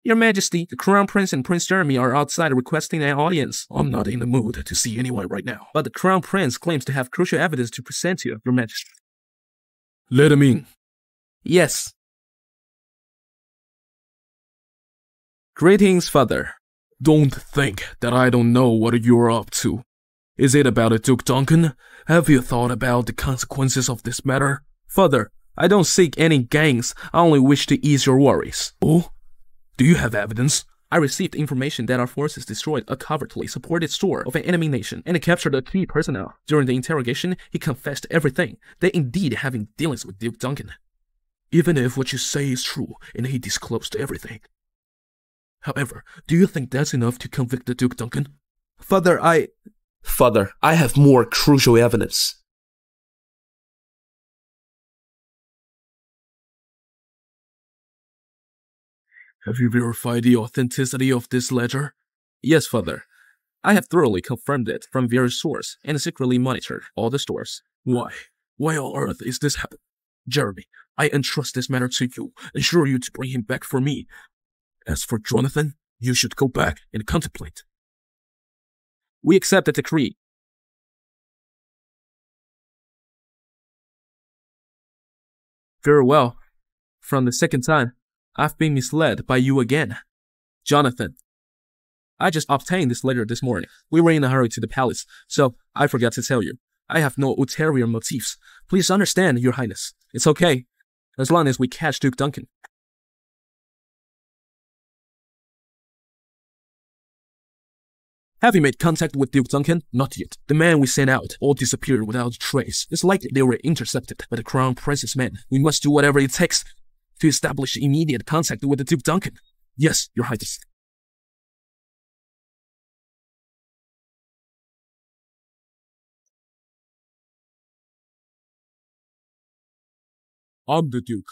Your Majesty, the Crown Prince and Prince Jeremy are outside requesting an audience. I'm not in the mood to see anyone right now. But the Crown Prince claims to have crucial evidence to present to you, Your Majesty. Let him in. Yes. Greetings, Father. Don't think that I don't know what you're up to. Is it about Duke Duncan? Have you thought about the consequences of this matter? Father, I don't seek any gains. I only wish to ease your worries. Oh? Do you have evidence? I received information that our forces destroyed a covertly supported store of an enemy nation and captured a key personnel. During the interrogation, he confessed everything. They indeed having dealings with Duke Duncan. Even if what you say is true and he disclosed everything. However, do you think that's enough to convict the Duke Duncan? Father, I have more crucial evidence. Have you verified the authenticity of this ledger? Yes, Father. I have thoroughly confirmed it from various sources and secretly monitored all the stores. Why? Why on earth is this happening? Jeremy, I entrust this matter to you, assure you to bring him back for me. As for Jonathan, you should go back and contemplate. We accept the decree. Very well. From the second time, I've been misled by you again. Jonathan, I just obtained this letter this morning. We were in a hurry to the palace, so I forgot to tell you. I have no ulterior motives. Please understand, Your Highness. It's okay, as long as we catch Duke Duncan. Have you made contact with Duke Duncan? Not yet. The men we sent out all disappeared without a trace. It's likely they were intercepted by the Crown Prince's men. We must do whatever it takes to establish immediate contact with the Duke Duncan. Yes, Your Highness. I'm the Duke.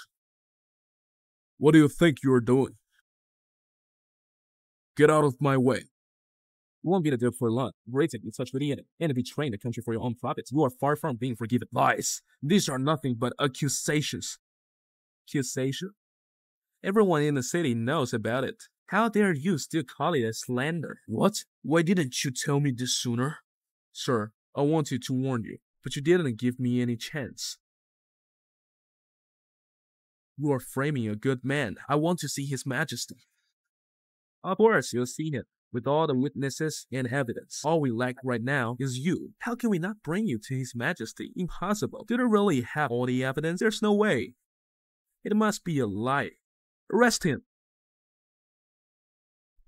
What do you think you're doing? Get out of my way. You won't be the Duke for long. Rated in such video and betraying the country for your own profits. You are far from being forgiven. Lies. These are nothing but accusations. Accusation? Everyone in the city knows about it. How dare you still call it a slander? What? Why didn't you tell me this sooner? Sir, I wanted to warn you, but you didn't give me any chance. You are framing a good man. I want to see His Majesty. Of course, you'll see him, with all the witnesses and evidence. All we lack right now is you. How can we not bring you to His Majesty? Impossible. Do they really have all the evidence? There's no way. It must be a lie. Arrest him.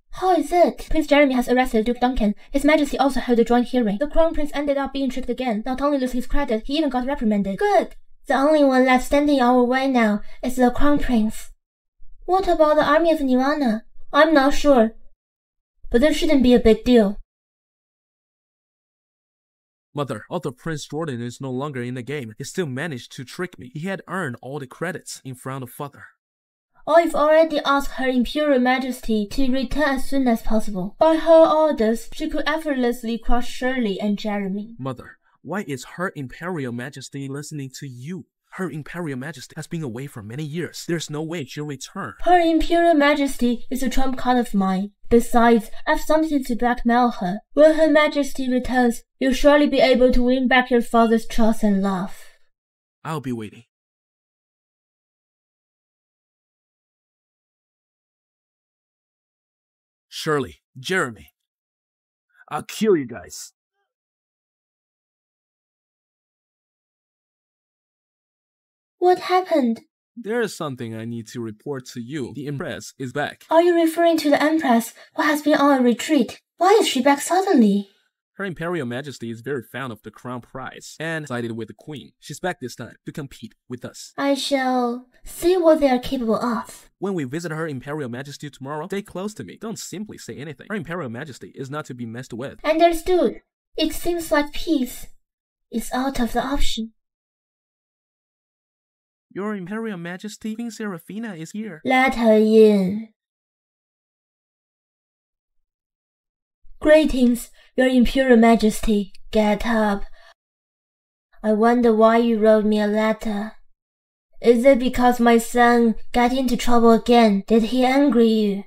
How is it? Prince Jeremy has arrested Duke Duncan. His Majesty also held a joint hearing. The Crown Prince ended up being tricked again. Not only losing his credit, he even got reprimanded. Good. The only one left standing our way now is the Crown Prince. What about the Army of Nirvana? I'm not sure. But there shouldn't be a big deal. Mother, although Prince Jordan is no longer in the game, he still managed to trick me. He had earned all the credits in front of Father. I've already asked Her Imperial Majesty to return as soon as possible. By her orders, she could effortlessly crush Shirley and Jeremy. Mother, why is Her Imperial Majesty listening to you? Her Imperial Majesty has been away for many years. There's no way she'll return. Her Imperial Majesty is a trump card of mine. Besides, I've something to blackmail her. When Her Majesty returns, you'll surely be able to win back your father's trust and love. I'll be waiting. Shirley, Jeremy, I'll kill you guys. What happened? There is something I need to report to you. The Empress is back. Are you referring to the Empress, who has been on a retreat? Why is she back suddenly? Her Imperial Majesty is very fond of the Crown Prize and sided with the Queen. She's back this time to compete with us. I shall see what they are capable of. When we visit Her Imperial Majesty tomorrow, stay close to me. Don't simply say anything. Her Imperial Majesty is not to be messed with. Understood. It seems like peace is out of the option. Your Imperial Majesty, Queen Seraphina is here. Let her in. Greetings, Your Imperial Majesty. Get up. I wonder why you wrote me a letter. Is it because my son got into trouble again? Did he angry you?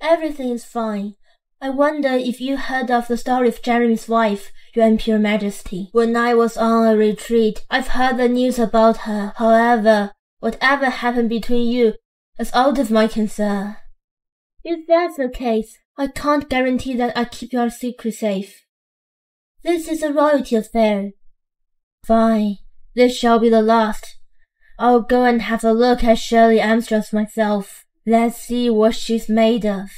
Everything is fine. I wonder if you heard of the story of Jeremy's wife, Your Imperial Majesty. When I was on a retreat, I've heard the news about her. However, whatever happened between you is out of my concern. If that's the case, I can't guarantee that I keep your secret safe. This is a royalty affair. Fine, this shall be the last. I'll go and have a look at Shirley Armstrong myself. Let's see what she's made of.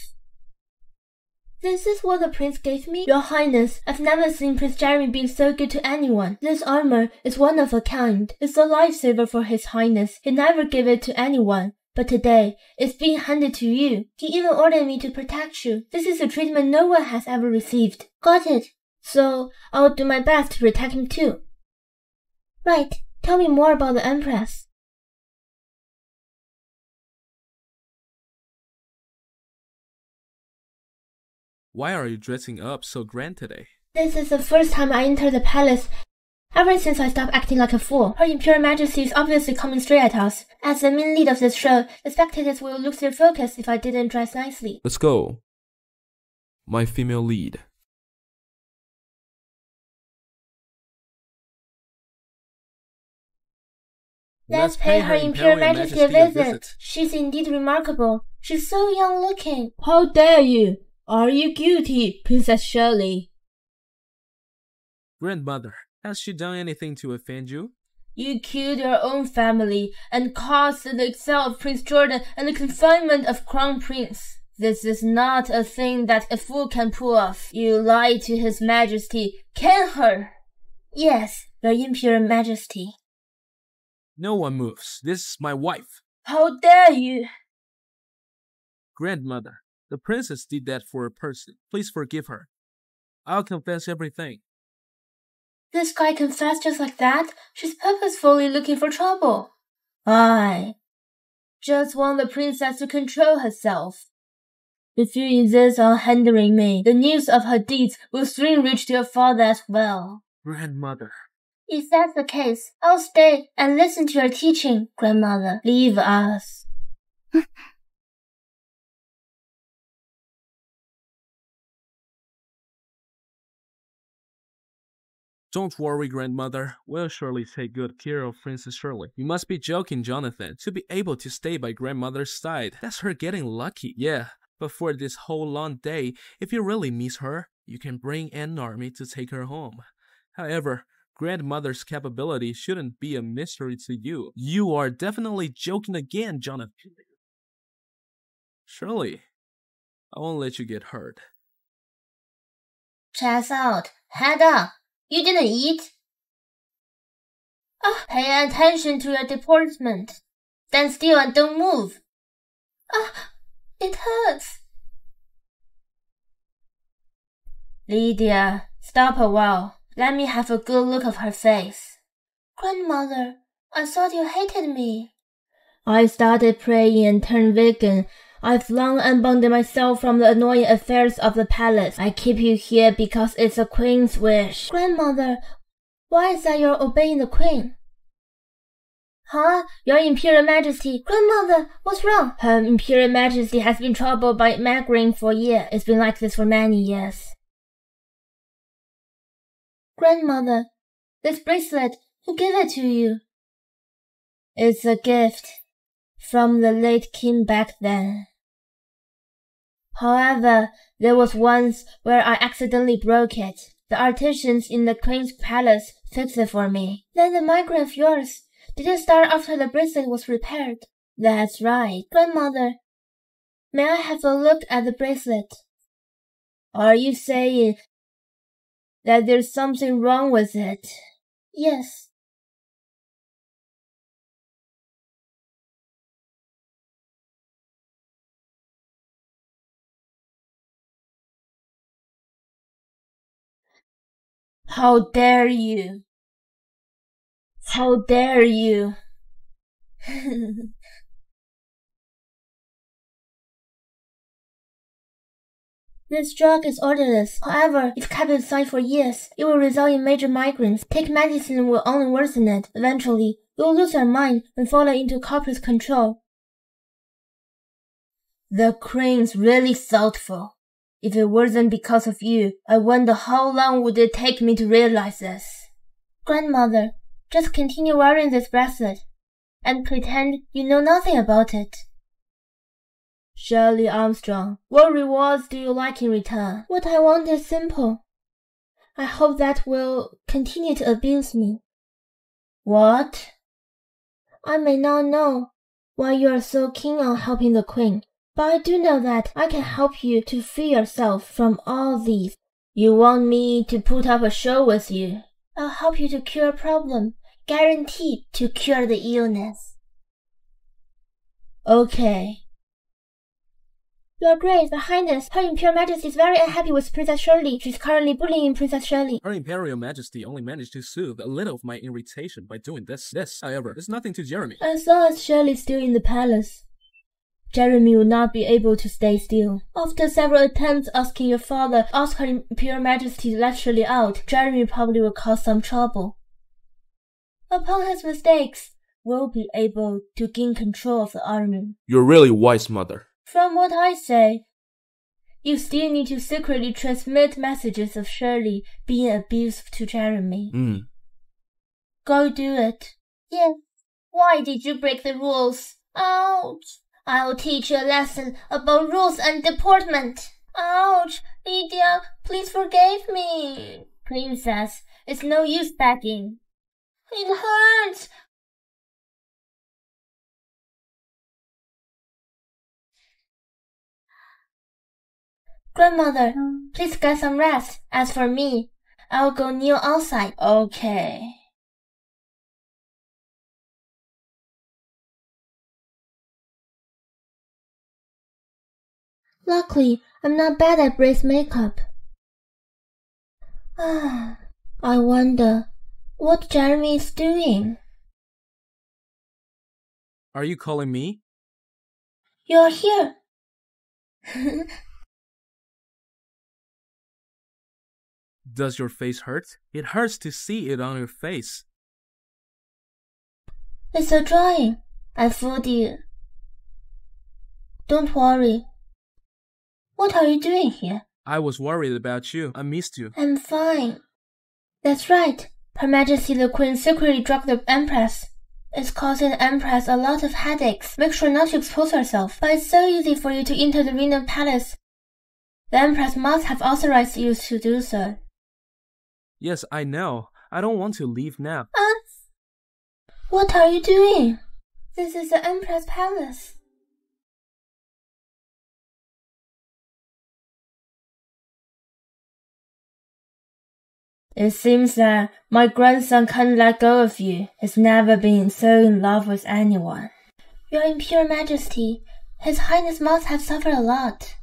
This is what the prince gave me? Your Highness, I've never seen Prince Jeremy being so good to anyone. This armor is one of a kind. It's a lifesaver for His Highness. He never gave it to anyone. But today, it's being handed to you. He even ordered me to protect you. This is a treatment no one has ever received. Got it. So, I'll do my best to protect him too. Right, tell me more about the Empress. Why are you dressing up so grand today? This is the first time I entered the palace ever since I stopped acting like a fool. Her Imperial Majesty is obviously coming straight at us. As the main lead of this show, the spectators will lose their focus if I didn't dress nicely. Let's go. My female lead. Let's pay her Imperial Majesty a visit. She's indeed remarkable. She's so young looking. How dare you! Are you guilty, Princess Shirley? Grandmother, has she done anything to offend you? You killed your own family and caused the exile of Prince Jordan and the confinement of Crown Prince. This is not a thing that a fool can pull off. You lied to His Majesty. Can her? Yes, Your Imperial Majesty. No one moves. This is my wife. How dare you! Grandmother. The princess did that for a person. Please forgive her. I'll confess everything. This guy confessed just like that? She's purposefully looking for trouble. I just want the princess to control herself. If you insist on hindering me, the news of her deeds will soon reach your father as well. Grandmother. If that's the case, I'll stay and listen to your teaching, Grandmother. Leave us. Don't worry, Grandmother. We'll surely take good care of Princess Shirley. You must be joking, Jonathan. To be able to stay by Grandmother's side, that's her getting lucky. Yeah, but for this whole long day, if you really miss her, you can bring an army to take her home. However, Grandmother's capability shouldn't be a mystery to you. You are definitely joking again, Jonathan. Shirley, I won't let you get hurt. Chest out. Head up. You didn't eat? Oh, pay attention to your deportment. Stand still and don't move. Oh, it hurts. Lydia, stop a while. Let me have a good look of her face. Grandmother, I thought you hated me. I started praying and turned vegan. I've long unbounded myself from the annoying affairs of the palace. I keep you here because it's the Queen's wish. Grandmother, why is that you're obeying the Queen? Huh? Your Imperial Majesty. Grandmother, what's wrong? Her Imperial Majesty has been troubled by migraine for years. It's been like this for many years. Grandmother, this bracelet, who gave it to you? It's a gift from the late king back then. However, there was once where I accidentally broke it. The artisans in the Queen's palace fixed it for me. Then the migraine of yours, did it start after the bracelet was repaired? That's right. Grandmother, may I have a look at the bracelet? Are you saying that there's something wrong with it? Yes. How dare you! How dare you! This drug is odorless. However, if kept inside for years, it will result in major migraines. Take medicine will only worsen it. Eventually, you will lose your mind and fall into corporate control. The Queen's really thoughtful. If it wasn't because of you, I wonder how long would it take me to realize this. Grandmother, just continue wearing this bracelet, and pretend you know nothing about it. Shirley Armstrong, what rewards do you like in return? What I want is simple. I hope that will continue to abuse me. What? I may not know why you are so keen on helping the Queen, but I do know that I can help you to free yourself from all these. You want me to put up a show with you? I'll help you to cure a problem, guaranteed to cure the illness. Okay. Your Grace, the Highness, Her Imperial Majesty is very unhappy with Princess Shirley. She's currently bullying Princess Shirley. Her Imperial Majesty only managed to soothe a little of my irritation by doing this. This, however, is nothing to Jeremy. As long as Shirley's still in the palace, Jeremy will not be able to stay still. After several attempts asking your father, ask Her Imperial Majesty to let Shirley out, Jeremy probably will cause some trouble. Upon his mistakes, we'll be able to gain control of the army. You're really wise, Mother. From what I say, you still need to secretly transmit messages of Shirley being abusive to Jeremy. Go do it. Yes. Why did you break the rules? Ouch. I'll teach you a lesson about rules and deportment. Ouch. Lydia, please forgive me. Princess, it's no use begging. It hurts. Grandmother, please get some rest. As for me, I'll go kneel outside. Okay. Luckily, I'm not bad at brace makeup. I wonder what Jeremy is doing. Are you calling me? You're here. Does your face hurt? It hurts to see it on your face. It's a drawing. I fooled you. Don't worry. What are you doing here? I was worried about you. I missed you. I'm fine. That's right. Her Majesty the Queen secretly drugged the Empress. It's causing the Empress a lot of headaches. Make sure not to expose herself. But it's so easy for you to enter the Winter Palace. The Empress must have authorized you to do so. Yes, I know. I don't want to leave now. What are you doing? This is the Empress Palace. It seems that my grandson can't let go of you. He's never been so in love with anyone. Your Imperial Majesty, His Highness must have suffered a lot.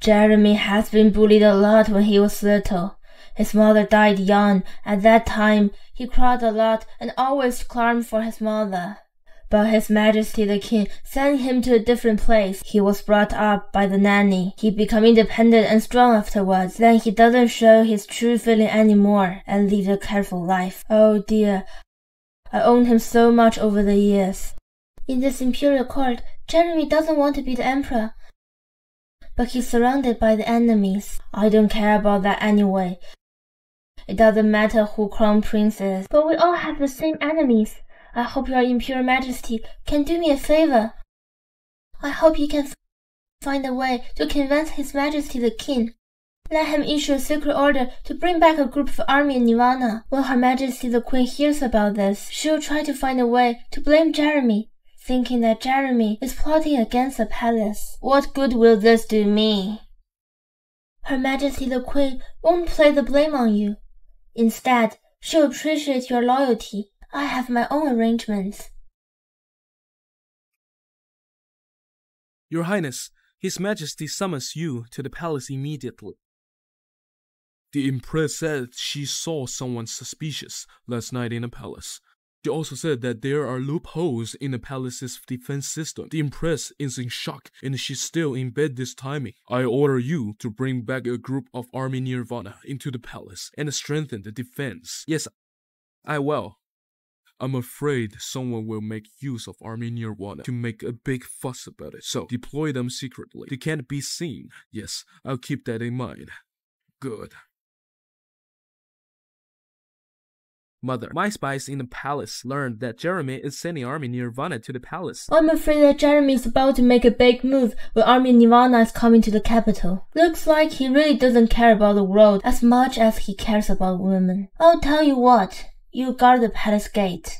Jeremy has been bullied a lot when he was little. His mother died young. At that time, he cried a lot and always clamored for his mother. But His Majesty the King sent him to a different place. He was brought up by the nanny. He became independent and strong afterwards. Then he doesn't show his true feeling anymore and live a careful life. Oh dear, I owned him so much over the years. In this imperial court, Jeremy doesn't want to be the emperor. But he's surrounded by the enemies. I don't care about that anyway. It doesn't matter who Crown Prince is. But we all have the same enemies. I hope your Imperial Majesty can do me a favor. I hope you can find a way to convince His Majesty the King. Let him issue a secret order to bring back a group of Army Nirvana. When Her Majesty the Queen hears about this, she'll try to find a way to blame Jeremy, thinking that Jeremy is plotting against the palace. What good will this do me? Her Majesty the Queen won't play the blame on you. Instead, she'll appreciate your loyalty. I have my own arrangements. Your Highness, His Majesty summons you to the palace immediately. The Empress said she saw someone suspicious last night in the palace. She also said that there are loopholes in the palace's defense system. The Empress is in shock, and she's still in bed this timing. I order you to bring back a group of Army Nirvana into the palace and strengthen the defense. Yes, I will. I'm afraid someone will make use of Army Nirvana to make a big fuss about it, so deploy them secretly. They can't be seen. Yes, I'll keep that in mind. Good. Mother, my spies in the palace learned that Jeremy is sending Army Nirvana to the palace. I'm afraid that Jeremy is about to make a big move when Army Nirvana is coming to the capital. Looks like he really doesn't care about the world as much as he cares about women. I'll tell you what, you guard the palace gate.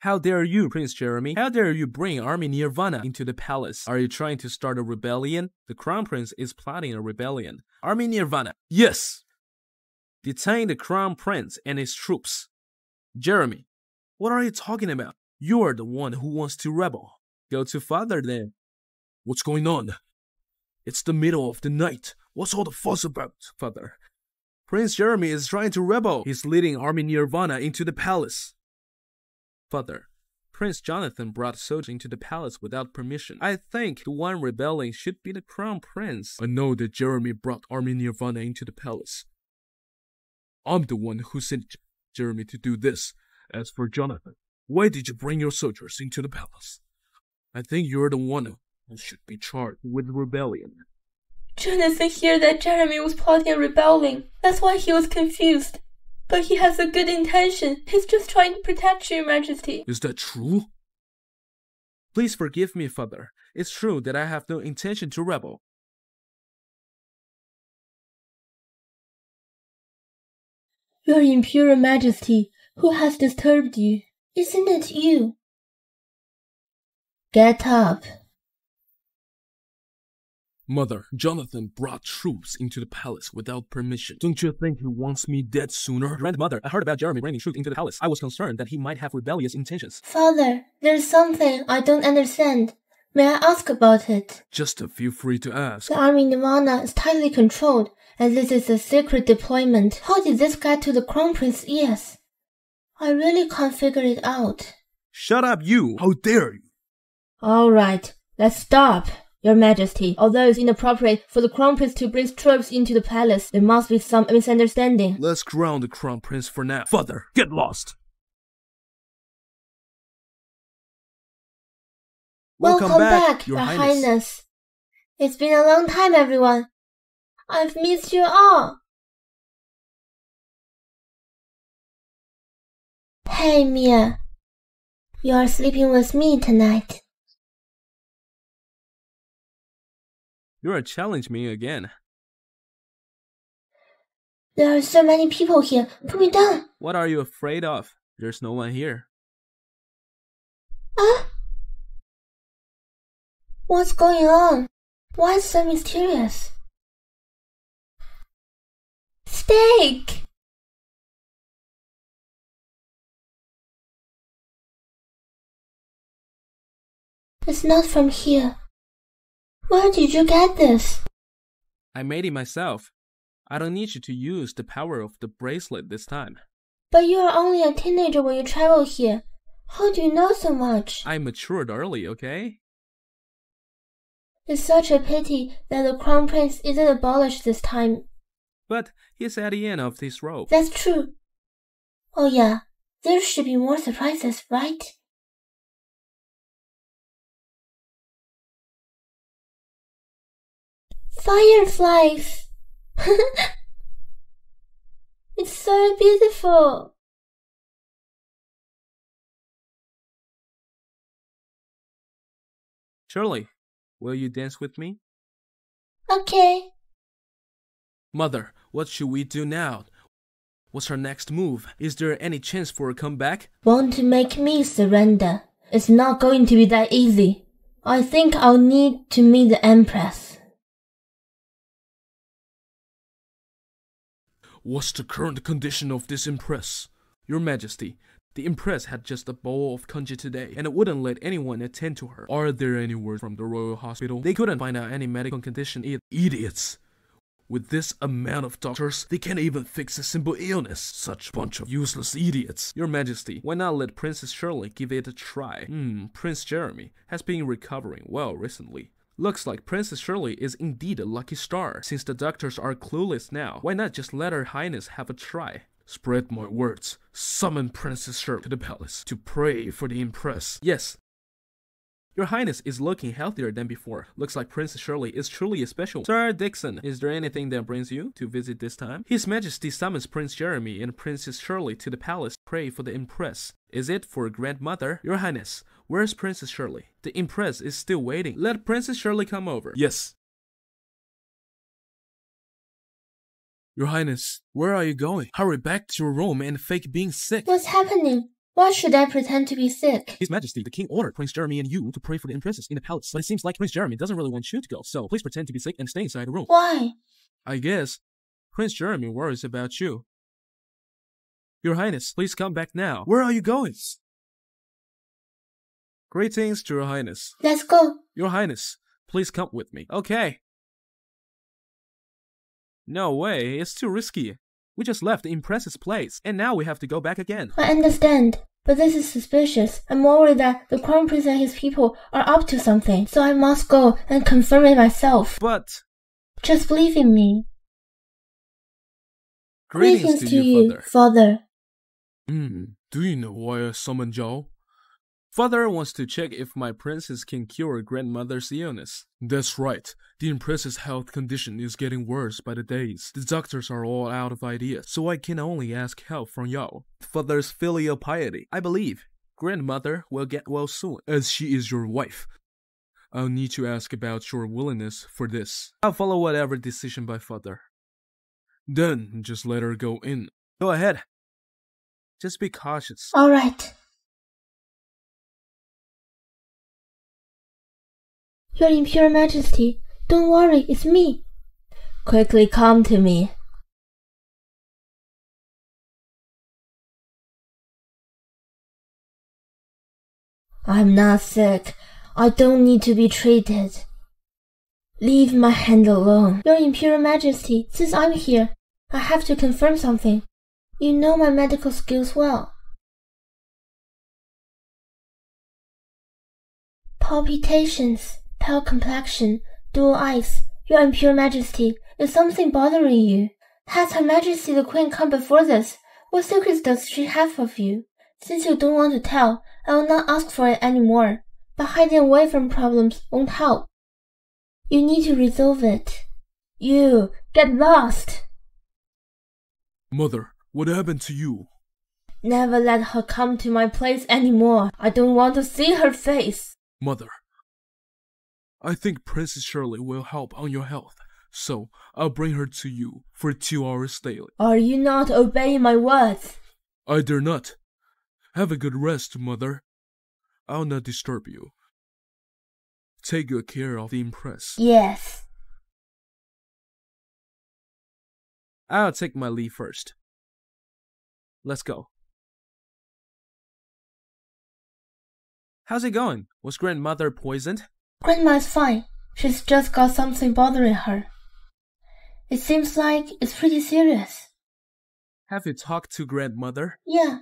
How dare you, Prince Jeremy? How dare you bring Army Nirvana into the palace? Are you trying to start a rebellion? The Crown Prince is plotting a rebellion. Army Nirvana, yes! Detain the Crown Prince and his troops. Jeremy, what are you talking about? You are the one who wants to rebel. Go to father then. What's going on? It's the middle of the night. What's all the fuss about, father? Prince Jeremy is trying to rebel. He's leading Army Nirvana into the palace. Father, Prince Jonathan brought soldiers into the palace without permission. I think the one rebelling should be the Crown Prince. I know that Jeremy brought Army Nirvana into the palace. I'm the one who sent Jeremy to do this. As for Jonathan, why did you bring your soldiers into the palace? I think you're the one who should be charged with rebellion. Jonathan heard that Jeremy was plotting and rebelling. That's why he was confused. But he has a good intention. He's just trying to protect you, Your Majesty. Is that true? Please forgive me, Father. It's true that I have no intention to rebel. Your Imperial Majesty, who has disturbed you? Isn't it you? Get up. Mother, Jonathan brought troops into the palace without permission. Don't you think he wants me dead sooner? Grandmother, I heard about Jeremy bringing troops into the palace. I was concerned that he might have rebellious intentions. Father, there's something I don't understand. May I ask about it? Just feel free to ask. The Army Nirvana is tightly controlled, and this is a secret deployment. How did this get to the Crown Prince's ears? I really can't figure it out. Shut up, you! How dare you! All right, let's stop. Your Majesty, although it's inappropriate for the Crown Prince to bring troops into the palace, there must be some misunderstanding. Let's ground the Crown Prince for now. Father, get lost! Welcome back, Your Highness. It's been a long time, everyone. I've missed you all. Hey, Mia. You're sleeping with me tonight. You are challenging me again. There are so many people here. Put me down. What are you afraid of? There's no one here. What's going on? Why is it so mysterious? Steak! It's not from here. Where did you get this? I made it myself. I don't need you to use the power of the bracelet this time. But you are only a teenager when you travel here. How do you know so much? I matured early, okay? It's such a pity that the Crown Prince isn't abolished this time. But he's at the end of this rope. That's true. Oh yeah, there should be more surprises, right? Fireflies! It's so beautiful! Shirley, will you dance with me? Okay. Mother, what should we do now? What's our next move? Is there any chance for a comeback? Want to make me surrender? It's not going to be that easy. I think I'll need to meet the Empress. What's the current condition of this Empress? Your Majesty, the Empress had just a bowl of congee today, and it wouldn't let anyone attend to her. Are there any word from the Royal Hospital? They couldn't find out any medical condition either. Idiots! With this amount of doctors, they can't even fix a simple illness. Such bunch of useless idiots. Your Majesty, why not let Princess Shirley give it a try? Prince Jeremy has been recovering well recently. Looks like Princess Shirley is indeed a lucky star. Since the doctors are clueless now, why not just let Her Highness have a try? Spread my words. Summon Princess Shirley to the palace to pray for the Empress. Yes. Your Highness is looking healthier than before. Looks like Princess Shirley is truly a special. Sir Dixon, is there anything that brings you to visit this time? His Majesty summons Prince Jeremy and Princess Shirley to the palace to pray for the Empress. Is it for grandmother? Your Highness, where's Princess Shirley? The Empress is still waiting. Let Princess Shirley come over. Yes. Your Highness, where are you going? Hurry back to your room and fake being sick. What's happening? Why should I pretend to be sick? His Majesty, the King ordered Prince Jeremy and you to pray for the Empress in the palace. But it seems like Prince Jeremy doesn't really want you to go, so please pretend to be sick and stay inside the room. Why? I guess Prince Jeremy worries about you. Your Highness, please come back now. Where are you going? Greetings to Your Highness. Let's go. Your Highness, please come with me. Okay. No way, it's too risky. We just left the Empress's place, and now we have to go back again. I understand, but this is suspicious. I'm worried that the Crown Prince and his people are up to something, so I must go and confirm it myself. But... just believe in me. Greetings to you, Father. Do you know why I summoned you? Father wants to check if my princess can cure grandmother's illness. That's right. The Empress's health condition is getting worse by the days. The doctors are all out of ideas, so I can only ask help from you. Father's filial piety. I believe grandmother will get well soon, as she is your wife. I'll need to ask about your willingness for this. I'll follow whatever decision by Father. Then just let her go in. Go ahead. Just be cautious. All right. Your Imperial Majesty, don't worry, it's me. Quickly come to me. I'm not sick. I don't need to be treated. Leave my hand alone. Your Imperial Majesty, since I'm here, I have to confirm something. You know my medical skills well. Palpitations. Pale complexion, dual eyes. Your Imperial Majesty, is something bothering you? Has Her Majesty the Queen come before this? What secrets does she have of you? Since you don't want to tell, I will not ask for it anymore. But hiding away from problems won't help. You need to resolve it. You, get lost! Mother, what happened to you? Never let her come to my place anymore. I don't want to see her face. Mother. I think Princess Shirley will help on your health, so I'll bring her to you for 2 hours daily. Are you not obeying my words? I dare not. Have a good rest, Mother. I'll not disturb you. Take good care of the Empress. Yes. I'll take my leave first. Let's go. How's it going? Was grandmother poisoned? Grandma's fine. She's just got something bothering her. It seems like it's pretty serious. Have you talked to grandmother? Yeah.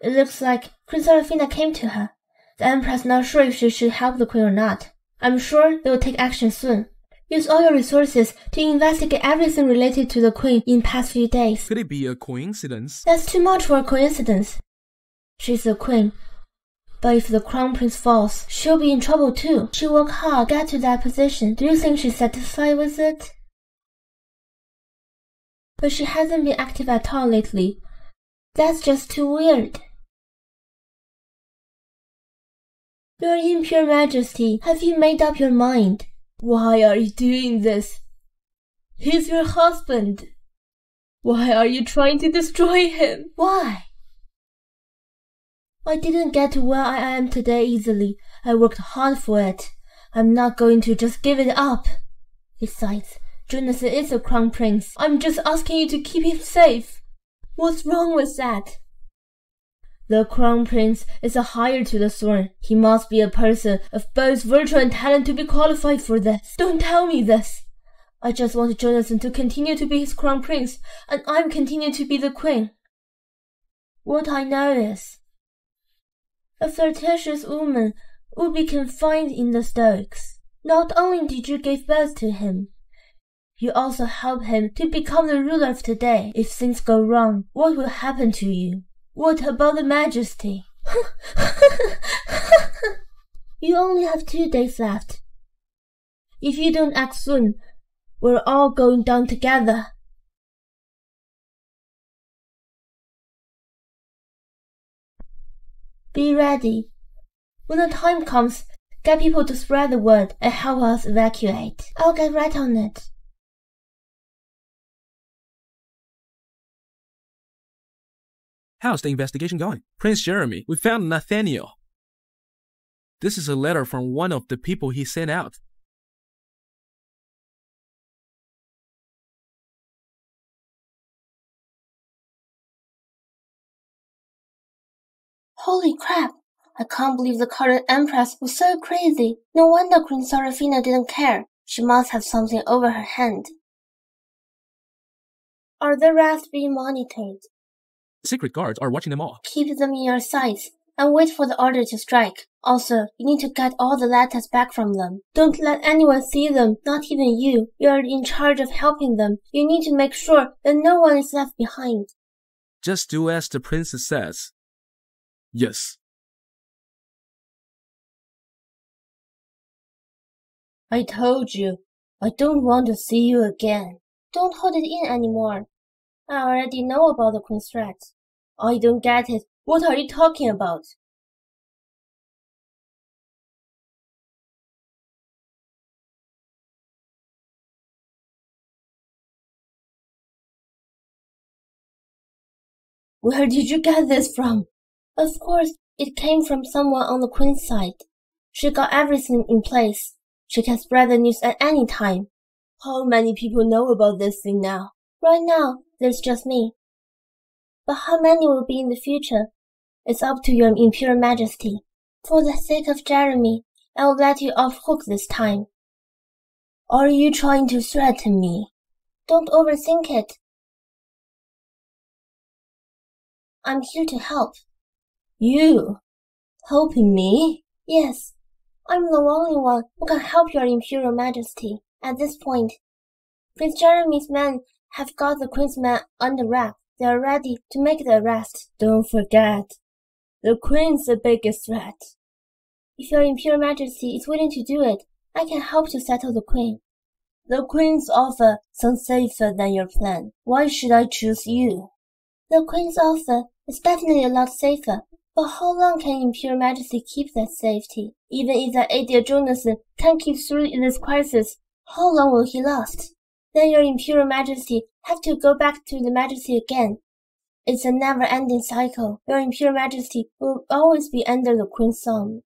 It looks like Queen Seraphina came to her. The Empress not sure if she should help the Queen or not. I'm sure they will take action soon. Use all your resources to investigate everything related to the Queen in the past few days. Could it be a coincidence? That's too much for a coincidence. She's the Queen. But if the Crown Prince falls, she'll be in trouble too. She worked hard to get to that position. Do you think she's satisfied with it? But she hasn't been active at all lately. That's just too weird. Your Imperial Majesty, have you made up your mind? Why are you doing this? He's your husband. Why are you trying to destroy him? Why? I didn't get to where I am today easily. I worked hard for it. I'm not going to just give it up. Besides, Jonathan is a Crown Prince. I'm just asking you to keep him safe. What's wrong with that? The Crown Prince is a heir to the throne. He must be a person of both virtue and talent to be qualified for this. Don't tell me this. I just wanted Jonathan to continue to be his crown prince, and I'm continuing to be the queen. What I know is, a flirtatious woman would be confined in the stocks. Not only did you give birth to him, you also helped him to become the ruler of today. If things go wrong, what will happen to you? What about the majesty? You only have 2 days left. If you don't act soon, we're all going down together. Be ready. When the time comes, get people to spread the word and help us evacuate. I'll get right on it. How's the investigation going? Prince Jeremy, we found Nathaniel. This is a letter from one of the people he sent out. Holy crap! I can't believe the current Empress was so crazy. No wonder Queen Seraphina didn't care. She must have something over her hand. Are the rest being monitored? Secret guards are watching them all. Keep them in your sights and wait for the order to strike. Also, you need to get all the letters back from them. Don't let anyone see them, not even you. You're in charge of helping them. You need to make sure that no one is left behind. Just do as the princess says. Yes. I told you, I don't want to see you again. Don't hold it in anymore. I already know about the Queen's threat. I don't get it. What are you talking about? Where did you get this from? Of course, it came from someone on the Queen's side. She got everything in place. She can spread the news at any time. How many people know about this thing now? Right now, there's just me. But how many will be in the future? It's up to your Imperial Majesty. For the sake of Jeremy, I'll let you off hook this time. Are you trying to threaten me? Don't overthink it. I'm here to help. You? Helping me? Yes. I'm the only one who can help your Imperial Majesty. At this point, Prince Jeremy's men have got the Queen's men under wrap. They are ready to make the arrest. Don't forget, the Queen's the biggest threat. If your Imperial Majesty is willing to do it, I can help to settle the Queen. The Queen's offer sounds safer than your plan. Why should I choose you? The Queen's offer is definitely a lot safer. But how long can Imperial Majesty keep that safety? Even if that idiot Jonathan can't keep through in this crisis, how long will he last? Then your Imperial Majesty have to go back to the Majesty again. It's a never-ending cycle. Your Imperial Majesty will always be under the Queen's thumb.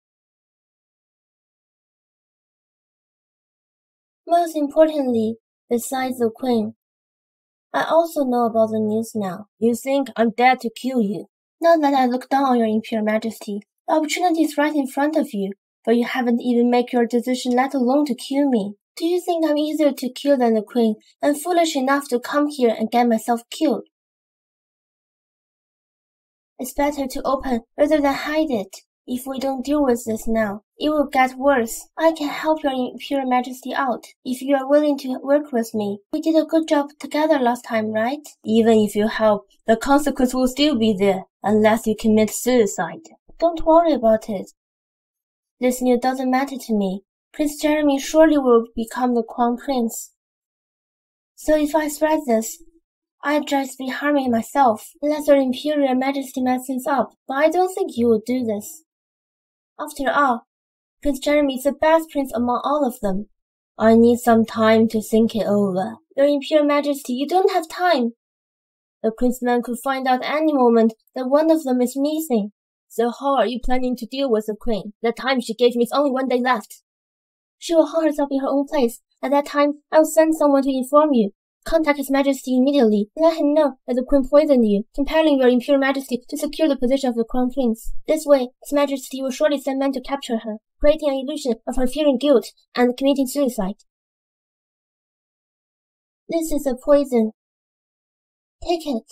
Most importantly, besides the Queen, I also know about the news now. You think I'm there to kill you? Not that I look down on your Imperial Majesty. The opportunity is right in front of you, but you haven't even made your decision, let alone to kill me. Do you think I'm easier to kill than the Queen, and foolish enough to come here and get myself killed? It's better to open rather than hide it. If we don't deal with this now, it will get worse. I can help your Imperial Majesty out, if you are willing to work with me. We did a good job together last time, right? Even if you help, the consequence will still be there. Unless you commit suicide. Don't worry about it. This news doesn't matter to me. Prince Jeremy surely will become the Crown Prince. So if I spread this, I'd just be harming myself. Unless your Imperial Majesty messes things up, but I don't think you will do this. After all, Prince Jeremy is the best prince among all of them. I need some time to think it over. Your Imperial Majesty, you don't have time. The Queen's men could find out any moment that one of them is missing. So how are you planning to deal with the Queen? The time she gave me is only 1 day left. She will hold herself in her own place. At that time, I will send someone to inform you. Contact His Majesty immediately. Let him know that the Queen poisoned you, compelling your Imperial Majesty to secure the position of the Crown Prince. This way, His Majesty will surely send men to capture her, creating an illusion of her fearing guilt and committing suicide. This is a poison. Take it.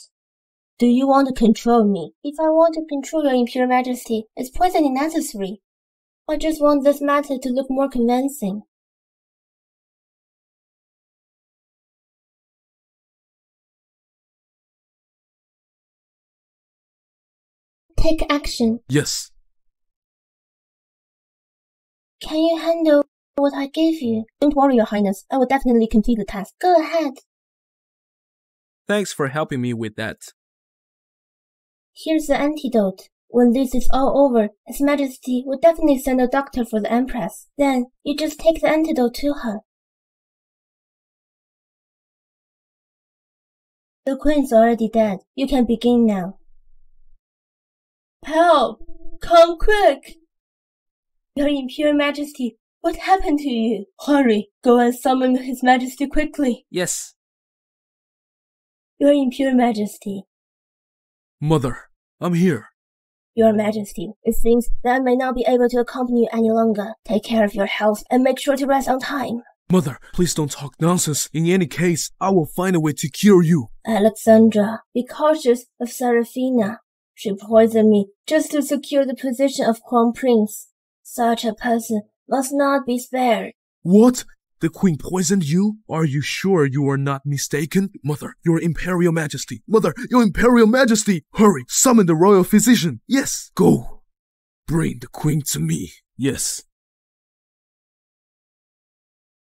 Do you want to control me? If I want to control your Imperial Majesty, is poisoning necessary? I just want this matter to look more convincing. Take action. Yes. Can you handle what I gave you? Don't worry, Your Highness. I will definitely complete the task. Go ahead. Thanks for helping me with that. Here's the antidote. When this is all over, His Majesty will definitely send a doctor for the Empress. Then, you just take the antidote to her. The Queen's already dead. You can begin now. Help! Come quick! Your Imperial Majesty, what happened to you? Hurry, go and summon His Majesty quickly. Yes. Your Imperial Majesty. Mother, I'm here. Your Majesty, it seems that I may not be able to accompany you any longer. Take care of your health and make sure to rest on time. Mother, please don't talk nonsense. In any case, I will find a way to cure you. Alexandra, be cautious of Seraphina. She poisoned me just to secure the position of Crown Prince. Such a person must not be spared. What? The Queen poisoned you? Are you sure you are not mistaken? Mother, Your Imperial Majesty. Mother, Your Imperial Majesty. Hurry, summon the royal physician. Yes, go. Bring the Queen to me. Yes.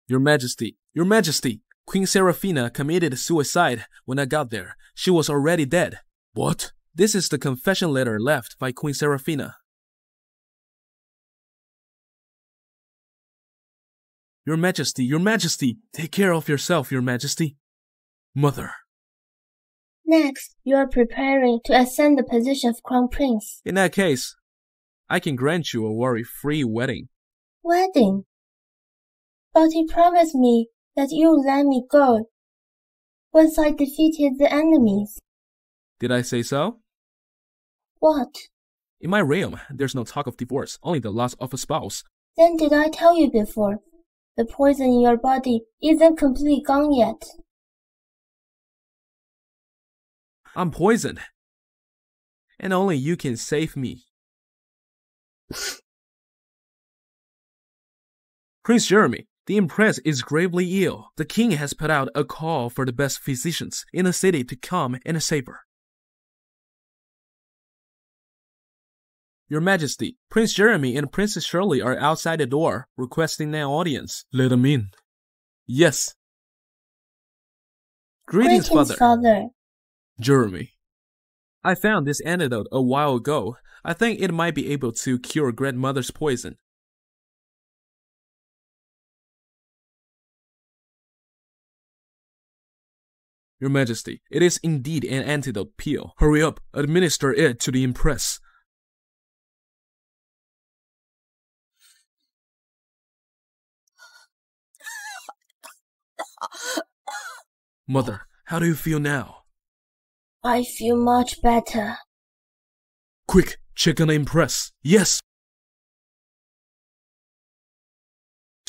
Your Majesty. Your Majesty. Queen Seraphina committed suicide when I got there. She was already dead. What? This is the confession letter left by Queen Seraphina. Your Majesty, take care of yourself, Your Majesty. Mother. Next, you are preparing to ascend the position of Crown Prince. In that case, I can grant you a worry-free wedding. Wedding? But you promised me that you would let me go once I defeated the enemies. Did I say so? What? In my realm, there's no talk of divorce, only the loss of a spouse. Then did I tell you before? The poison in your body isn't completely gone yet. I'm poisoned. And only you can save me. Prince Jeremy, the Empress is gravely ill. The King has put out a call for the best physicians in the city to come and save her. Your Majesty, Prince Jeremy and Princess Shirley are outside the door, requesting an audience. Let them in. Yes. Greetings, Father. Jeremy. I found this antidote a while ago. I think it might be able to cure grandmother's poison. Your Majesty, it is indeed an antidote pill. Hurry up, administer it to the Empress. Mother, how do you feel now? I feel much better. Quick, check on the Empress. Yes!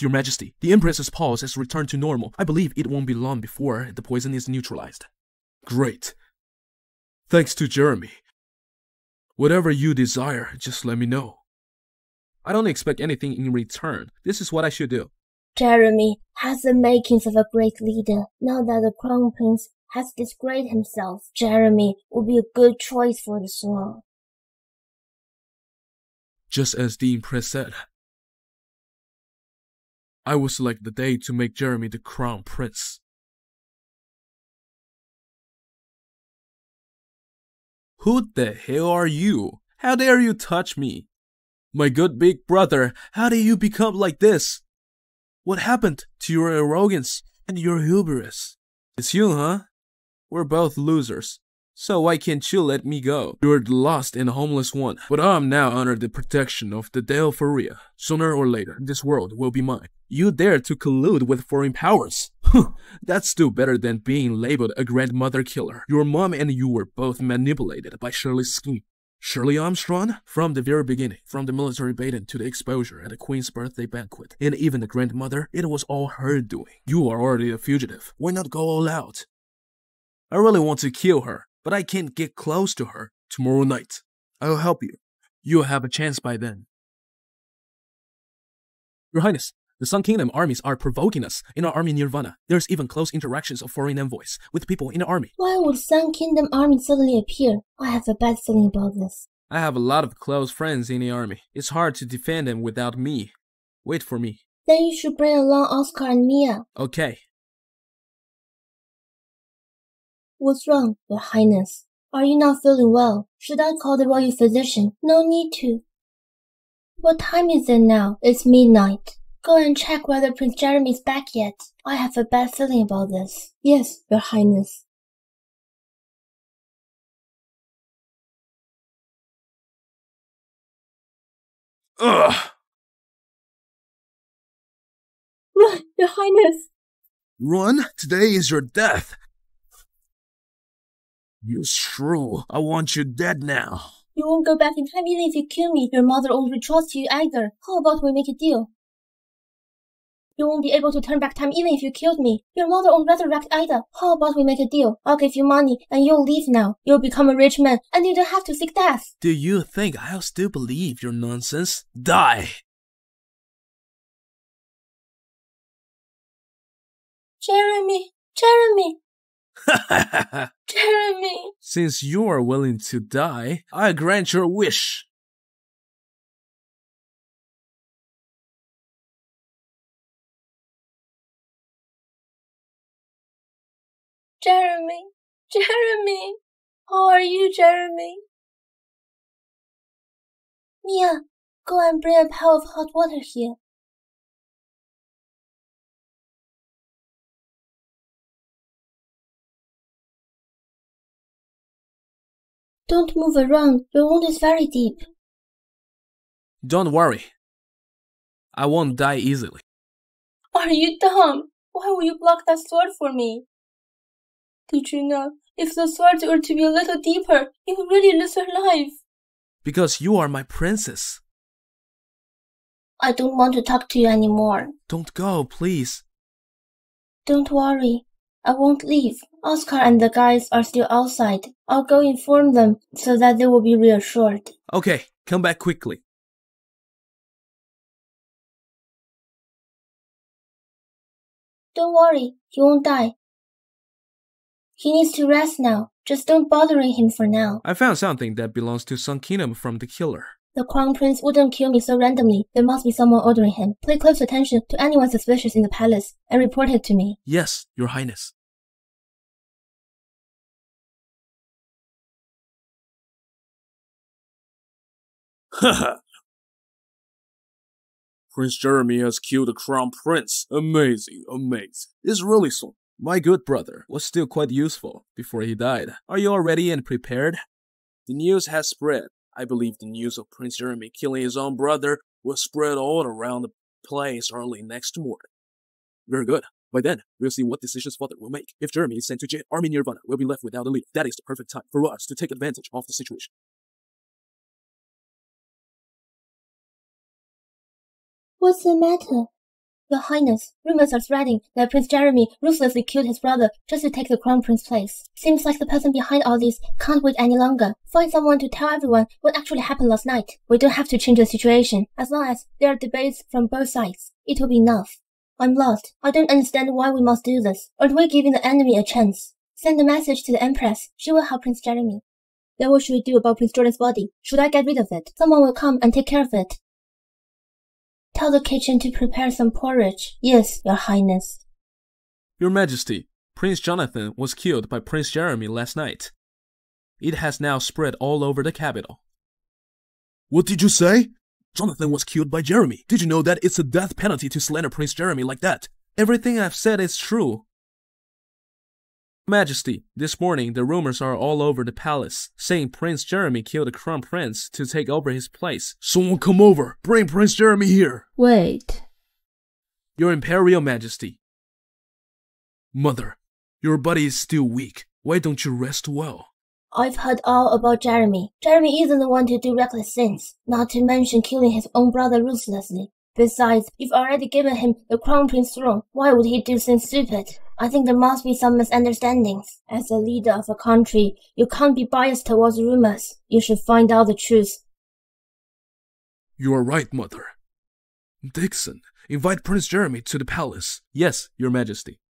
Your Majesty, the Empress's pulse has returned to normal. I believe it won't be long before the poison is neutralized. Great. Thanks to Jeremy. Whatever you desire, just let me know. I don't expect anything in return. This is what I should do. Jeremy has the makings of a great leader. Now that the Crown Prince has disgraced himself, Jeremy will be a good choice for the throne. Just as the Empress said, I will select the day to make Jeremy the Crown Prince. Who the hell are you? How dare you touch me? My good big brother, how did you become like this? What happened to your arrogance and your hubris? It's you, huh? We're both losers. So why can't you let me go? You're the lost and homeless one, but I'm now under the protection of the Delphoria. Sooner or later, this world will be mine. You dare to collude with foreign powers? That's still better than being labeled a grandmother killer. Your mom and you were both manipulated by Shirley's scheme. Shirley Armstrong, from the very beginning, from the military baton to the exposure at the Queen's birthday banquet, and even the grandmother, it was all her doing. You are already a fugitive. Why not go all out? I really want to kill her, but I can't get close to her. Tomorrow night, I'll help you. You'll have a chance by then. Your Highness, the Sun Kingdom armies are provoking us in our Army Nirvana. There's even close interactions of foreign envoys with people in the army. Why would Sun Kingdom army suddenly appear? I have a bad feeling about this. I have a lot of close friends in the army. It's hard to defend them without me. Wait for me. Then you should bring along Oscar and Mia. Okay. What's wrong, Your Highness? Are you not feeling well? Should I call the royal physician? No need to. What time is it now? It's midnight. Go and check whether Prince Jeremy is back yet. I have a bad feeling about this. Yes, Your Highness. Ugh! Run, Your Highness! Run? Today is your death. You shrew. I want you dead now. You won't go back in time even if you kill me. Your mother won't trust you either. How about we make a deal? You won't be able to turn back time even if you killed me. Your mother won't resurrect either. How about we make a deal? I'll give you money and you'll leave now. You'll become a rich man and you don't have to seek death. Do you think I'll still believe your nonsense? Die! Jeremy! Jeremy! Jeremy! Since you are willing to die, I grant your wish. Jeremy, Jeremy, how are you, Jeremy? Mia, go and bring a pail of hot water here. Don't move around, your wound is very deep. Don't worry, I won't die easily. Are you dumb? Why will you block that sword for me? Did you know, if the swords were to be a little deeper, you would really lose your life? Because you are my princess. I don't want to talk to you anymore. Don't go, please. Don't worry. I won't leave. Oscar and the guys are still outside. I'll go inform them so that they will be reassured. Okay, come back quickly. Don't worry, he won't die. He needs to rest now. Just don't bother him for now. I found something that belongs to Sun Kingdom from the killer. The Crown Prince wouldn't kill me so randomly. There must be someone ordering him. Pay close attention to anyone suspicious in the palace and report it to me. Yes, Your Highness. Haha! Prince Jeremy has killed the Crown Prince. Amazing, amazing. It's really so. My good brother was still quite useful before he died. Are you all ready and prepared? The news has spread. I believe the news of Prince Jeremy killing his own brother will spread all around the place early next morning. Very good. By then, we'll see what decisions father will make. If Jeremy is sent to jail, Army Nirvana will be left without a leader. That is the perfect time for us to take advantage of the situation. What's the matter? Your Highness, rumors are spreading that Prince Jeremy ruthlessly killed his brother just to take the Crown Prince's place. Seems like the person behind all this can't wait any longer. Find someone to tell everyone what actually happened last night. We don't have to change the situation. As long as there are debates from both sides, it will be enough. I'm lost. I don't understand why we must do this. Aren't we giving the enemy a chance? Send a message to the Empress. She will help Prince Jeremy. Then what should we do about Prince Jordan's body? Should I get rid of it? Someone will come and take care of it. Tell the kitchen to prepare some porridge. Yes, Your Highness. Your Majesty, Prince Jonathan was killed by Prince Jeremy last night. It has now spread all over the capital. What did you say? Jonathan was killed by Jeremy. Did you know that it's a death penalty to slander Prince Jeremy like that? Everything I've said is true. Majesty, this morning the rumors are all over the palace, saying Prince Jeremy killed the Crown Prince to take over his place. Someone come over! Bring Prince Jeremy here! Wait. Your Imperial Majesty. Mother, your body is still weak. Why don't you rest well? I've heard all about Jeremy. Jeremy isn't the one to do reckless things, not to mention killing his own brother ruthlessly. Besides, you've already given him the crown prince throne. Why would he do something stupid? I think there must be some misunderstandings. As a leader of a country, you can't be biased towards rumors. You should find out the truth. You are right, Mother. Dixon, invite Prince Jeremy to the palace. Yes, Your Majesty.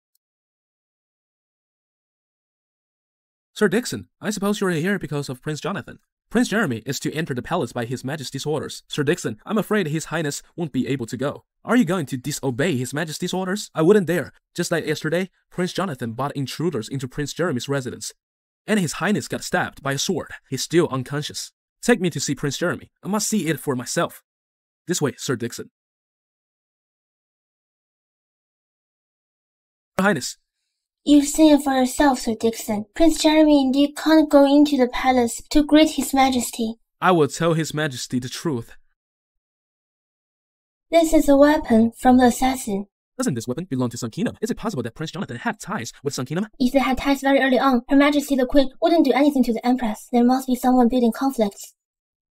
Sir Dixon, I suppose you are here because of Prince Jonathan. Prince Jeremy is to enter the palace by His Majesty's orders. Sir Dixon, I'm afraid His Highness won't be able to go. Are you going to disobey His Majesty's orders? I wouldn't dare. Just like yesterday, Prince Jonathan brought intruders into Prince Jeremy's residence, and His Highness got stabbed by a sword. He's still unconscious. Take me to see Prince Jeremy. I must see it for myself. This way, Sir Dixon. Your Highness. You've seen it for yourself, Sir Dixon. Prince Jeremy indeed can't go into the palace to greet His Majesty. I will tell His Majesty the truth. This is a weapon from the assassin. Doesn't this weapon belong to Sun Kingdom? Is it possible that Prince Jonathan had ties with Sun Kingdom? If they had ties very early on, Her Majesty the Queen wouldn't do anything to the Empress. There must be someone building conflicts.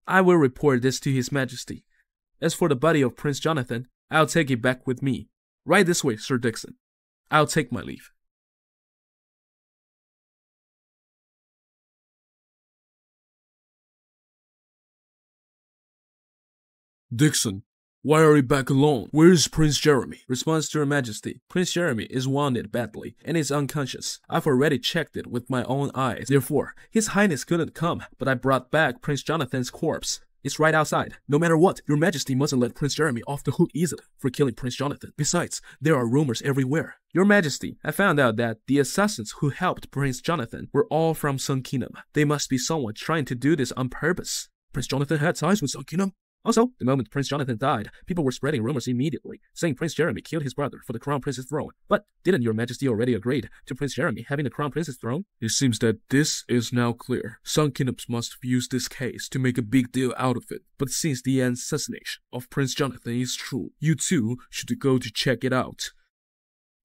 I will report this to His Majesty. As for the body of Prince Jonathan, I'll take it back with me. Right this way, Sir Dixon. I'll take my leave. Dixon, why are we back alone? Where is Prince Jeremy? Response to Her Majesty. Prince Jeremy is wounded badly and is unconscious. I've already checked it with my own eyes. Therefore, His Highness couldn't come, but I brought back Prince Jonathan's corpse. It's right outside. No matter what, Your Majesty mustn't let Prince Jeremy off the hook easily for killing Prince Jonathan. Besides, there are rumors everywhere. Your Majesty, I found out that the assassins who helped Prince Jonathan were all from Sun Kingdom. They must be someone trying to do this on purpose. Prince Jonathan had ties with Sun Kingdom? Also, the moment Prince Jonathan died, people were spreading rumors immediately, saying Prince Jeremy killed his brother for the Crown Prince's throne. But didn't Your Majesty already agree to Prince Jeremy having the Crown Prince's throne? It seems that this is now clear. Some kingdoms must use this case to make a big deal out of it. But since the assassination of Prince Jonathan is true, you two should go to check it out.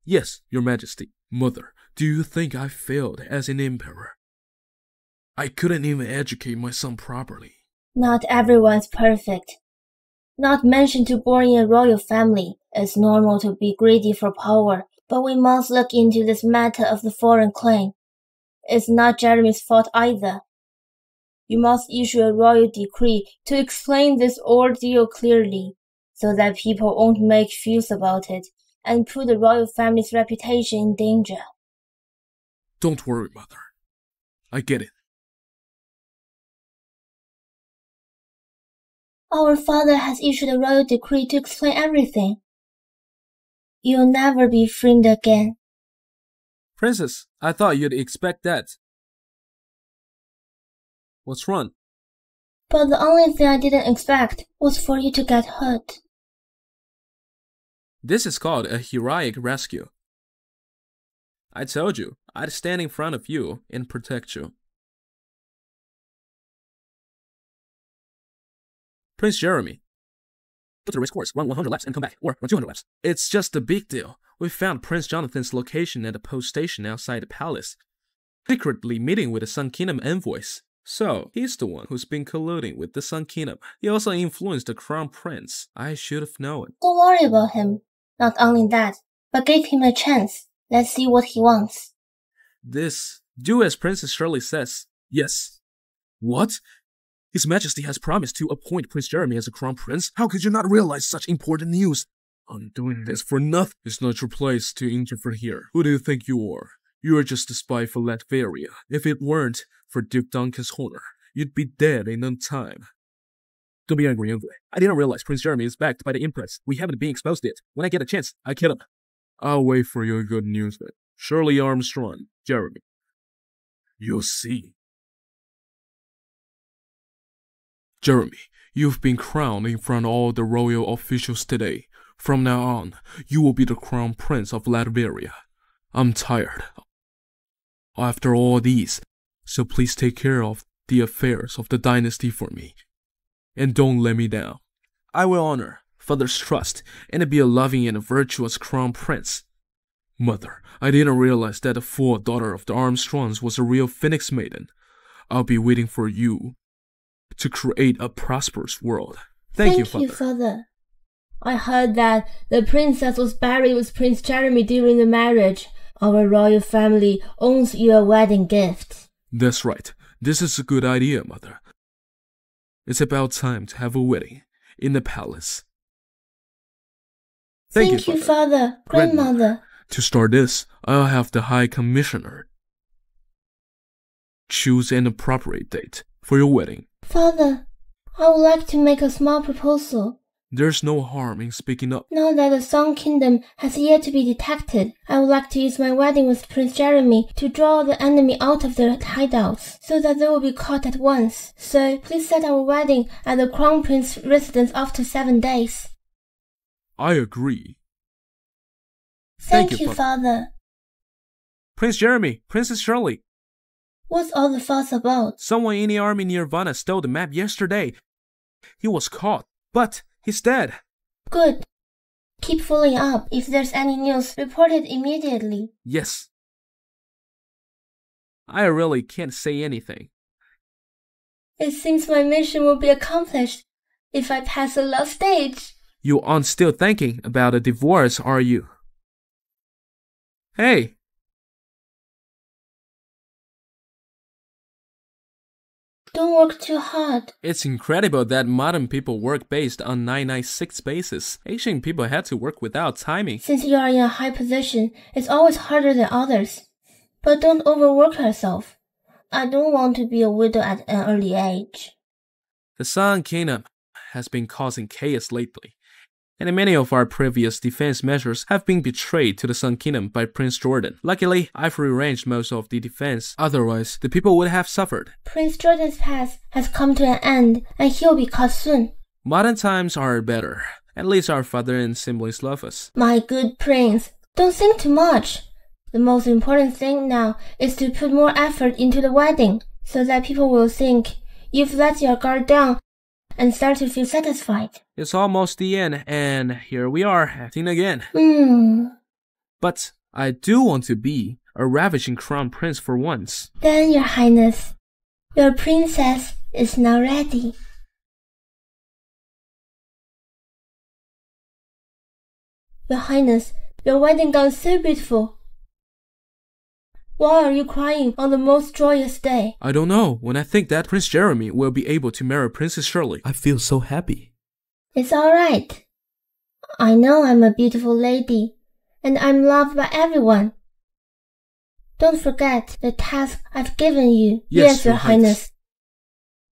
Yes, Your Majesty. Mother, do you think I failed as an emperor? I couldn't even educate my son properly. Not everyone's perfect. Not mentioned to born in a royal family. It's normal to be greedy for power, but we must look into this matter of the foreign claim. It's not Jeremy's fault either. You must issue a royal decree to explain this ordeal clearly, so that people won't make fuss about it and put the royal family's reputation in danger. Don't worry, Mother. I get it. Our father has issued a royal decree to explain everything. You'll never be freed again. Princess, I thought you'd expect that. What's wrong? But the only thing I didn't expect was for you to get hurt. This is called a heroic rescue. I told you, I'd stand in front of you and protect you. Prince Jeremy. Put the race course, run 100 laps and come back, or run 200 laps. It's just a big deal. We found Prince Jonathan's location at a post station outside the palace, secretly meeting with the Sun Kingdom envoys. So, he's the one who's been colluding with the Sun Kingdom. He also influenced the Crown Prince. I should have known. Don't worry about him. Not only that, but give him a chance. Let's see what he wants. This. Do as Princess Shirley says. Yes. What? His Majesty has promised to appoint Prince Jeremy as a Crown Prince? How could you not realize such important news? I'm doing this for nothing. It's not your place to interfere here. Who do you think you are? You are just a spy for Latveria. If it weren't for Duke Duncan's honor, you'd be dead in no time. Don't be angry, Envoy. I didn't realize Prince Jeremy is backed by the Empress. We haven't been exposed yet. When I get a chance, I kill him. I'll wait for your good news then. Shirley Armstrong, Jeremy. You'll see. Jeremy, you've been crowned in front of all the royal officials today. From now on, you will be the Crown Prince of Latveria. I'm tired after all these, so please take care of the affairs of the dynasty for me. And don't let me down. I will honor Father's trust and be a loving and a virtuous Crown Prince. Mother, I didn't realize that the full daughter of the Armstrongs was a real Phoenix Maiden. I'll be waiting for you to create a prosperous world. Thank you, Father. I heard that the princess was buried with Prince Jeremy during the marriage. Our royal family owns your wedding gift. That's right. This is a good idea, Mother. It's about time to have a wedding in the palace. Thank you, Father. Grandmother. To start this, I'll have the High Commissioner choose an appropriate date for your wedding. Father, I would like to make a small proposal. There's no harm in speaking up. Now that the Sun Kingdom has yet to be detected, I would like to use my wedding with Prince Jeremy to draw the enemy out of their hideouts, so that they will be caught at once. So, please set our wedding at the Crown Prince's residence after 7 days. I agree. Thank you, Father. Prince Jeremy, Princess Shirley. What's all the fuss about? Someone in the Army Nirvana stole the map yesterday. He was caught, but he's dead. Good. Keep following up. If there's any news, report it immediately. Yes. I really can't say anything. It seems my mission will be accomplished if I pass the last stage. You aren't still thinking about a divorce, are you? Hey! Don't work too hard. It's incredible that modern people work based on 996 basis. Ancient people had to work without timing. Since you are in a high position, it's always harder than others. But don't overwork yourself. I don't want to be a widow at an early age. The Sun Kingdom has been causing chaos lately, and many of our previous defense measures have been betrayed to the Sun Kingdom by Prince Jordan. Luckily, I've rearranged most of the defense, otherwise the people would have suffered. Prince Jordan's past has come to an end, and he'll be caught soon. Modern times are better. At least our father and siblings love us. My good prince, don't think too much. The most important thing now is to put more effort into the wedding, so that people will think you've let your guard down and start to feel satisfied. It's almost the end, and here we are, acting again. But I do want to be a ravishing crown prince for once. Then, Your Highness, your princess is now ready. Your Highness, your wedding gown is so beautiful. Why are you crying on the most joyous day? I don't know. When I think that Prince Jeremy will be able to marry Princess Shirley, I feel so happy. It's alright. I know I'm a beautiful lady, and I'm loved by everyone. Don't forget the task I've given you. Yes, Your Highness.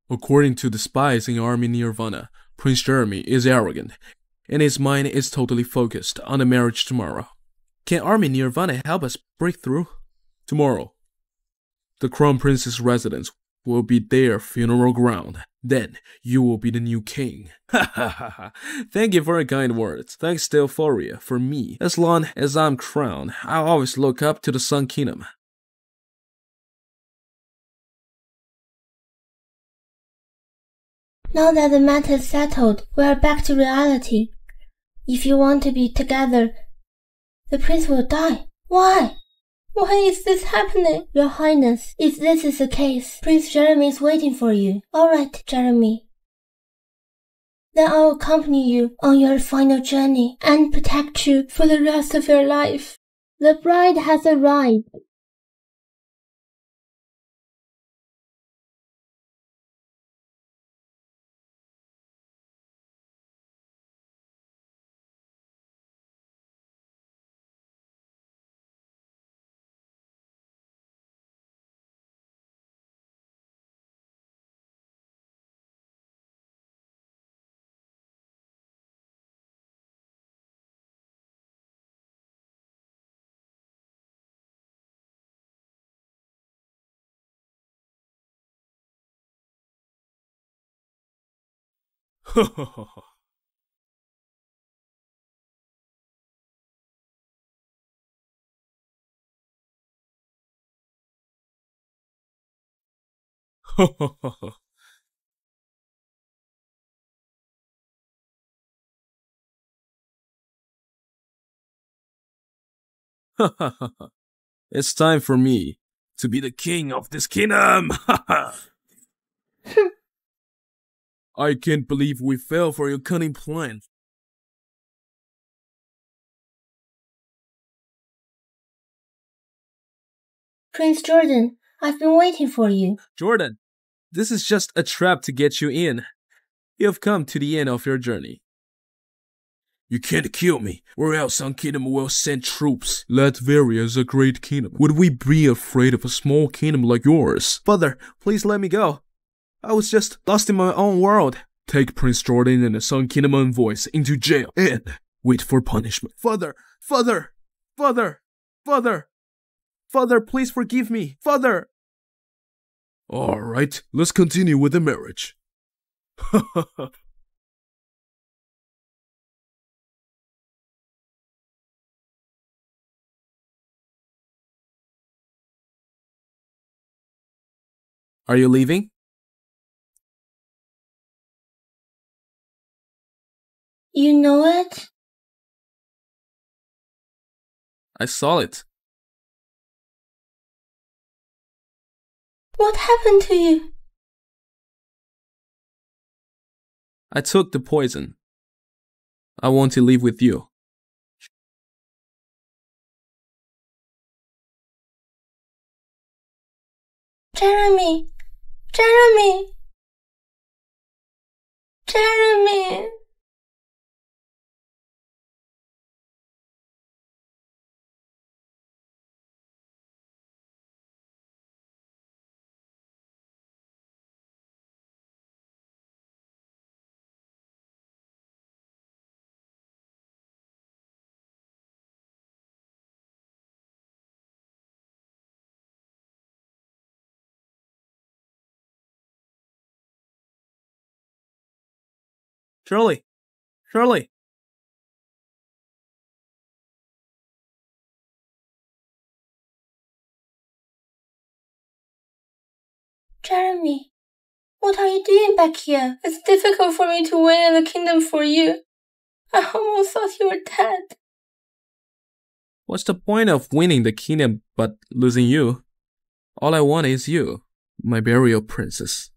According to the spies in Army Nirvana, Prince Jeremy is arrogant, and his mind is totally focused on the marriage tomorrow. Can Army Nirvana help us break through? Tomorrow, the Crown Prince's residence will be their funeral ground. Then, you will be the new king. Thank you for your kind words. Thanks, Delphoria, for me. As long as I'm crowned, I'll always look up to the Sun Kingdom. Now that the matter is settled, we are back to reality. If you want to be together, the prince will die. Why? Why is this happening? Your Highness, if this is the case, Prince Jeremy is waiting for you. Alright, Jeremy. Then I will accompany you on your final journey and protect you for the rest of your life. The bride has arrived. It's time for me to be the king of this kingdom. I can't believe we fell for your cunning plan. Prince Jordan, I've been waiting for you. Jordan, this is just a trap to get you in. You've come to the end of your journey. You can't kill me, or else Sun Kingdom will send troops. Latveria is a great kingdom. Would we be afraid of a small kingdom like yours? Father, please let me go. I was just lost in my own world. Take Prince Jordan and the Sun Kingdom envoys into jail and wait for punishment. Father, father, father, father, father, please forgive me, father. All right, let's continue with the marriage. Ha ha ha. Are you leaving? You know it? I saw it. What happened to you? I took the poison. I want to leave with you. Jeremy! Jeremy! Jeremy! Shirley! Shirley! Jeremy, what are you doing back here? It's difficult for me to win in the kingdom for you. I almost thought you were dead. What's the point of winning the kingdom but losing you? All I want is you, my burial princess.